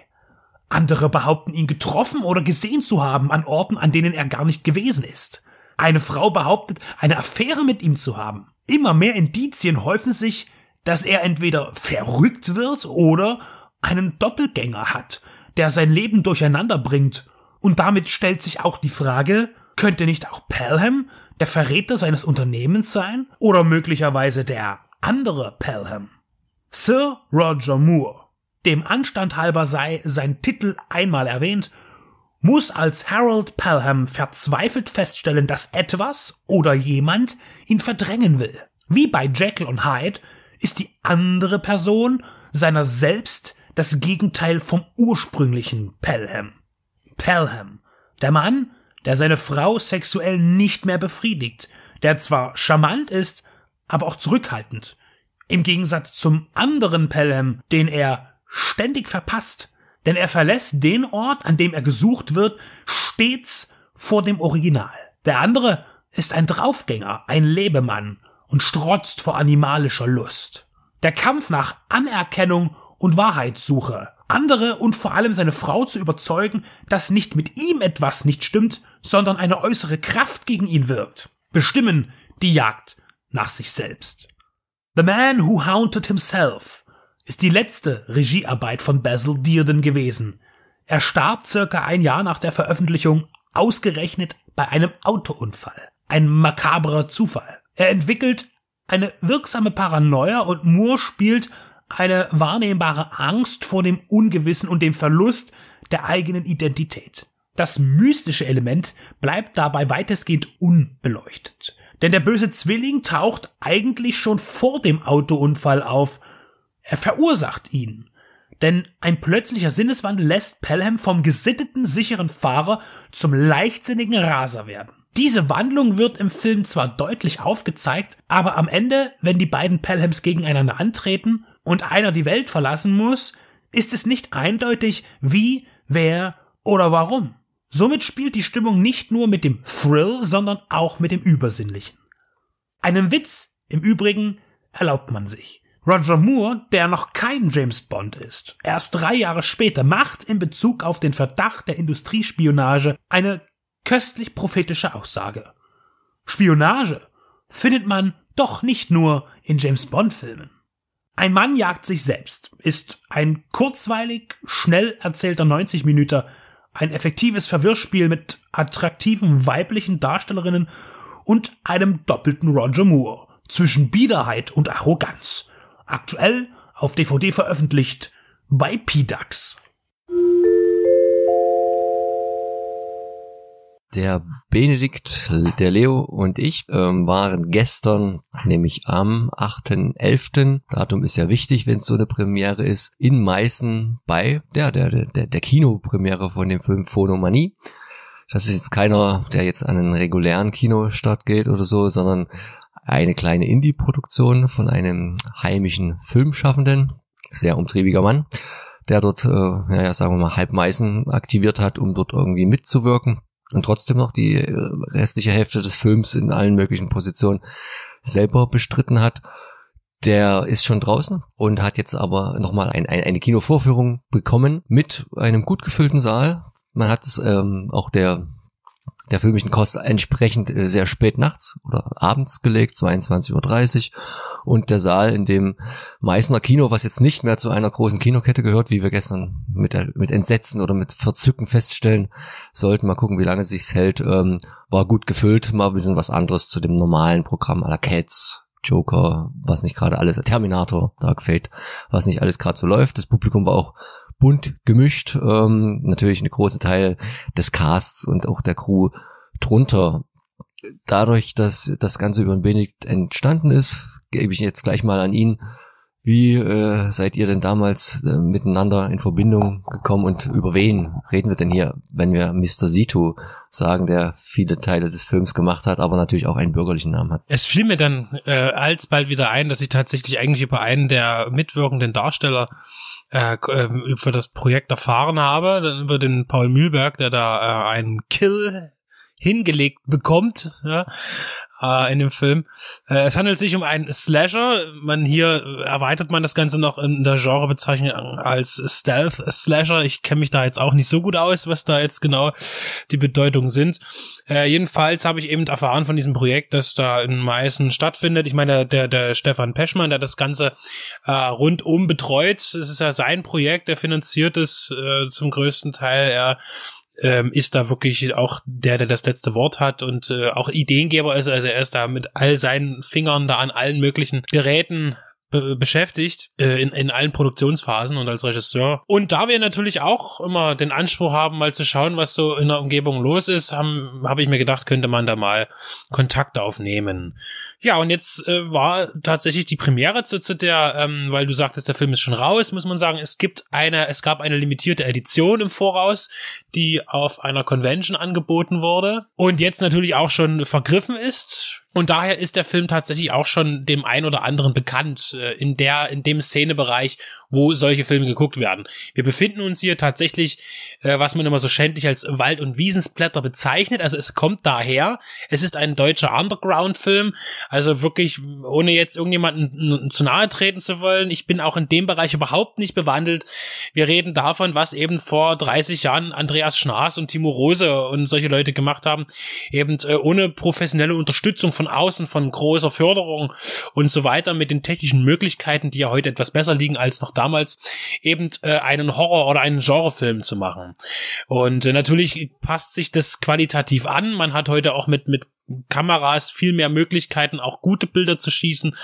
Andere behaupten, ihn getroffen oder gesehen zu haben an Orten, an denen er gar nicht gewesen ist. Eine Frau behauptet, eine Affäre mit ihm zu haben. Immer mehr Indizien häufen sich, dass er entweder verrückt wird oder einen Doppelgänger hat, der sein Leben durcheinander bringt. Und damit stellt sich auch die Frage, könnte nicht auch Pelham der Verräter seines Unternehmens sein? Oder möglicherweise der andere Pelham? Sir Roger Moore, dem Anstand halber sei sein Titel einmal erwähnt, muss als Harold Pelham verzweifelt feststellen, dass etwas oder jemand ihn verdrängen will. Wie bei Jekyll und Hyde ist die andere Person seiner selbst das Gegenteil vom ursprünglichen Pelham. Pelham, der Mann, der seine Frau sexuell nicht mehr befriedigt, der zwar charmant ist, aber auch zurückhaltend. Im Gegensatz zum anderen Pelham, den er ständig verpasst, denn er verlässt den Ort, an dem er gesucht wird, stets vor dem Original. Der andere ist ein Draufgänger, ein Lebemann und strotzt vor animalischer Lust. Der Kampf nach Anerkennung und Wahrheitssuche, andere und vor allem seine Frau zu überzeugen, dass nicht mit ihm etwas nicht stimmt, sondern eine äußere Kraft gegen ihn wirkt, bestimmen die Jagd nach sich selbst. The Man Who Haunted Himself ist die letzte Regiearbeit von Basil Dearden gewesen. Er starb circa ein Jahr nach der Veröffentlichung, ausgerechnet bei einem Autounfall. Ein makabrer Zufall. Er entwickelt eine wirksame Paranoia und Moore spielt eine wahrnehmbare Angst vor dem Ungewissen und dem Verlust der eigenen Identität. Das mystische Element bleibt dabei weitestgehend unbeleuchtet. Denn der böse Zwilling taucht eigentlich schon vor dem Autounfall auf. Er verursacht ihn. Denn ein plötzlicher Sinneswandel lässt Pelham vom gesitteten, sicheren Fahrer zum leichtsinnigen Raser werden. Diese Wandlung wird im Film zwar deutlich aufgezeigt, aber am Ende, wenn die beiden Pelhams gegeneinander antreten und einer die Welt verlassen muss, ist es nicht eindeutig, wie, wer oder warum. Somit spielt die Stimmung nicht nur mit dem Thrill, sondern auch mit dem Übersinnlichen. Einen Witz im Übrigen erlaubt man sich. Roger Moore, der noch kein James Bond ist, erst 3 Jahre später, macht in Bezug auf den Verdacht der Industriespionage eine köstlich prophetische Aussage. Spionage findet man doch nicht nur in James Bond-Filmen. Ein Mann jagt sich selbst ist ein kurzweilig, schnell erzählter 90-Minüter, ein effektives Verwirrspiel mit attraktiven weiblichen Darstellerinnen und einem doppelten Roger Moore zwischen Biederheit und Arroganz. Aktuell auf DVD veröffentlicht bei PDAX. Der Benedikt, der Leo und ich waren gestern, nämlich am 8.11., Datum ist ja wichtig, wenn es so eine Premiere ist, in Meißen bei der Kinopremiere von dem Film Phonomanie. Das ist jetzt keiner, der jetzt an einen regulären Kinostart geht oder so, sondern eine kleine Indie-Produktion von einem heimischen Filmschaffenden, sehr umtriebiger Mann, der dort, sagen wir mal, halb Meißen aktiviert hat, um dort irgendwie mitzuwirken und trotzdem noch die restliche Hälfte des Films in allen möglichen Positionen selber bestritten hat. Der ist schon draußen und hat jetzt aber nochmal eine Kinovorführung bekommen mit einem gut gefüllten Saal. Man hat es auch der filmischen Kost entsprechend sehr spät nachts oder abends gelegt, 22.30 Uhr. Und der Saal in dem Meißner Kino, was jetzt nicht mehr zu einer großen Kinokette gehört, wie wir gestern mit Entsetzen oder mit Verzücken feststellen sollten, mal gucken, wie lange sich's hält, war gut gefüllt, mal ein bisschen was anderes zu dem normalen Programm à la Cats, Joker, was nicht gerade alles, Terminator, Dark Fate, was nicht alles gerade so läuft. Das Publikum war auch bunt gemischt, natürlich ein großer Teil des Casts und auch der Crew drunter. Dadurch, dass das Ganze über den Benedikt entstanden ist, gebe ich jetzt gleich mal an ihn Wie seid ihr denn damals miteinander in Verbindung gekommen und über wen reden wir denn hier, wenn wir Mr. Zito sagen, der viele Teile des Films gemacht hat, aber natürlich auch einen bürgerlichen Namen hat? Es fiel mir dann alsbald wieder ein, dass ich tatsächlich eigentlich über einen der mitwirkenden Darsteller für das Projekt erfahren habe, dann über den Paul Mühlberg, der da einen Kill hingelegt bekommt, ja, in dem Film. Es handelt sich um einen Slasher. Hier erweitert man das Ganze noch in der Genrebezeichnung als Stealth-Slasher. Ich kenne mich da jetzt auch nicht so gut aus, was da jetzt genau die Bedeutungen sind. Jedenfalls habe ich eben erfahren von diesem Projekt, das da in Meißen stattfindet. Ich meine, der Stefan Peschmann, der das Ganze rundum betreut. Es ist ja sein Projekt, der finanziert es zum größten Teil. Er ist da wirklich auch der das letzte Wort hat und auch Ideengeber ist. Also er ist da mit all seinen Fingern da an allen möglichen Geräten beschäftigt, in allen Produktionsphasen und als Regisseur. Und da wir natürlich auch immer den Anspruch haben, mal zu schauen, was so in der Umgebung los ist, habe ich mir gedacht, könnte man da mal Kontakt aufnehmen. Ja, und jetzt war tatsächlich die Premiere zu der, weil du sagtest, der Film ist schon raus, muss man sagen, es gab eine limitierte Edition im Voraus, die auf einer Convention angeboten wurde und jetzt natürlich auch schon vergriffen ist. Und daher ist der Film tatsächlich auch schon dem einen oder anderen bekannt, in dem Szenebereich, wo solche Filme geguckt werden. Wir befinden uns hier tatsächlich, was man immer so schändlich als Wald- und Wiesensplatter bezeichnet, also es kommt daher, es ist ein deutscher Underground-Film, also wirklich, ohne jetzt irgendjemanden zu nahe treten zu wollen, ich bin auch in dem Bereich überhaupt nicht bewandelt. Wir reden davon, was eben vor 30 Jahren Andreas Schnaas und Timo Rose und solche Leute gemacht haben, eben ohne professionelle Unterstützung von außen, von großer Förderung und so weiter, mit den technischen Möglichkeiten, die ja heute etwas besser liegen als noch damals, eben einen Horror- oder einen Genrefilm zu machen. Und natürlich passt sich das qualitativ an. Man hat heute auch mit Kameras viel mehr Möglichkeiten, auch gute Bilder zu schießen.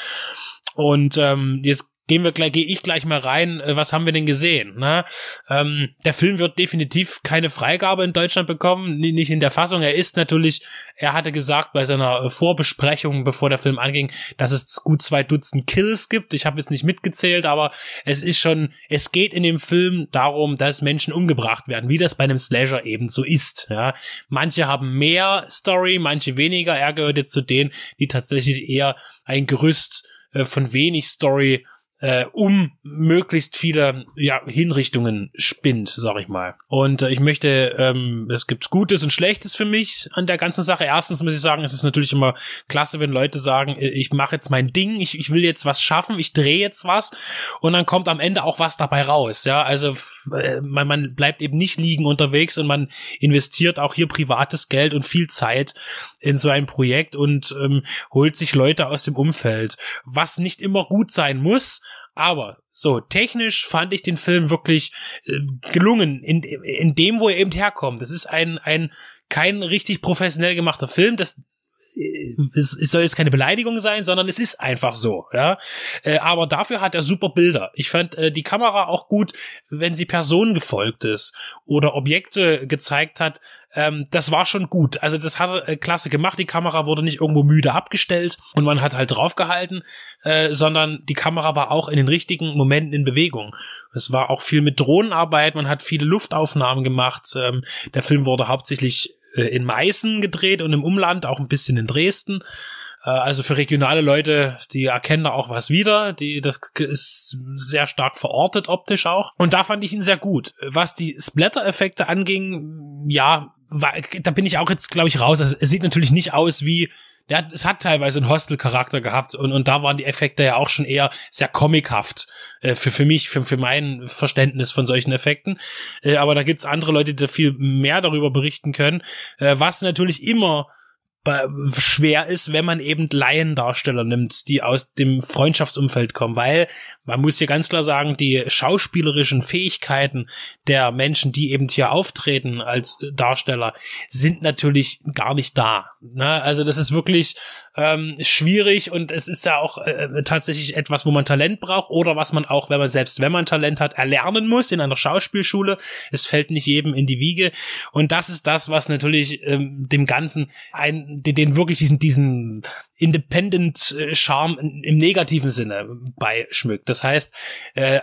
Und jetzt gehe ich gleich mal rein, was haben wir denn gesehen? Ne? Der Film wird definitiv keine Freigabe in Deutschland bekommen, nicht in der Fassung. Er hatte gesagt bei seiner Vorbesprechung, bevor der Film anging, dass es gut 2 Dutzend Kills gibt. Ich habe jetzt nicht mitgezählt, aber es geht in dem Film darum, dass Menschen umgebracht werden, wie das bei einem Slasher eben so ist. Ja? Manche haben mehr Story, manche weniger. Er gehört jetzt zu denen, die tatsächlich eher ein Gerüst von wenig Story um möglichst viele Hinrichtungen spinnt, sag ich mal. Und ich möchte, es gibt Gutes und Schlechtes für mich an der ganzen Sache. Erstens muss ich sagen, es ist natürlich immer klasse, wenn Leute sagen, ich mache jetzt mein Ding, ich will jetzt was schaffen, ich drehe jetzt was und dann kommt am Ende auch was dabei raus. Ja, also man bleibt eben nicht liegen unterwegs und man investiert auch hier privates Geld und viel Zeit in so ein Projekt und holt sich Leute aus dem Umfeld, was nicht immer gut sein muss. Aber so, technisch fand ich den Film wirklich gelungen, in dem, wo er eben herkommt. Das ist kein richtig professionell gemachter Film, es soll jetzt keine Beleidigung sein, sondern es ist einfach so, ja. Aber dafür hat er super Bilder. Ich fand die Kamera auch gut, wenn sie Personen gefolgt ist oder Objekte gezeigt hat. Das war schon gut. Also das hat klasse gemacht. Die Kamera wurde nicht irgendwo müde abgestellt und man hat halt draufgehalten, sondern die Kamera war auch in den richtigen Momenten in Bewegung. Es war auch viel mit Drohnenarbeit. Man hat viele Luftaufnahmen gemacht. Der Film wurde hauptsächlich in Meißen gedreht und im Umland, auch ein bisschen in Dresden. Also für regionale Leute, die erkennen da auch was wieder. Das ist sehr stark verortet, optisch auch. Und da fand ich ihn sehr gut. Was die Splatter-Effekte anging, ja, da bin ich auch jetzt, glaube ich, raus. Also, es sieht natürlich nicht aus wie... Ja, es hat teilweise einen Hostel-Charakter gehabt und da waren die Effekte ja auch schon eher sehr comichaft für mich, für mein Verständnis von solchen Effekten. Aber da gibt's andere Leute, die da viel mehr darüber berichten können, was natürlich immer schwer ist, wenn man eben Laiendarsteller nimmt, die aus dem Freundschaftsumfeld kommen, weil man muss hier ganz klar sagen, die schauspielerischen Fähigkeiten der Menschen, die eben hier auftreten als Darsteller, sind natürlich gar nicht da. Ne? Also das ist wirklich schwierig und es ist ja auch tatsächlich etwas, wo man Talent braucht oder was man auch, wenn man Talent hat, erlernen muss in einer Schauspielschule. Es fällt nicht jedem in die Wiege und das ist das, was natürlich dem Ganzen ein den wirklich diesen Independent-Charme im negativen Sinne beischmückt. Das heißt,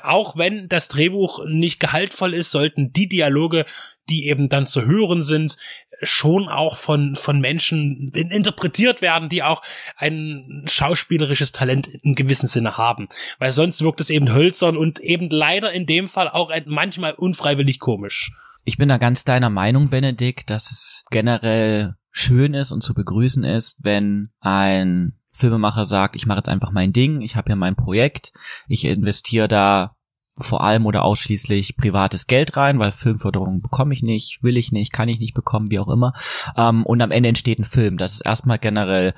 auch wenn das Drehbuch nicht gehaltvoll ist, sollten die Dialoge, die eben dann zu hören sind, schon auch von Menschen interpretiert werden, die auch ein schauspielerisches Talent in gewissem Sinne haben. Weil sonst wirkt es eben hölzern und eben leider in dem Fall auch manchmal unfreiwillig komisch. Ich bin da ganz deiner Meinung, Benedikt, dass es generell schön ist und zu begrüßen ist, wenn ein Filmemacher sagt, ich mache jetzt einfach mein Ding, ich habe ja mein Projekt, ich investiere da vor allem oder ausschließlich privates Geld rein, weil Filmförderung bekomme ich nicht, will ich nicht, kann ich nicht bekommen, wie auch immer. Und am Ende entsteht ein Film. Das ist erstmal generell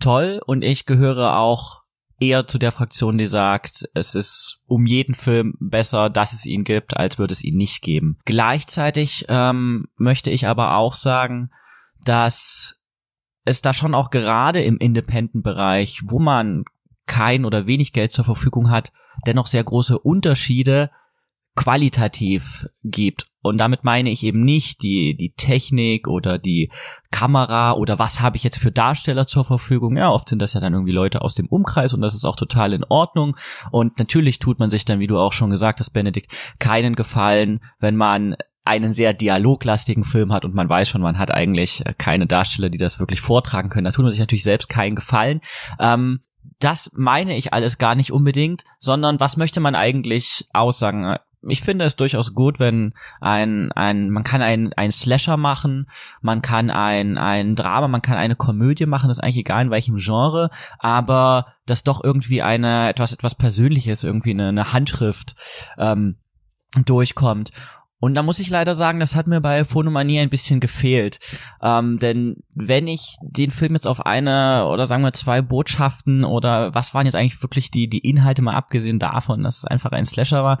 toll und ich gehöre auch eher zu der Fraktion, die sagt, es ist um jeden Film besser, dass es ihn gibt, als würde es ihn nicht geben. Gleichzeitig möchte ich aber auch sagen, dass es da schon auch gerade im Independent-Bereich, wo man kein oder wenig Geld zur Verfügung hat, dennoch sehr große Unterschiede qualitativ gibt. Und damit meine ich eben nicht die Technik oder die Kamera oder was habe ich jetzt für Darsteller zur Verfügung. Ja, oft sind das ja dann irgendwie Leute aus dem Umkreis und das ist auch total in Ordnung. Und natürlich tut man sich dann, wie du auch schon gesagt hast, Benedikt, keinen Gefallen, wenn man einen sehr dialoglastigen Film hat und man weiß schon, man hat eigentlich keine Darsteller, die das wirklich vortragen können. Da tut man sich natürlich selbst keinen Gefallen. Das meine ich alles gar nicht unbedingt, sondern was möchte man eigentlich aussagen? Ich finde es durchaus gut, wenn man kann ein Slasher machen, man kann ein Drama, man kann eine Komödie machen, das ist eigentlich egal in welchem Genre, aber das doch irgendwie etwas Persönliches, irgendwie eine Handschrift durchkommt. Und da muss ich leider sagen, das hat mir bei Phonomanie ein bisschen gefehlt. Denn wenn ich den Film jetzt auf eine oder sagen wir zwei Botschaften oder was waren jetzt eigentlich wirklich die Inhalte, mal abgesehen davon, dass es einfach ein Slasher war,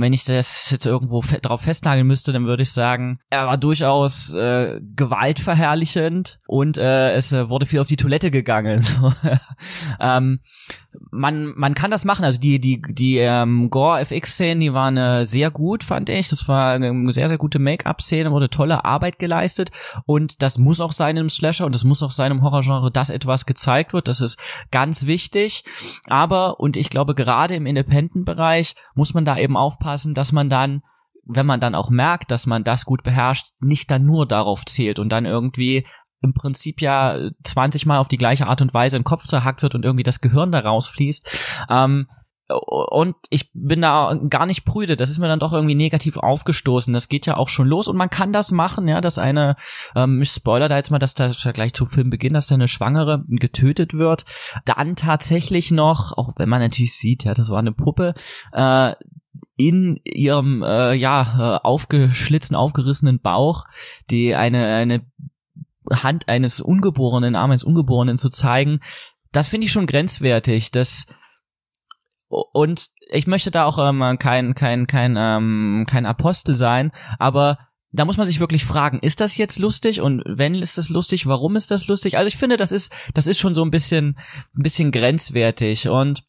wenn ich das jetzt irgendwo drauf festnageln müsste, dann würde ich sagen, er war durchaus gewaltverherrlichend und es wurde viel auf die Toilette gegangen. So. Man kann das machen. Also die Gore-FX-Szenen, die waren sehr gut, fand ich. Das war eine sehr, sehr gute Make-up-Szene, wurde tolle Arbeit geleistet und das muss auch sein im Slasher und das muss auch sein im Horrorgenre, dass etwas gezeigt wird, das ist ganz wichtig, aber und ich glaube gerade im Independent-Bereich muss man da eben aufpassen, dass man dann, wenn man dann auch merkt, dass man das gut beherrscht, nicht dann nur darauf zählt und dann irgendwie im Prinzip ja 20 Mal auf die gleiche Art und Weise in den Kopf zerhackt wird und irgendwie das Gehirn da rausfließt, und ich bin da gar nicht prüde, das ist mir dann doch irgendwie negativ aufgestoßen, das geht ja auch schon los und man kann das machen, ja, dass eine, ich spoiler da jetzt mal, dass da gleich zum Filmbeginn, dass da eine Schwangere getötet wird, dann tatsächlich noch, auch wenn man natürlich sieht, ja, das war eine Puppe, in ihrem, aufgeschlitzten, aufgerissenen Bauch, die eine Hand eines Ungeborenen, Arm eines Ungeborenen zu zeigen, das finde ich schon grenzwertig, das. Und ich möchte da auch kein Apostel sein, aber da muss man sich wirklich fragen, ist das jetzt lustig? Und wenn ist das lustig, warum ist das lustig? Also ich finde, das ist schon so ein bisschen grenzwertig und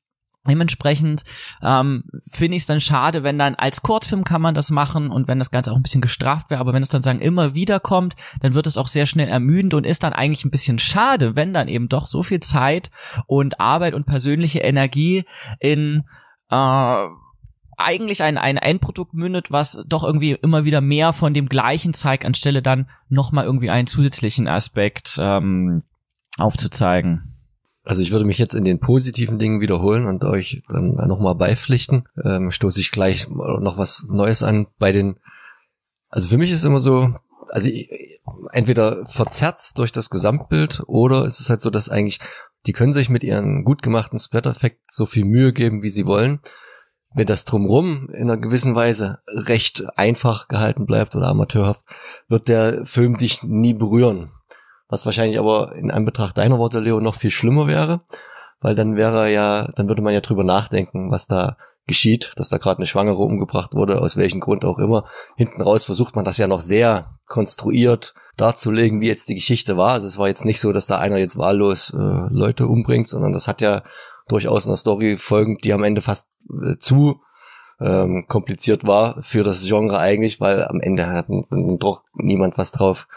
dementsprechend finde ich es dann schade, wenn dann als Kurzfilm kann man das machen und wenn das Ganze auch ein bisschen gestraft wäre, aber wenn es dann sagen immer wieder kommt, dann wird es auch sehr schnell ermüdend und ist dann eigentlich ein bisschen schade, wenn dann eben doch so viel Zeit und Arbeit und persönliche Energie in eigentlich ein Endprodukt mündet, was doch irgendwie immer wieder mehr von dem gleichen zeigt, anstelle dann nochmal irgendwie einen zusätzlichen Aspekt aufzuzeigen. Also ich würde mich jetzt in den positiven Dingen wiederholen und euch dann nochmal beipflichten. Stoße ich gleich noch was Neues an bei den, also für mich ist immer so, also entweder verzerrt durch das Gesamtbild oder es ist halt so, dass eigentlich, die können sich mit ihren gut gemachten Splatter-Effekt so viel Mühe geben, wie sie wollen. Wenn das drumrum in einer gewissen Weise recht einfach gehalten bleibt oder amateurhaft, wird der Film dich nie berühren. Was wahrscheinlich aber in Anbetracht deiner Worte, Leo, noch viel schlimmer wäre, weil dann wäre ja, dann würde man ja drüber nachdenken, was da geschieht, dass da gerade eine Schwangere umgebracht wurde, aus welchem Grund auch immer. Hinten raus versucht man das ja noch sehr konstruiert darzulegen, wie jetzt die Geschichte war. Also es war jetzt nicht so, dass da einer jetzt wahllos Leute umbringt, sondern das hat ja durchaus einer Story folgend, die am Ende fast zu kompliziert war für das Genre eigentlich, weil am Ende hat doch niemand was drauf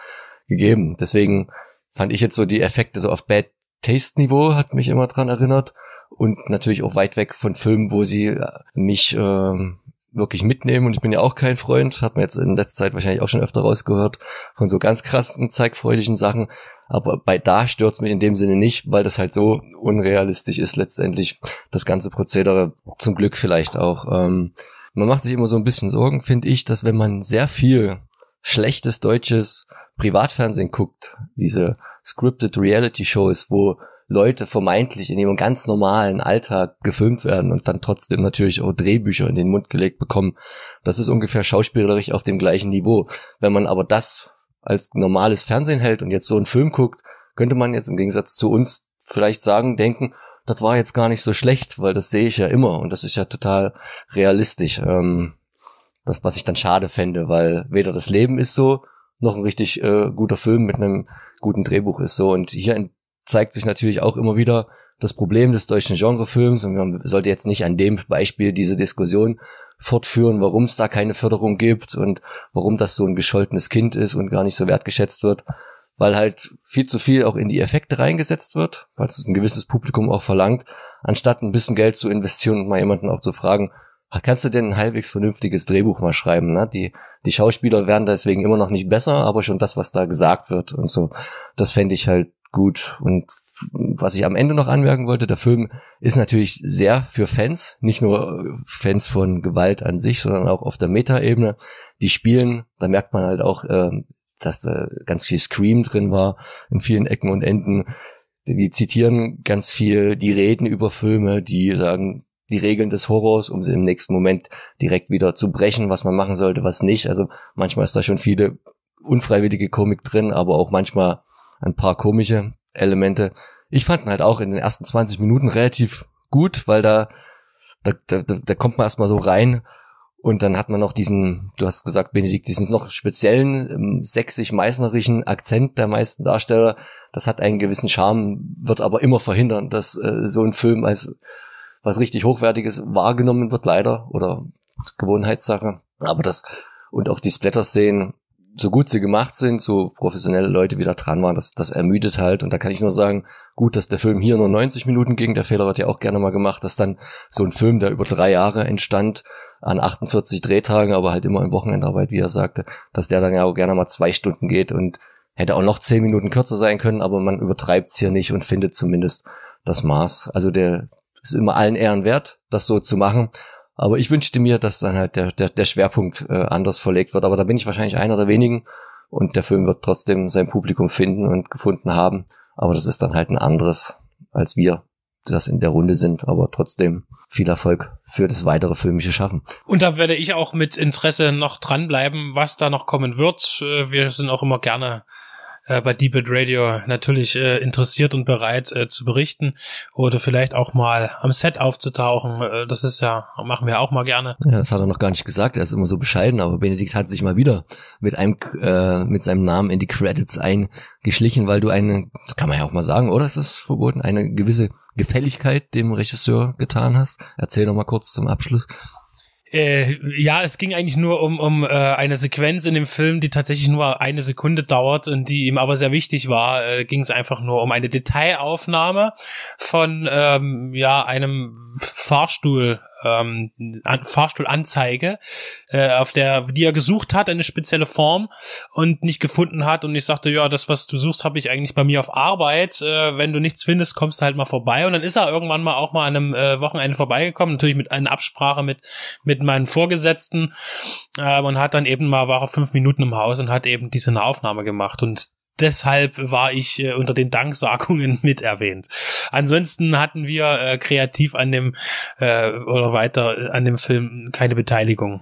gegeben. Deswegen fand ich jetzt so die Effekte so auf Bad Taste-Niveau, hat mich immer dran erinnert. Und natürlich auch weit weg von Filmen, wo sie mich wirklich mitnehmen. Und ich bin ja auch kein Freund, hat man jetzt in letzter Zeit wahrscheinlich auch schon öfter rausgehört, von so ganz krassen, zeigfreudigen Sachen. Aber bei da stört's mich in dem Sinne nicht, weil das halt so unrealistisch ist letztendlich, das ganze Prozedere. Zum Glück vielleicht auch. Man macht sich immer so ein bisschen Sorgen, finde ich, dass wenn man sehr viel schlechtes deutsches Privatfernsehen guckt, diese scripted Reality Shows, wo Leute vermeintlich in ihrem ganz normalen Alltag gefilmt werden und dann trotzdem natürlich auch Drehbücher in den Mund gelegt bekommen. Das ist ungefähr schauspielerisch auf dem gleichen Niveau. Wenn man aber das als normales Fernsehen hält und jetzt so einen Film guckt, könnte man jetzt im Gegensatz zu uns vielleicht sagen, denken, das war jetzt gar nicht so schlecht, weil das sehe ich ja immer und das ist ja total realistisch. Das, was ich dann schade fände, weil weder das Leben ist so, noch ein richtig guter Film mit einem guten Drehbuch ist so. Und hier zeigt sich natürlich auch immer wieder das Problem des deutschen Genrefilms und man sollte jetzt nicht an dem Beispiel diese Diskussion fortführen, warum es da keine Förderung gibt und warum das so ein gescholtenes Kind ist und gar nicht so wertgeschätzt wird, weil halt viel zu viel auch in die Effekte reingesetzt wird, weil es ein gewisses Publikum auch verlangt, anstatt ein bisschen Geld zu investieren und mal jemanden auch zu fragen, kannst du denn ein halbwegs vernünftiges Drehbuch mal schreiben, ne? Die Schauspieler werden deswegen immer noch nicht besser, aber schon das, was da gesagt wird und so, das fände ich halt gut. Und was ich am Ende noch anmerken wollte, der Film ist natürlich sehr für Fans, nicht nur Fans von Gewalt an sich, sondern auch auf der Meta-Ebene. Die spielen, da merkt man halt auch, dass da ganz viel Scream drin war, in vielen Ecken und Enden. Die zitieren ganz viel, die reden über Filme, die sagen die Regeln des Horrors, um sie im nächsten Moment direkt wieder zu brechen, was man machen sollte, was nicht. Also manchmal ist da schon viele unfreiwillige Komik drin, aber auch manchmal ein paar komische Elemente. Ich fand ihn halt auch in den ersten 20 Minuten relativ gut, weil da kommt man erstmal so rein und dann hat man noch diesen, du hast gesagt, Benedikt, diesen noch speziellen, sächsisch-meißnerischen Akzent der meisten Darsteller. Das hat einen gewissen Charme, wird aber immer verhindern, dass so ein Film als was richtig Hochwertiges wahrgenommen wird, leider, oder Gewohnheitssache. Aber das, und auch die Splatter-Szenen, so gut sie gemacht sind, so professionelle Leute wieder dran waren, das ermüdet halt. Und da kann ich nur sagen, gut, dass der Film hier nur 90 Minuten ging, der Fehler wird ja auch gerne mal gemacht, dass dann so ein Film, der über 3 Jahre entstand, an 48 Drehtagen, aber halt immer in Wochenendarbeit, wie er sagte, dass der dann ja auch gerne mal 2 Stunden geht und hätte auch noch 10 Minuten kürzer sein können, aber man übertreibt's hier nicht und findet zumindest das Maß. Also der ist immer allen Ehren wert, das so zu machen. Aber ich wünschte mir, dass dann halt der Schwerpunkt anders verlegt wird. Aber da bin ich wahrscheinlich einer der wenigen und der Film wird trotzdem sein Publikum finden und gefunden haben. Aber das ist dann halt ein anderes, als wir das in der Runde sind. Aber trotzdem viel Erfolg für das weitere filmische Schaffen. Und da werde ich auch mit Interesse noch dranbleiben, was da noch kommen wird. Wir sind auch immer gerne bei Deep Red Radio natürlich interessiert und bereit zu berichten oder vielleicht auch mal am Set aufzutauchen. Das ist ja, machen wir auch mal gerne. Ja, das hat er noch gar nicht gesagt, er ist immer so bescheiden, aber Benedikt hat sich mal wieder mit seinem Namen in die Credits eingeschlichen, weil du eine, das kann man ja auch mal sagen, oder ist das verboten, eine gewisse Gefälligkeit dem Regisseur getan hast. Erzähl doch mal kurz zum Abschluss. Ja, es ging eigentlich nur um eine Sequenz in dem Film, die tatsächlich nur 1 Sekunde dauert und die ihm aber sehr wichtig war. Ging es einfach nur um eine Detailaufnahme von einem Fahrstuhl, Fahrstuhlanzeige, auf der, die er gesucht hat, eine spezielle Form und nicht gefunden hat. Und ich sagte, ja, das, was du suchst, habe ich eigentlich bei mir auf Arbeit. Wenn du nichts findest, kommst du halt mal vorbei. Und dann ist er irgendwann mal auch mal an einem Wochenende vorbeigekommen, natürlich mit einer Absprache mit meinen Vorgesetzten, und hat dann eben mal, war er 5 Minuten im Haus und hat eben diese Aufnahme gemacht und deshalb war ich unter den Danksagungen mit erwähnt. Ansonsten hatten wir kreativ an dem an dem Film keine Beteiligung.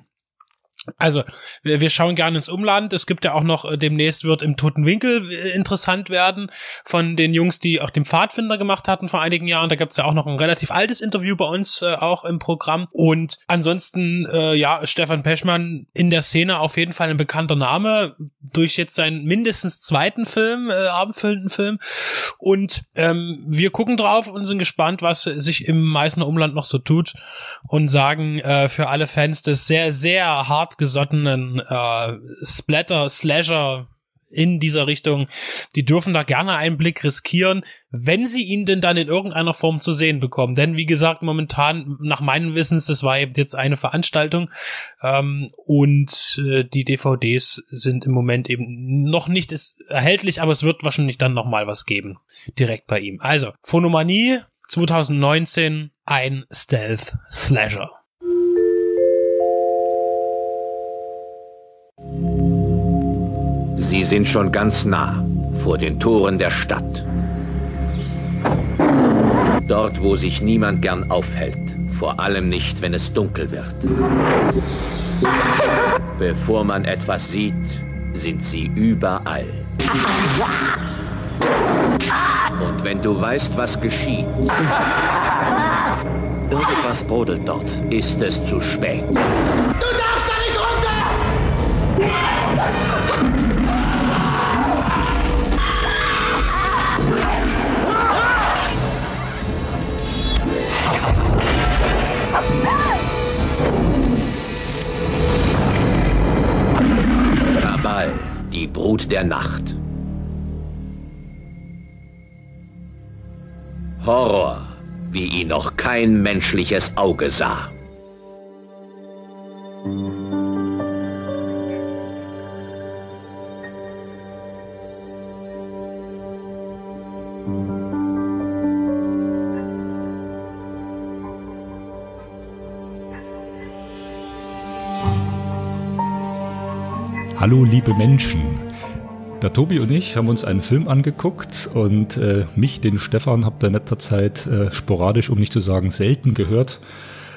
Also, wir schauen gerne ins Umland. Es gibt ja auch noch, demnächst wird im Toten Winkel interessant werden von den Jungs, die auch den Pfadfinder gemacht hatten vor einigen Jahren. Da gibt's ja auch noch ein relativ altes Interview bei uns auch im Programm. Und ansonsten, Stefan Peschmann in der Szene auf jeden Fall ein bekannter Name durch jetzt seinen mindestens 2. Film, abendfüllenden Film. Und wir gucken drauf und sind gespannt, was sich im Meißner Umland noch so tut und sagen für alle Fans des sehr, sehr hart gesottenen Splatter-Slasher in dieser Richtung, die dürfen da gerne einen Blick riskieren, wenn sie ihn denn dann in irgendeiner Form zu sehen bekommen. Denn wie gesagt, momentan, nach meinem Wissens, das war eben jetzt eine Veranstaltung und die DVDs sind im Moment eben noch nicht erhältlich, aber es wird wahrscheinlich dann nochmal was geben, direkt bei ihm. Also, Phonomanie 2019, ein Stealth-Slasher. Sie sind schon ganz nah, vor den Toren der Stadt. Dort, wo sich niemand gern aufhält, vor allem nicht, wenn es dunkel wird. Bevor man etwas sieht, sind sie überall. Und wenn du weißt, was geschieht, irgendwas brodelt dort, ist es zu spät. Du darfst da nicht runter! Kabal, die Brut der Nacht. Horror, wie ihn noch kein menschliches Auge sah. Hallo liebe Menschen, der Tobi und ich haben uns einen Film angeguckt und mich, den Stefan, habt ihr in letzter Zeit sporadisch, um nicht zu sagen selten gehört.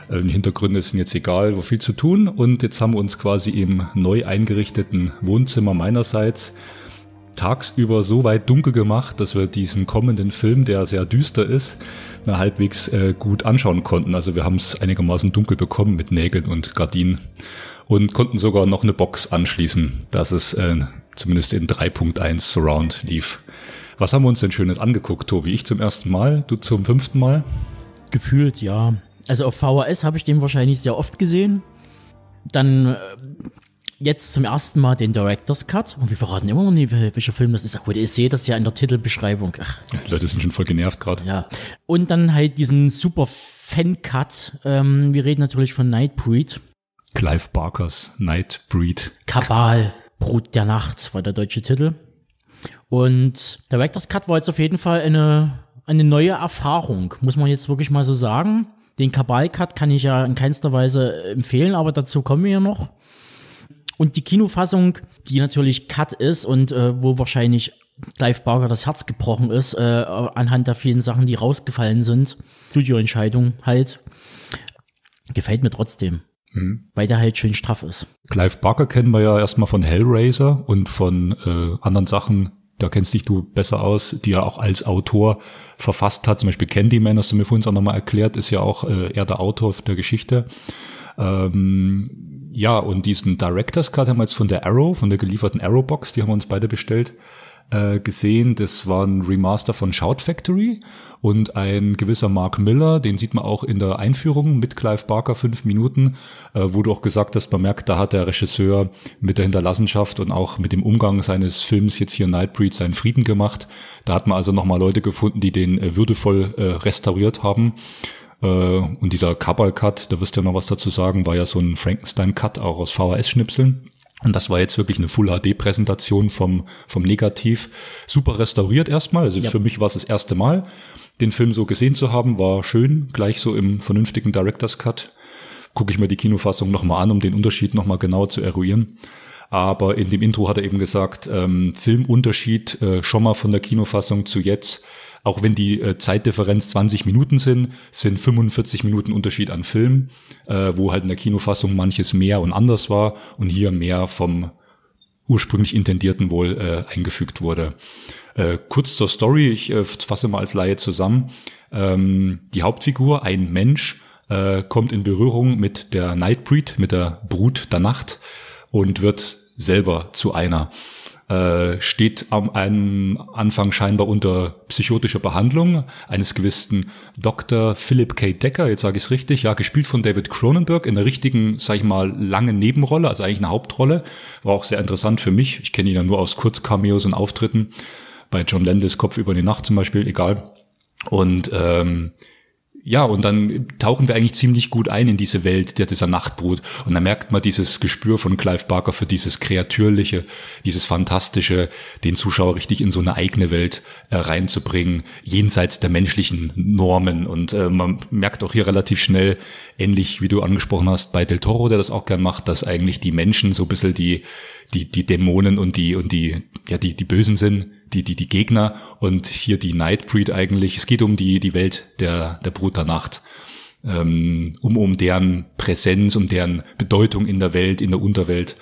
Die Hintergründe sind jetzt egal, war viel zu tun und jetzt haben wir uns quasi im neu eingerichteten Wohnzimmer meinerseits tagsüber so weit dunkel gemacht, dass wir diesen kommenden Film, der sehr düster ist, halbwegs gut anschauen konnten. Also wir haben es einigermaßen dunkel bekommen mit Nägeln und Gardinen. Und konnten sogar noch eine Box anschließen, dass es zumindest in 3.1 Surround lief. Was haben wir uns denn Schönes angeguckt, Tobi? Ich zum ersten Mal, du zum 5. Mal? Gefühlt, ja. Also auf VHS habe ich den wahrscheinlich sehr oft gesehen. Dann jetzt zum ersten Mal den Director's Cut. Und wir verraten immer noch nie, welcher Film das ist. Ach gut, ich sehe das ja in der Titelbeschreibung. Die Leute sind schon voll genervt gerade. Ja. Und dann halt diesen super Fan-Cut. Wir reden natürlich von Nightbreed. Clive Barkers Nightbreed. Kabal, Brut der Nacht war der deutsche Titel. Und Director's Cut war jetzt auf jeden Fall eine neue Erfahrung, muss man jetzt wirklich mal so sagen. Den Kabal-Cut kann ich ja in keinster Weise empfehlen, aber dazu kommen wir ja noch. Und die Kinofassung, die natürlich Cut ist und wo wahrscheinlich Clive Barker das Herz gebrochen ist, anhand der vielen Sachen, die rausgefallen sind, Studioentscheidung halt, gefällt mir trotzdem. Mhm. Weil der halt schön straff ist. Clive Barker kennen wir ja erstmal von Hellraiser und von anderen Sachen, da kennst dich du besser aus, die er auch als Autor verfasst hat. Zum Beispiel Candyman, hast du mir vorhin auch nochmal erklärt, ist ja auch er der Autor der Geschichte. Ja, und diesen Director's Cut haben wir jetzt von der Arrow, von der gelieferten Arrow-Box, die haben wir uns beide bestellt, gesehen. Das war ein Remaster von Shout Factory und ein gewisser Mark Miller, den sieht man auch in der Einführung mit Clive Barker, 5 Minuten, wo du auch gesagt hast, man merkt, da hat der Regisseur mit der Hinterlassenschaft und auch mit dem Umgang seines Films jetzt hier Nightbreed seinen Frieden gemacht. Da hat man also nochmal Leute gefunden, die den würdevoll restauriert haben. Und dieser Kabal-Cut, da wirst du ja noch was dazu sagen, war ja so ein Frankenstein-Cut auch aus VHS-Schnipseln. Und das war jetzt wirklich eine Full-HD-Präsentation vom Negativ. Super restauriert erstmal, also ja. Für mich war es das erste Mal, den Film so gesehen zu haben, war schön, gleich so im vernünftigen Director's Cut. Gucke ich mir die Kinofassung nochmal an, um den Unterschied nochmal genau zu eruieren. Aber in dem Intro hat er eben gesagt, Filmunterschied schon mal von der Kinofassung zu jetzt. Auch wenn die Zeitdifferenz 20 Minuten sind 45 Minuten Unterschied an Film, wo halt in der Kinofassung manches mehr und anders war und hier mehr vom ursprünglich Intendierten wohl eingefügt wurde. Kurz zur Story, ich fasse mal als Laie zusammen. Die Hauptfigur, ein Mensch, kommt in Berührung mit der Nightbreed, mit der Brut der Nacht und wird selber zu einer. steht am Anfang scheinbar unter psychotischer Behandlung eines gewissen Dr. Philip K. Decker, jetzt sage ich es richtig, ja, gespielt von David Cronenberg in der richtigen, sage ich mal, langen Nebenrolle, also eigentlich eine Hauptrolle, war auch sehr interessant für mich. Ich kenne ihn ja nur aus Kurzcameos und Auftritten, bei John Landis Kopf über die Nacht zum Beispiel, egal. Und ja, und dann tauchen wir eigentlich ziemlich gut ein in diese Welt dieser Nachtbrut. Und dann merkt man dieses Gespür von Clive Barker für dieses Kreatürliche, dieses Fantastische, den Zuschauer richtig in so eine eigene Welt reinzubringen, jenseits der menschlichen Normen. Und man merkt auch hier relativ schnell, ähnlich wie du angesprochen hast, bei Del Toro, der das auch gern macht, dass eigentlich die Menschen so ein bisschen die Dämonen und die Bösen sind, die Gegner, und hier die Nightbreed eigentlich. Es geht um die Welt der Brut der Nacht, um deren Präsenz, um deren Bedeutung in der Welt, in der Unterwelt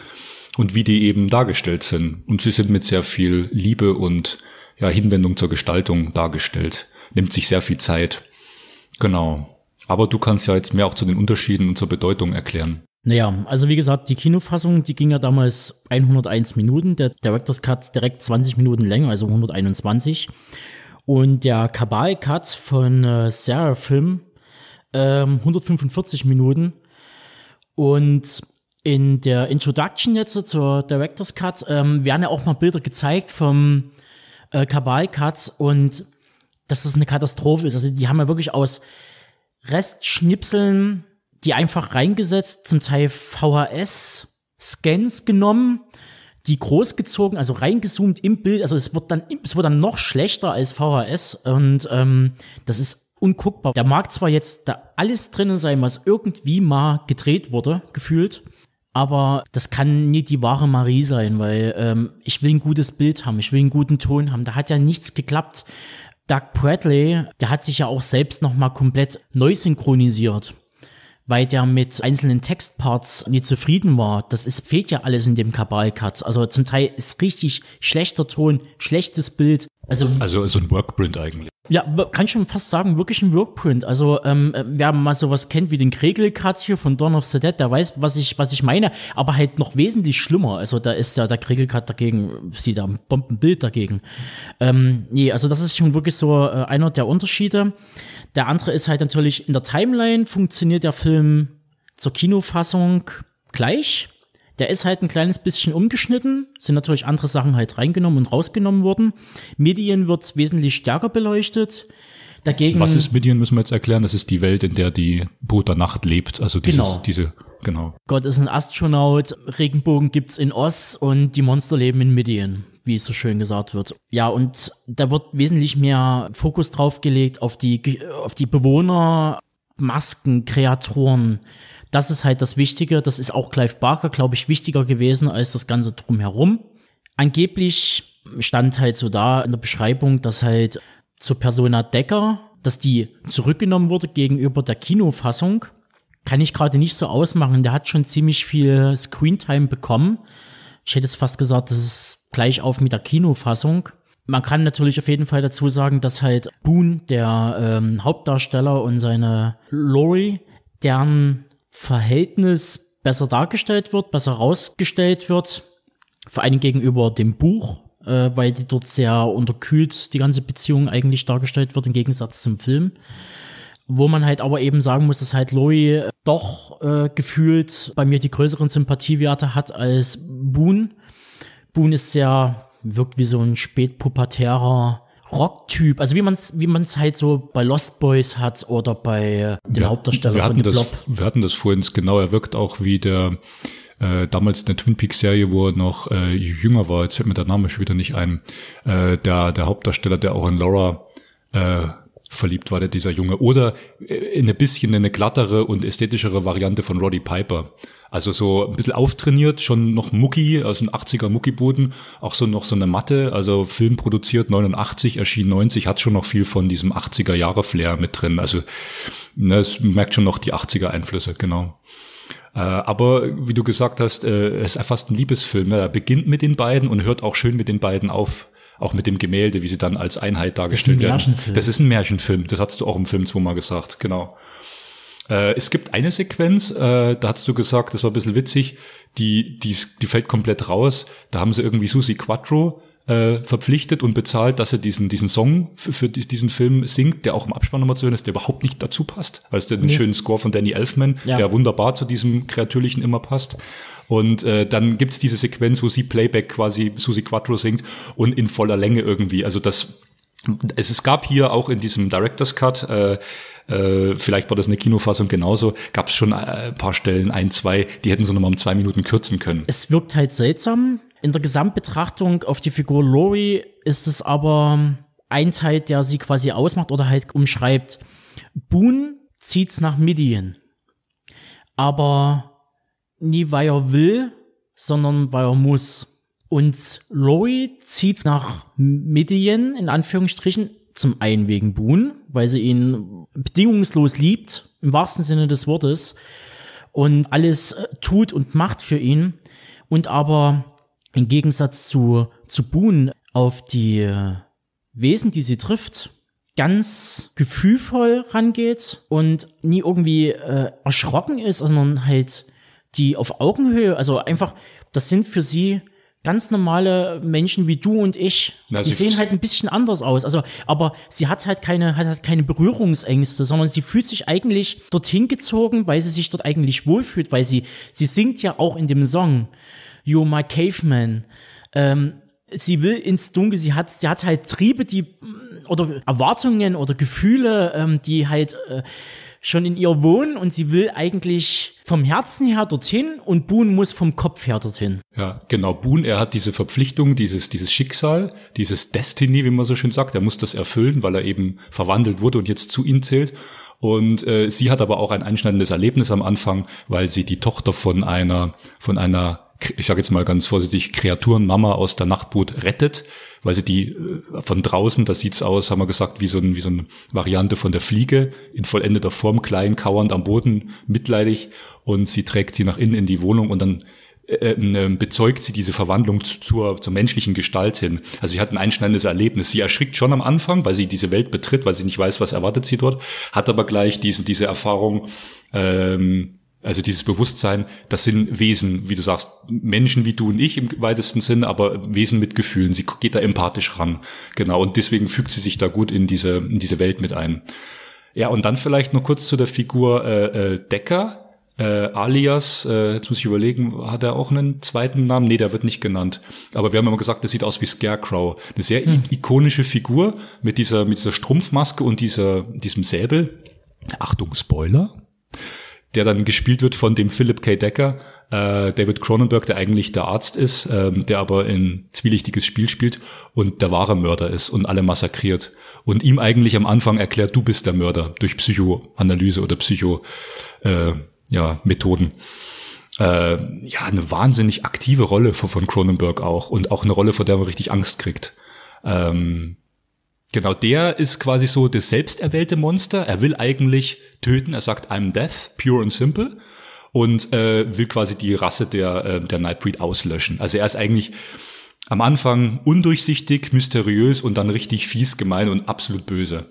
und wie die eben dargestellt sind. Und sie sind mit sehr viel Liebe und ja, Hinwendung zur Gestaltung dargestellt. Nimmt sich sehr viel Zeit. Genau. Aber du kannst ja jetzt mehr auch zu den Unterschieden und zur Bedeutung erklären. Naja, also wie gesagt, die Kinofassung, die ging ja damals 101 Minuten, der Director's Cut direkt 20 Minuten länger, also 121. Und der Kabal-Cut von Serafilm 145 Minuten. Und in der Introduction jetzt zur Director's Cut werden ja auch mal Bilder gezeigt vom Kabal-Cut und dass das eine Katastrophe ist. Also die haben ja wirklich aus Restschnipseln die einfach reingesetzt, zum Teil VHS-Scans genommen, die großgezogen, also reingezoomt im Bild. Also es wird dann noch schlechter als VHS und das ist unguckbar. Da mag zwar jetzt da alles drinnen sein, was irgendwie mal gedreht wurde, gefühlt, aber das kann nicht die wahre Marie sein, weil ich will ein gutes Bild haben, ich will einen guten Ton haben. Da hat ja nichts geklappt. Doug Bradley, der hat sich ja auch selbst nochmal komplett neu synchronisiert, weil der mit einzelnen Textparts nicht zufrieden war. Fehlt ja alles in dem Kabal-Cut. Also zum Teil ist richtig schlechter Ton, schlechtes Bild. Also ein Workprint eigentlich. Ja, kann ich schon fast sagen, wirklich ein Workprint. Also wer mal sowas kennt wie den Kregel-Cut hier von Dawn of the Dead, der weiß, was ich meine, aber halt noch wesentlich schlimmer. Also da ist ja der Kregel-Cut dagegen, sieht da ein Bombenbild dagegen. Nee, also das ist schon wirklich so einer der Unterschiede. Der andere ist halt natürlich, in der Timeline funktioniert der Film zur Kinofassung gleich. Der ist halt ein kleines bisschen umgeschnitten, sind natürlich andere Sachen halt reingenommen und rausgenommen worden. Medien wird wesentlich stärker beleuchtet. Dagegen, was ist Medien, müssen wir jetzt erklären, das ist die Welt, in der die Brut der Nacht lebt. Also genau. Gott ist ein Astronaut, Regenbogen gibt's in Oz und die Monster leben in Medien, wie es so schön gesagt wird. Ja, und da wird wesentlich mehr Fokus drauf gelegt auf die Bewohner, Masken, Kreaturen. Das ist halt das Wichtige. Das ist auch Clive Barker, glaube ich, wichtiger gewesen als das Ganze drumherum. Angeblich stand halt so da in der Beschreibung, dass halt zur Persona Decker, dass die zurückgenommen wurde gegenüber der Kinofassung. Kann ich gerade nicht so ausmachen. Der hat schon ziemlich viel Screentime bekommen. Ich hätte es fast gesagt, das ist gleich auf mit der Kinofassung. Man kann natürlich auf jeden Fall dazu sagen, dass halt Boone, der Hauptdarsteller, und seine Lori, deren Verhältnis besser dargestellt wird, besser rausgestellt wird, vor allem gegenüber dem Buch, weil die dort sehr unterkühlt, die ganze Beziehung eigentlich dargestellt wird, im Gegensatz zum Film, wo man halt aber eben sagen muss, dass halt Lori doch gefühlt bei mir die größeren Sympathiewerte hat als Boone. Boone ist sehr, wirkt wie so ein spätpubertärer Rocktyp, also wie man's halt so bei Lost Boys hat oder bei den Hauptdarsteller von The Blob. Wir hatten das vorhin genau, er wirkt auch wie der damals in der Twin Peaks Serie, wo er noch jünger war, jetzt fällt mir der Name schon wieder nicht ein, der Hauptdarsteller, der auch in Laura verliebt war, dieser Junge, oder in ein bisschen eine glattere und ästhetischere Variante von Roddy Piper. Also so ein bisschen auftrainiert, schon noch Mucki, also ein 80er Muckiboden, auch so noch so eine Matte, also Film produziert 89, erschien 90, hat schon noch viel von diesem 80er-Jahre-Flair mit drin. Also es merkt schon noch die 80er-Einflüsse, genau. Aber wie du gesagt hast, es ist fast ein Liebesfilm. Er beginnt mit den beiden und hört auch schön mit den beiden auf. Auch mit dem Gemälde, wie sie dann als Einheit dargestellt werden. Das ist ein Märchenfilm. Das hast du auch im Film zweimal gesagt, genau. Es gibt eine Sequenz, da hast du gesagt, das war ein bisschen witzig, die fällt komplett raus. Da haben sie irgendwie Susi Quattro verpflichtet und bezahlt, dass er diesen Song für diesen Film singt, der auch im Abspann nochmal zu hören ist, der überhaupt nicht dazu passt. Also den schönen Score von Danny Elfman, der wunderbar zu diesem Kreatürlichen immer passt. Und dann gibt's diese Sequenz, wo sie Playback quasi Susi Quattro singt und in voller Länge irgendwie. Also es gab hier auch in diesem Director's Cut, vielleicht war das eine Kinofassung genauso, gab es schon ein paar Stellen, ein, zwei, die hätten sie nochmal um 2 Minuten kürzen können. Es wirkt halt seltsam. In der Gesamtbetrachtung auf die Figur Laurie ist es aber ein Teil, der sie quasi ausmacht oder halt umschreibt. Boone zieht's nach Midian, aber nie weil er will, sondern weil er muss. Und Laurie zieht's nach Midian, in Anführungsstrichen, zum einen wegen Boone, weil sie ihn bedingungslos liebt, im wahrsten Sinne des Wortes, und alles tut und macht für ihn. Und aber im Gegensatz zu Boone auf die Wesen, die sie trifft, ganz gefühlvoll rangeht und nie irgendwie erschrocken ist, sondern halt die auf Augenhöhe, also einfach, das sind für sie ganz normale Menschen wie du und ich, die sehen halt ein bisschen anders aus. Also, aber sie hat halt keine Berührungsängste, sondern sie fühlt sich eigentlich dorthin gezogen, weil sie sich dort eigentlich wohlfühlt, weil sie singt ja auch in dem Song You're My Caveman. Sie will ins Dunkel, sie hat halt Triebe, oder Erwartungen oder Gefühle, die halt schon in ihr wohnen, und sie will eigentlich vom Herzen her dorthin und Boone muss vom Kopf her dorthin. Ja, genau. Boone, er hat diese Verpflichtung, dieses Schicksal, dieses Destiny, wie man so schön sagt. Er muss das erfüllen, weil er eben verwandelt wurde und jetzt zu ihm zählt. Und sie hat aber auch ein einschneidendes Erlebnis am Anfang, weil sie die Tochter von einer, ich sage jetzt mal ganz vorsichtig, Kreaturenmama aus der Nachtbrut rettet, weil sie die von draußen, das sieht's aus, haben wir gesagt, wie so eine Variante von der Fliege, in vollendeter Form, klein, kauernd am Boden, mitleidig, und sie trägt sie nach innen in die Wohnung und dann bezeugt sie diese Verwandlung zur menschlichen Gestalt hin. Also sie hat ein einschneidendes Erlebnis. Sie erschrickt schon am Anfang, weil sie diese Welt betritt, weil sie nicht weiß, was erwartet sie dort, hat aber gleich diese Erfahrung, also dieses Bewusstsein, das sind Wesen, wie du sagst, Menschen wie du und ich im weitesten Sinn, aber Wesen mit Gefühlen. Sie geht da empathisch ran, genau. Und deswegen fügt sie sich da gut in diese Welt mit ein. Ja, und dann vielleicht noch kurz zu der Figur Decker, alias, jetzt muss ich überlegen, hat er auch einen zweiten Namen? Nee, der wird nicht genannt. Aber wir haben immer gesagt, das sieht aus wie Scarecrow. Eine sehr ikonische Figur mit dieser Strumpfmaske und diesem Säbel. Achtung, Spoiler. Der dann gespielt wird von dem Philip K. Decker, David Cronenberg, der eigentlich der Arzt ist, der aber ein zwielichtiges Spiel spielt und der wahre Mörder ist und alle massakriert. Und ihm eigentlich am Anfang erklärt, du bist der Mörder, durch Psychoanalyse oder Methoden. Eine wahnsinnig aktive Rolle von Cronenberg auch, und auch eine Rolle, vor der man richtig Angst kriegt. Genau, der ist quasi so das selbsterwählte Monster. Er will eigentlich töten. Er sagt, I'm death, pure and simple. Und will quasi die Rasse der Nightbreed auslöschen. Also er ist eigentlich am Anfang undurchsichtig, mysteriös und dann richtig fies, gemein und absolut böse.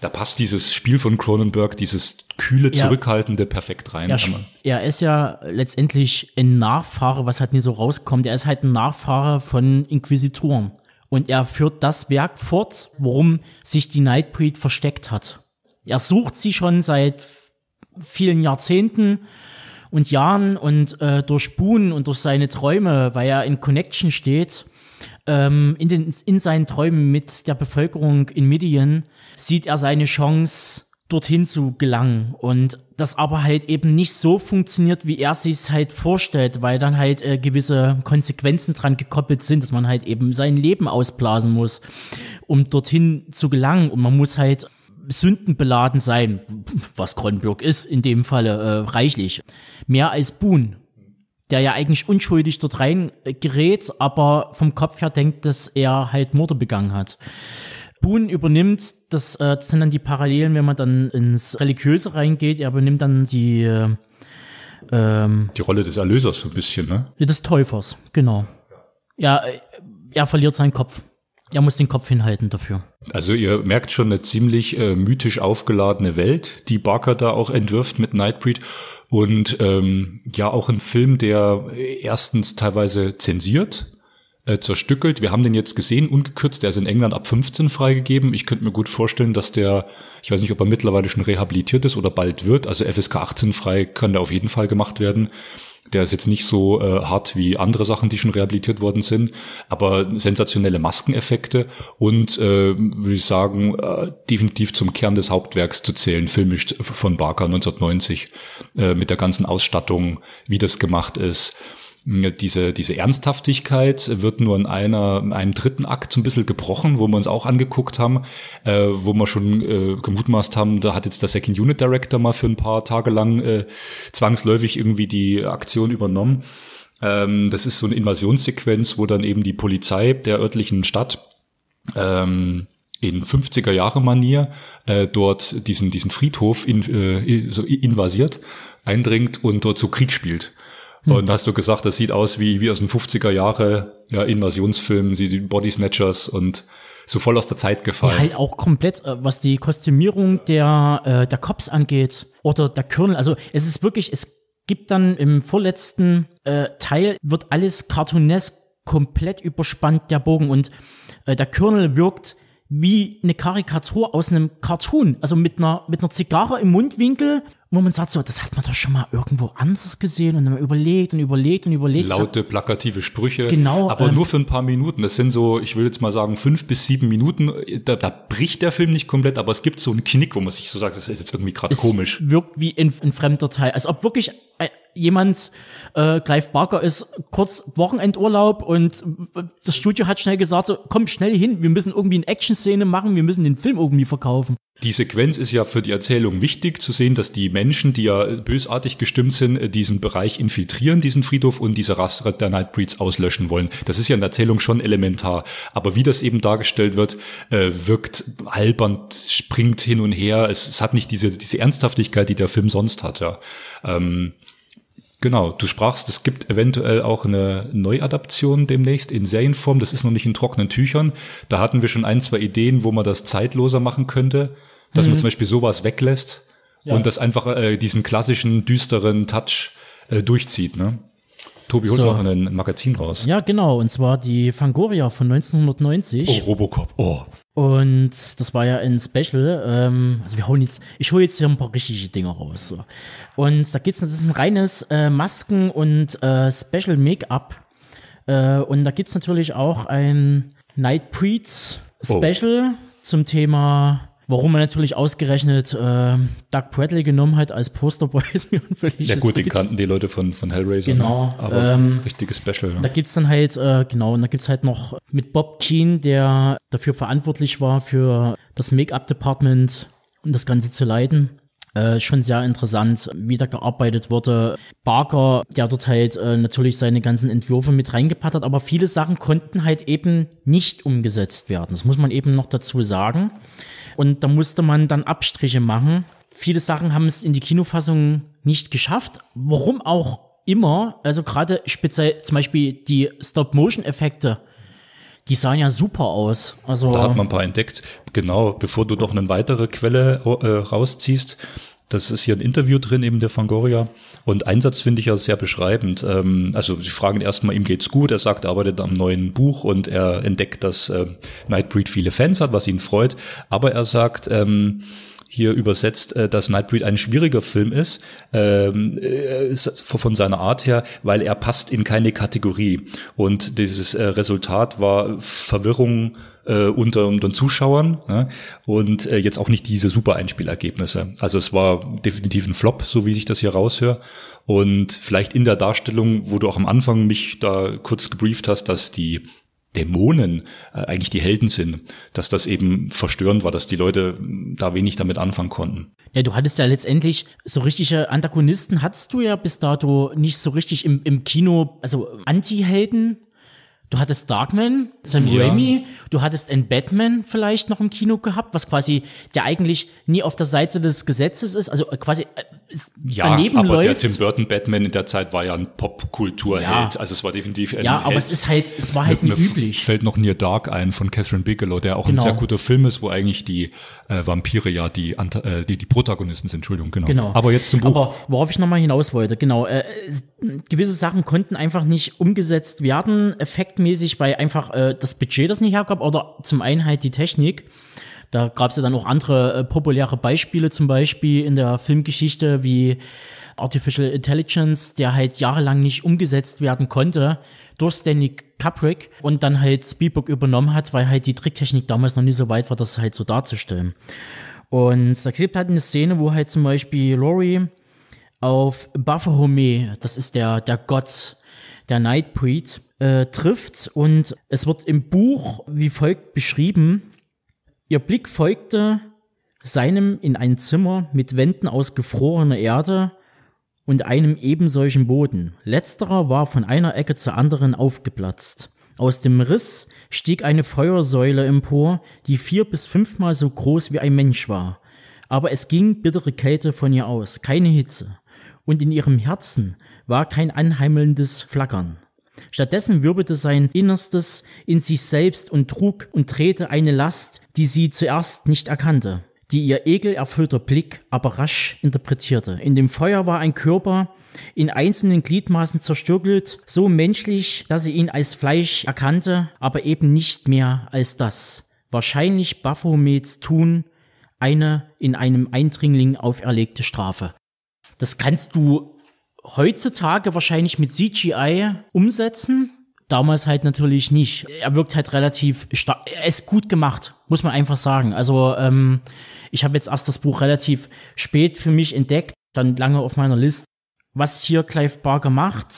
Da passt dieses Spiel von Cronenberg, dieses kühle, zurückhaltende, perfekt rein. Er ist ja letztendlich ein Nachfahre, was halt nie so rauskommt. Er ist halt ein Nachfahre von Inquisitoren. Und er führt das Werk fort, worum sich die Nightbreed versteckt hat. Er sucht sie schon seit vielen Jahrzehnten und Jahren, und durch Boone und durch seine Träume, weil er in Connection steht, in seinen Träumen mit der Bevölkerung in Midian, sieht er seine Chance, dorthin zu gelangen. Und das aber halt eben nicht so funktioniert, wie er sich's halt vorstellt, weil dann halt gewisse Konsequenzen dran gekoppelt sind, dass man halt eben sein Leben ausblasen muss, um dorthin zu gelangen. Und man muss halt sündenbeladen sein, was Cronenberg ist in dem Falle reichlich. Mehr als Boone, der ja eigentlich unschuldig dort rein gerät, aber vom Kopf her denkt, dass er halt Morde begangen hat. Boone übernimmt, das sind dann die Parallelen, wenn man dann ins Religiöse reingeht, er übernimmt dann die Rolle des Erlösers so ein bisschen, ne? Des Täufers, genau. Ja, er verliert seinen Kopf. Er muss den Kopf hinhalten dafür. Also ihr merkt schon, eine ziemlich mythisch aufgeladene Welt, die Barker da auch entwirft mit Nightbreed. Und ja, auch ein Film, der erstens teilweise zensiert, zerstückelt. Wir haben den jetzt gesehen, ungekürzt. Der ist in England ab 15 freigegeben. Ich könnte mir gut vorstellen, dass der, ich weiß nicht, ob er mittlerweile schon rehabilitiert ist oder bald wird. Also FSK 18 frei kann der auf jeden Fall gemacht werden. Der ist jetzt nicht so hart wie andere Sachen, die schon rehabilitiert worden sind, aber sensationelle Maskeneffekte und, würde ich sagen, definitiv zum Kern des Hauptwerks zu zählen, filmisch von Barker 1990, mit der ganzen Ausstattung, wie das gemacht ist. Diese Ernsthaftigkeit wird nur in einem dritten Akt so ein bisschen gebrochen, wo wir uns auch angeguckt haben, wo wir schon gemutmaßt haben, da hat jetzt der Second Unit Director mal für ein paar Tage lang zwangsläufig irgendwie die Aktion übernommen. Das ist so eine Invasionssequenz, wo dann eben die Polizei der örtlichen Stadt in 50er-Jahre-Manier dort diesen Friedhof invasiert, eindringt und dort so Krieg spielt. Und hast du gesagt, das sieht aus wie aus den 50er-Jahre, ja, Invasionsfilmen, die Body Snatchers und so voll aus der Zeit gefallen. Ja, halt auch komplett, was die Kostümierung der Cops angeht oder der Colonel. Also es ist wirklich, es gibt dann im vorletzten Teil, wird alles cartoonesk komplett überspannt, der Bogen. Und der Colonel wirkt wie eine Karikatur aus einem Cartoon, also mit einer Zigarre im Mundwinkel, wo man sagt so, das hat man doch schon mal irgendwo anders gesehen und dann überlegt und überlegt und überlegt. Laute, plakative Sprüche, genau, aber nur für ein paar Minuten. Das sind so, ich will jetzt mal sagen, 5 bis 7 Minuten. Da bricht der Film nicht komplett, aber es gibt so einen Knick, wo man sich so sagt, das ist jetzt irgendwie gerade komisch. Es wirkt wie ein fremder Teil, als ob wirklich jemand, Clive Barker ist kurz Wochenendurlaub und das Studio hat schnell gesagt, so, komm schnell hin, wir müssen irgendwie eine Action-Szene machen, wir müssen den Film irgendwie verkaufen. Die Sequenz ist ja für die Erzählung wichtig, zu sehen, dass die Menschen, die ja bösartig gestimmt sind, diesen Bereich infiltrieren, diesen Friedhof, und diese Rasse der Nightbreeds auslöschen wollen. Das ist ja in der Erzählung schon elementar. Aber wie das eben dargestellt wird, wirkt albern, springt hin und her. Es hat nicht diese Ernsthaftigkeit, die der Film sonst hat, ja. Genau, du sprachst, es gibt eventuell auch eine Neuadaption demnächst in Serienform. Das ist noch nicht in trockenen Tüchern. Da hatten wir schon 1, 2 Ideen, wo man das zeitloser machen könnte, dass man zum Beispiel sowas weglässt, ja, und das einfach diesen klassischen, düsteren Touch durchzieht, ne? Tobi holt noch ein Magazin raus. Ja, genau. Und zwar die Fangoria von 1990. Oh, Robocop. Oh. Und das war ja ein Special. Ich hole jetzt hier ein paar richtige Dinger raus. So. Und da geht's, das ist ein reines Masken- und Special-Make-up. Und da gibt's natürlich auch ein Nightbreed-Special zum Thema, warum man natürlich ausgerechnet Doug Bradley genommen hat als Posterboy, ist mir unvöllig. Ja gut, die kannten die Leute von Hellraiser. Genau. Ne? Aber richtiges Special. Ja. Da gibt's dann halt, und da gibt's halt noch mit Bob Keane, der dafür verantwortlich war, für das Make-up-Department, um das Ganze zu leiten. Schon sehr interessant, wie da gearbeitet wurde. Barker, der dort halt natürlich seine ganzen Entwürfe mit reingepackt hat, aber viele Sachen konnten halt eben nicht umgesetzt werden. Das muss man eben noch dazu sagen. Und da musste man dann Abstriche machen. Viele Sachen haben es in die Kinofassung nicht geschafft. Warum auch immer. Also gerade speziell zum Beispiel die Stop-Motion-Effekte, die sahen ja super aus. Also da hat man ein paar entdeckt. Genau, bevor du noch eine weitere Quelle rausziehst. Das ist hier ein Interview drin, eben der Fangoria. Und ein Satz finde ich ja sehr beschreibend. Also sie fragen erstmal, ihm geht's gut. Er sagt, er arbeitet am neuen Buch und er entdeckt, dass Nightbreed viele Fans hat, was ihn freut. Aber er sagt, hier übersetzt, dass Nightbreed ein schwieriger Film ist, von seiner Art her, weil er passt in keine Kategorie. Und dieses Resultat war Verwirrung unter den Zuschauern, ne? Und jetzt auch nicht diese super Einspielergebnisse. Also es war definitiv ein Flop, so wie ich das hier raushöre. Und vielleicht in der Darstellung, wo du auch am Anfang mich da kurz gebrieft hast, dass die Dämonen eigentlich die Helden sind, dass das eben verstörend war, dass die Leute da wenig damit anfangen konnten. Ja, du hattest ja letztendlich so richtige Antagonisten, hattest du ja bis dato nicht so richtig im Kino, also Anti-Helden. Du hattest Darkman, Sam Raimi, du hattest einen Batman vielleicht noch im Kino gehabt, was quasi, der eigentlich nie auf der Seite des Gesetzes ist, also quasi daneben läuft. Ja, aber der Tim Burton Batman in der Zeit war ja ein Popkulturheld, also es war definitiv ein Held. Aber es war halt nicht üblich. Fällt noch Near Dark ein von Catherine Bigelow, der auch ein sehr guter Film ist, wo eigentlich die Vampire ja die Protagonisten sind, Entschuldigung, genau. Aber jetzt zum Buch. Aber worauf ich nochmal hinaus wollte, gewisse Sachen konnten einfach nicht umgesetzt werden, effektmäßig, weil einfach das Budget das nicht hergab oder zum einen halt die Technik. Da gab es ja dann auch andere populäre Beispiele, zum Beispiel in der Filmgeschichte wie Artificial Intelligence, der halt jahrelang nicht umgesetzt werden konnte durch Stanley Kubrick und dann halt Spielberg übernommen hat, weil halt die Tricktechnik damals noch nicht so weit war, das halt so darzustellen. Und da gibt halt eine Szene, wo halt zum Beispiel Laurie auf Baphomet, das ist der Gott, der Nightbreed, trifft und es wird im Buch wie folgt beschrieben: Ihr Blick folgte seinem in ein Zimmer mit Wänden aus gefrorener Erde und einem ebensolchen Boden. Letzterer war von einer Ecke zur anderen aufgeplatzt. Aus dem Riss stieg eine Feuersäule empor, die 4- bis 5-mal so groß wie ein Mensch war. Aber es ging bittere Kälte von ihr aus, keine Hitze. Und in ihrem Herzen war kein anheimelndes Flackern. Stattdessen wirbelte sein Innerstes in sich selbst und trug und drehte eine Last, die sie zuerst nicht erkannte, die ihr ekelerfüllter Blick aber rasch interpretierte. In dem Feuer war ein Körper in einzelnen Gliedmaßen zerstückelt, so menschlich, dass sie ihn als Fleisch erkannte, aber eben nicht mehr als das. Wahrscheinlich Baphomets Tun, eine in einem Eindringling auferlegte Strafe. Das kannst du heutzutage wahrscheinlich mit CGI umsetzen, damals halt natürlich nicht. Er wirkt halt relativ stark, er ist gut gemacht, muss man einfach sagen. Also ich habe jetzt erst das Buch relativ spät für mich entdeckt, dann lange auf meiner Liste. Was hier Clive Barker macht,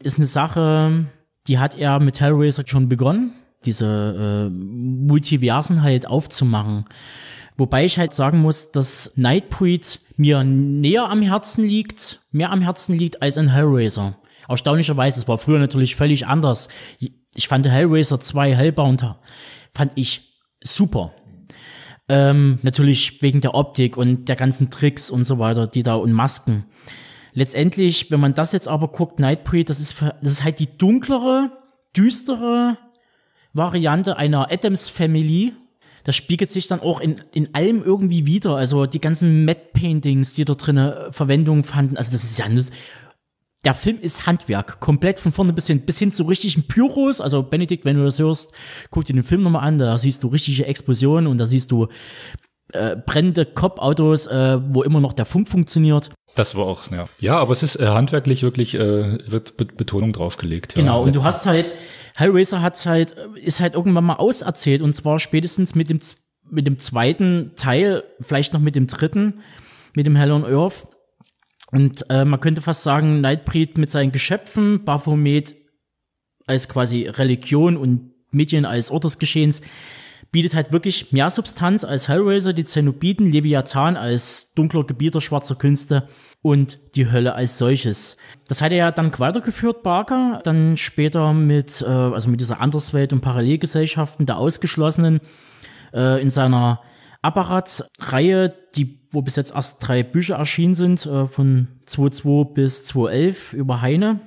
ist eine Sache, die hat er mit Hellraiser schon begonnen, diese Multiversen halt aufzumachen. Wobei ich halt sagen muss, dass Nightbreed mir näher am Herzen liegt, mehr am Herzen liegt als ein Hellraiser. Erstaunlicherweise, es war früher natürlich völlig anders. Ich fand Hellraiser 2, Hellbound, fand ich super. Natürlich wegen der Optik und der ganzen Tricks und so weiter, die da und Masken. Letztendlich, wenn man das jetzt aber guckt, Nightbreed, das ist halt die dunklere, düstere Variante einer Addams Family. Das spiegelt sich dann auch in allem irgendwie wieder. Also die ganzen Matte-Paintings, die da drinnen Verwendung fanden. Also das ist ja nicht, der Film ist Handwerk. Komplett von vorne bis hin zu richtigen Pyros. Also Benedikt, wenn du das hörst, guck dir den Film nochmal an. Da siehst du richtige Explosionen und da siehst du brennende Cop-Autos, wo immer noch der Funk funktioniert. Das war auch, ja. Ja, aber es ist handwerklich wirklich, wird Betonung draufgelegt. Ja. Genau, und du hast halt, Hellraiser ist halt irgendwann mal auserzählt, und zwar spätestens mit dem zweiten Teil, vielleicht noch mit dem dritten, mit dem Hell on Earth. Und man könnte fast sagen, Nightbreed mit seinen Geschöpfen, Baphomet als quasi Religion und Medien als Ort des Geschehens, bietet halt wirklich mehr Substanz als Hellraiser, die Zenobiten, Leviathan als dunkler Gebieter schwarzer Künste und die Hölle als solches. Das hat er ja dann weitergeführt, Barker, dann später mit dieser Anderswelt und Parallelgesellschaften der Ausgeschlossenen in seiner Apparat-Reihe, wo bis jetzt erst 3 Bücher erschienen sind, von 2002 bis 2011 über Heine.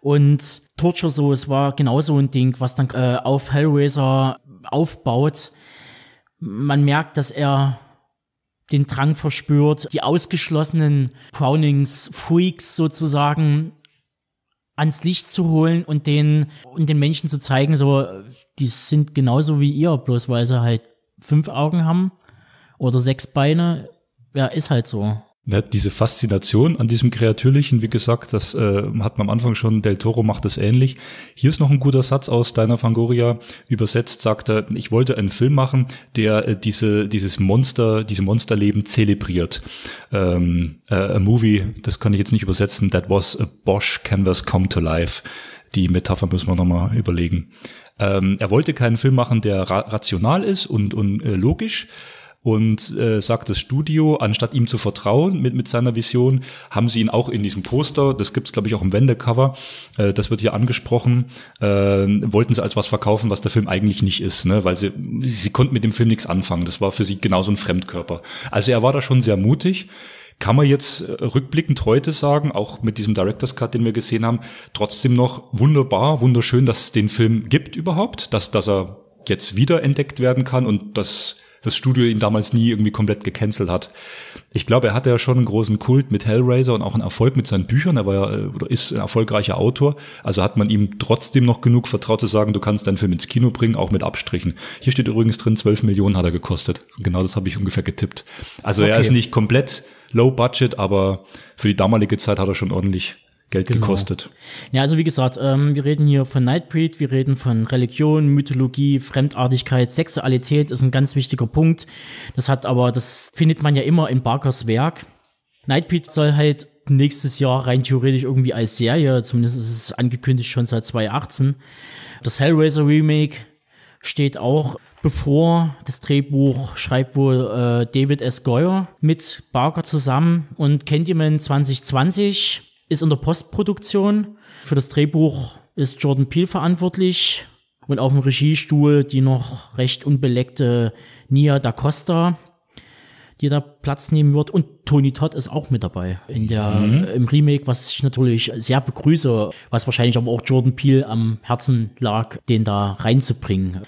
Und Torture, so, es war genau so ein Ding, was dann auf Hellraiser aufbaut. Man merkt, dass er den Drang verspürt, die ausgeschlossenen Brownings, Freaks sozusagen ans Licht zu holen und den Menschen zu zeigen, so, die sind genauso wie ihr, bloß weil sie halt 5 Augen haben oder 6 Beine. Ja, ist halt so. Ja, diese Faszination an diesem Kreatürlichen, wie gesagt, das hat man am Anfang schon, Del Toro macht das ähnlich. Hier ist noch ein guter Satz aus Dina Fangoria übersetzt, sagte, ich wollte einen Film machen, der dieses Monsterleben zelebriert. A movie, das kann ich jetzt nicht übersetzen, that was a Bosch canvas come to life. Die Metapher müssen wir nochmal überlegen. Er wollte keinen Film machen, der rational ist und logisch, und sagt, das Studio, anstatt ihm zu vertrauen mit seiner Vision, haben sie ihn auch in diesem Poster, das gibt's glaube ich auch im Wendecover, das wird hier angesprochen, wollten sie als was verkaufen, was der Film eigentlich nicht ist, ne? Weil sie konnten mit dem Film nichts anfangen, das war für sie genauso ein Fremdkörper. Also er war da schon sehr mutig. Kann man jetzt rückblickend heute sagen, auch mit diesem Director's Cut, den wir gesehen haben, trotzdem noch wunderbar, wunderschön, dass es den Film gibt überhaupt, dass er jetzt wieder entdeckt werden kann und dass das Studio ihn damals nie irgendwie komplett gecancelt hat. Ich glaube, er hatte ja schon einen großen Kult mit Hellraiser und auch einen Erfolg mit seinen Büchern. Er war ja, oder ist ein erfolgreicher Autor. Also hat man ihm trotzdem noch genug vertraut zu sagen, du kannst deinen Film ins Kino bringen, auch mit Abstrichen. Hier steht übrigens drin, 12 Millionen hat er gekostet. Genau das habe ich ungefähr getippt. Also okay. Er ist nicht komplett low budget, aber für die damalige Zeit hat er schon ordentlich Geld gekostet. Ja, also wie gesagt, wir reden hier von Nightbreed, wir reden von Religion, Mythologie, Fremdartigkeit, Sexualität ist ein ganz wichtiger Punkt. Das findet man ja immer in Barkers Werk. Nightbreed soll halt nächstes Jahr rein theoretisch irgendwie als Serie, zumindest ist es angekündigt schon seit 2018. Das Hellraiser Remake steht auch bevor. Das Drehbuch schreibt wohl David S. Goyer mit Barker zusammen und Candyman 2020 ist in der Postproduktion. Für das Drehbuch ist Jordan Peele verantwortlich und auf dem Regiestuhl die noch recht unbeleckte Nia Da Costa, die da Platz nehmen wird. Und Tony Todd ist auch mit dabei im Remake, was ich natürlich sehr begrüße, was wahrscheinlich aber auch Jordan Peele am Herzen lag, den da reinzubringen.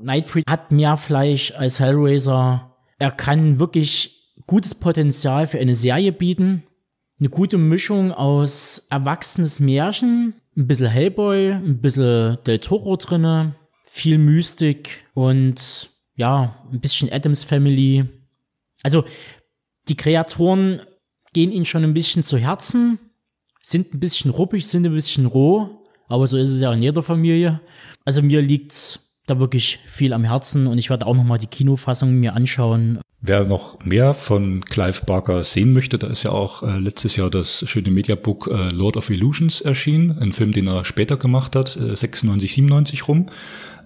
Nightbreed hat mehr Fleisch als Hellraiser. Er kann wirklich gutes Potenzial für eine Serie bieten. Eine gute Mischung aus erwachsenes Märchen, ein bisschen Hellboy, ein bisschen Del Toro drinne, viel Mystik und ja, ein bisschen Addams Family. Also die Kreatoren gehen ihnen schon ein bisschen zu Herzen, sind ein bisschen ruppig, sind ein bisschen roh, aber so ist es ja in jeder Familie. Also mir liegt da wirklich viel am Herzen und ich werde auch nochmal die Kinofassung mir anschauen. Wer noch mehr von Clive Barker sehen möchte, da ist ja auch letztes Jahr das schöne Mediabook Lord of Illusions erschienen, ein Film, den er später gemacht hat, 96, 97 rum,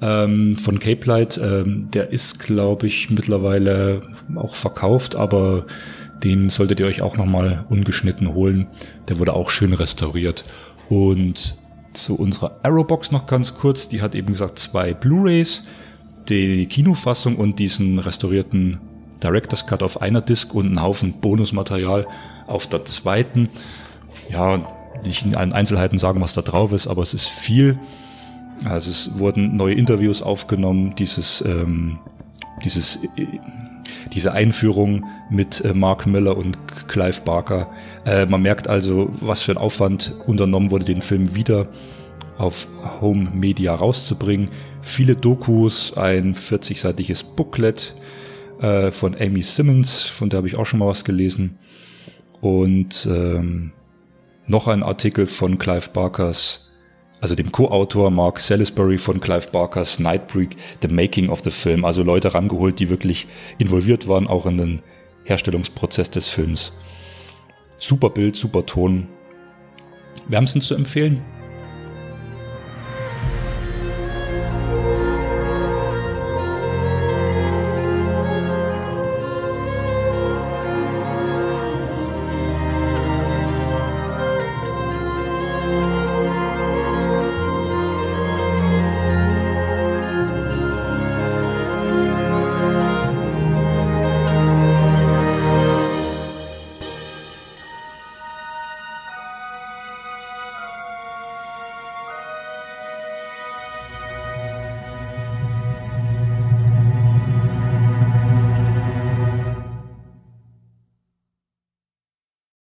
von Cape Light. Der ist, glaube ich, mittlerweile auch verkauft, aber den solltet ihr euch auch nochmal ungeschnitten holen. Der wurde auch schön restauriert. Und zu unserer Arrowbox noch ganz kurz, die hat eben gesagt 2 Blu-Rays, die Kinofassung und diesen restaurierten Director's Cut auf einer Disc und einen Haufen Bonusmaterial auf der zweiten. Ja, nicht in allen Einzelheiten sagen, was da drauf ist, aber es ist viel. Also es wurden neue Interviews aufgenommen, diese Einführung mit Mark Miller und Clive Barker. Man merkt also, was für ein Aufwand unternommen wurde, den Film wieder auf Home Media rauszubringen. Viele Dokus, ein 40-seitiges Booklet von Amy Simmons, von der habe ich auch schon mal was gelesen. Und noch ein Artikel von Clive Barkers, also dem Co-Autor Mark Salisbury von Clive Barkers Nightbreed, The Making of the Film. Also Leute rangeholt, die wirklich involviert waren, auch in den Herstellungsprozess des Films. Super Bild, super Ton. Wärmstens zu empfehlen.